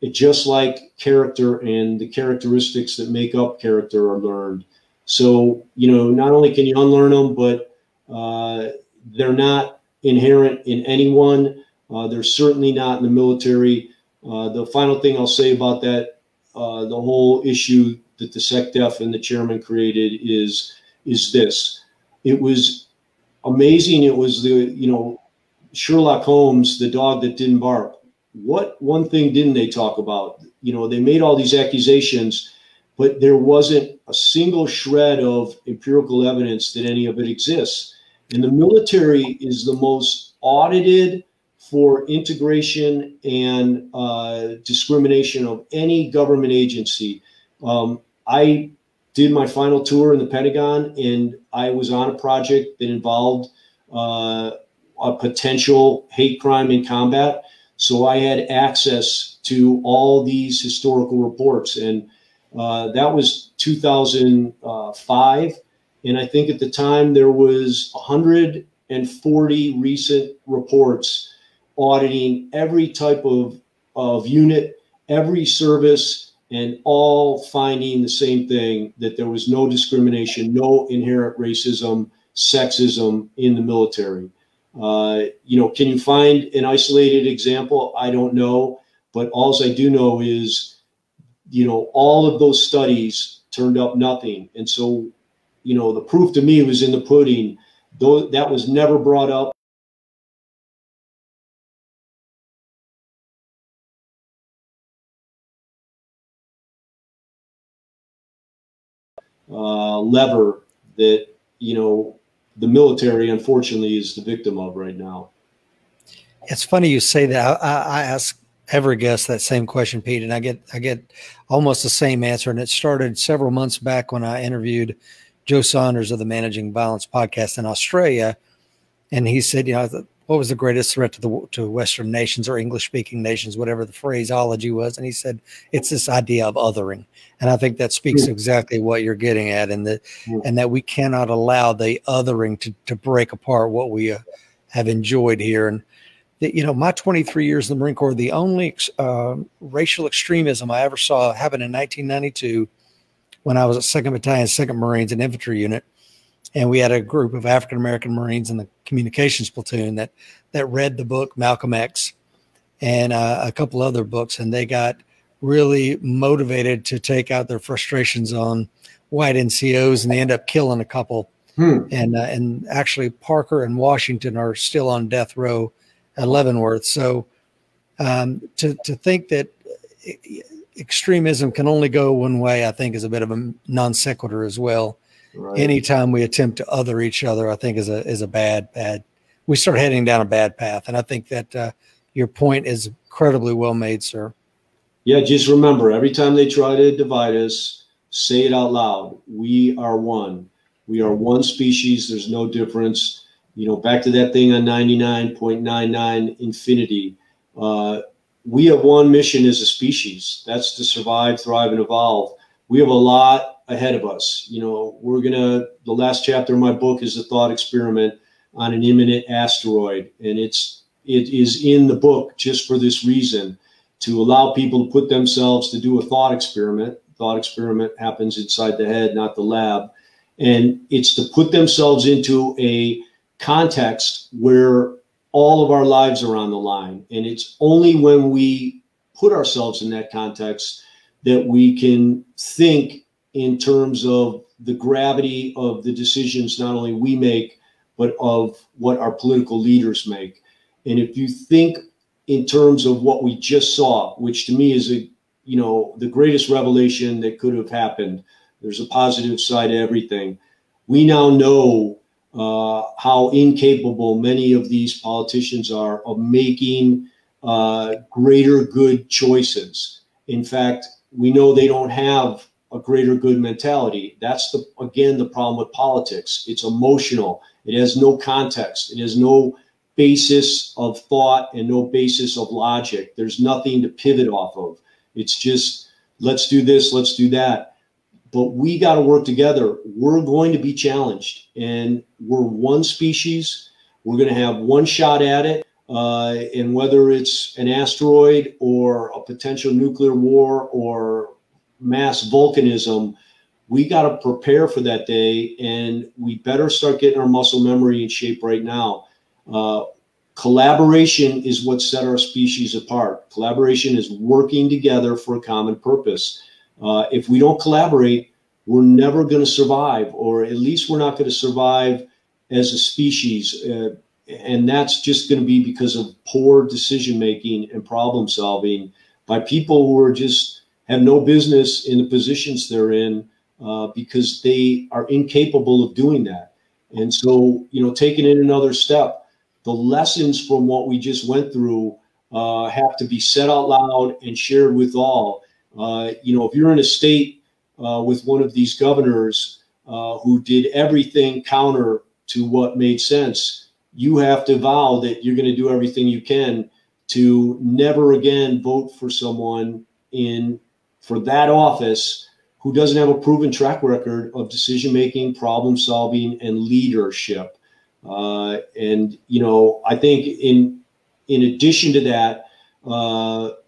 It just like character and the characteristics that make up character are learned. So, you know, not only can you unlearn them, but they're not inherent in anyone. They're certainly not in the military. The final thing I'll say about that, the whole issue that the SecDef and the chairman created is this. It was amazing. It was the, you know, Sherlock Holmes, the dog that didn't bark. What one thing didn't they talk about? You know, they made all these accusations, but there wasn't a single shred of empirical evidence that any of it exists. And the military is the most audited for integration and discrimination of any government agency. I did my final tour in the Pentagon, and I was on a project that involved a potential hate crime in combat. So I had access to all these historical reports, and that was 2005. And I think at the time there was 140 recent reports auditing every type of unit, every service, and all finding the same thing, that there was no discrimination, no inherent racism, sexism in the military. You know, can you find an isolated example? I don't know, but all I do know is, you know, all of those studies turned up nothing. And so, you know, the proof to me was in the pudding, though that was never brought up. Lever that, you know, the military, unfortunately, is the victim of right now. It's funny you say that. I ask every guest that same question, Pete, and I get almost the same answer. And it started several months back when I interviewed Joe Saunders of the Managing Violence podcast in Australia. And he said, you know, what was the greatest threat to Western nations or English-speaking nations, whatever the phraseology was? And he said, it's this idea of othering. And I think that speaks to exactly what you're getting at, and that, and that we cannot allow the othering to break apart what we have enjoyed here. And, that, you know, my 23 years in the Marine Corps, the only racial extremism I ever saw happened in 1992 when I was at 2nd Battalion, 2nd Marines, an infantry unit. And we had a group of African-American Marines in the communications platoon that read the book Malcolm X and a couple other books. And they got really motivated to take out their frustrations on white NCOs, and they end up killing a couple. And actually Parker and Washington are still on death row at Leavenworth. So to think that extremism can only go one way, I think, is a bit of a non sequitur as well. Right. Anytime we attempt to other each other, I think is a bad, we start heading down a bad path. And I think that your point is incredibly well made, sir. Yeah. Just remember, every time they try to divide us, say it out loud. We are one. We are one species. There's no difference. You know, back to that thing on 99.99 infinity. We have one mission as a species. That's to survive, thrive, and evolve. We have a lot ahead of us. You know, we're going to, the last chapter of my book is a thought experiment on an imminent asteroid. And it is in the book just for this reason, to allow people to put themselves to do a thought experiment. Thought experiment happens inside the head, not the lab. And it's to put themselves into a context where all of our lives are on the line. And it's only when we put ourselves in that context that we can think in terms of the gravity of the decisions not only we make, but of what our political leaders make. And if you think in terms of what we just saw, which to me is a, you know, the greatest revelation that could have happened, there's a positive side to everything. We now know how incapable many of these politicians are of making greater good choices. In fact, we know they don't have a greater good mentality. That's, again, the problem with politics. It's emotional. It has no context. It has no basis of thought and no basis of logic. There's nothing to pivot off of. It's just, let's do this, let's do that. But we got to work together. We're going to be challenged, and we're one species. We're going to have one shot at it. And whether it's an asteroid or a potential nuclear war or mass volcanism, we got to prepare for that day, and we better start getting our muscle memory in shape right now. Collaboration is what set our species apart. Collaboration is working together for a common purpose. If we don't collaborate, we're never going to survive, or at least we're not going to survive as a species. And that's just going to be because of poor decision making and problem solving by people who are just have no business in the positions they're in because they are incapable of doing that. And so, you know, taking it another step, the lessons from what we just went through have to be said out loud and shared with all. You know, if you're in a state with one of these governors who did everything counter to what made sense, you have to vow that you're going to do everything you can to never again vote for someone for that office who doesn't have a proven track record of decision-making, problem-solving, and leadership. And, you know, I think in addition to that,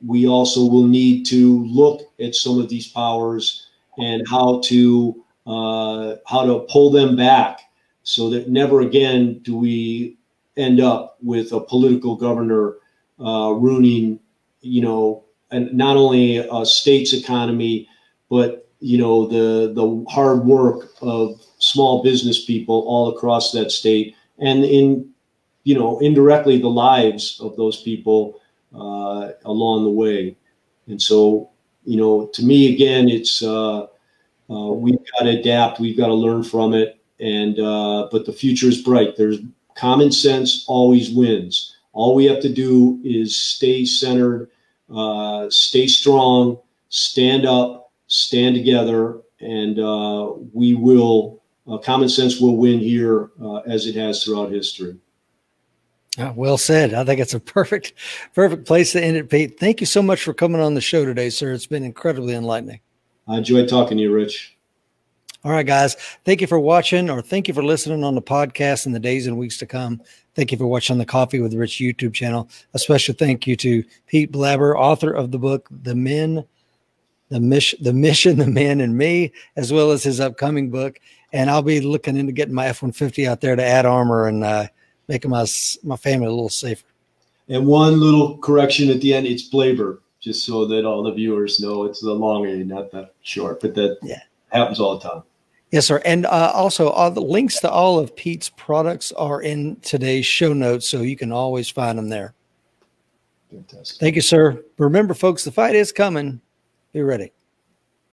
we also will need to look at some of these powers and how to pull them back, so that never again do we end up with a political governor ruining, you know, and not only a state's economy, but, you know, the hard work of small business people all across that state, and in, you know, indirectly the lives of those people along the way. And so, you know, to me, again, it's we've got to adapt. We've got to learn from it. And but the future is bright. There's common sense always wins. All we have to do is stay centered, stay strong, stand up, stand together, and common sense will win here as it has throughout history. Well said. I think it's a perfect place to end it, Pete. Thank you so much for coming on the show today, sir. It's been incredibly enlightening. I enjoyed talking to you, Rich. All right, guys. Thank you for watching, or thank you for listening on the podcast in the days and weeks to come. Thank you for watching the Coffee with Rich YouTube channel. A special thank you to Pete Blaber, author of the book, The Mission, The Man, and Me, as well as his upcoming book. And I'll be looking into getting my F-150 out there to Add Armor and making my family a little safer. And one little correction at the end, it's Blaber, just so that all the viewers know it's the long A, not the short, but that happens all the time. Yes, sir. And also all the links to all of Pete's products are in today's show notes, so you can always find them there. Fantastic. Thank you, sir. Remember, folks, the fight is coming. Be ready.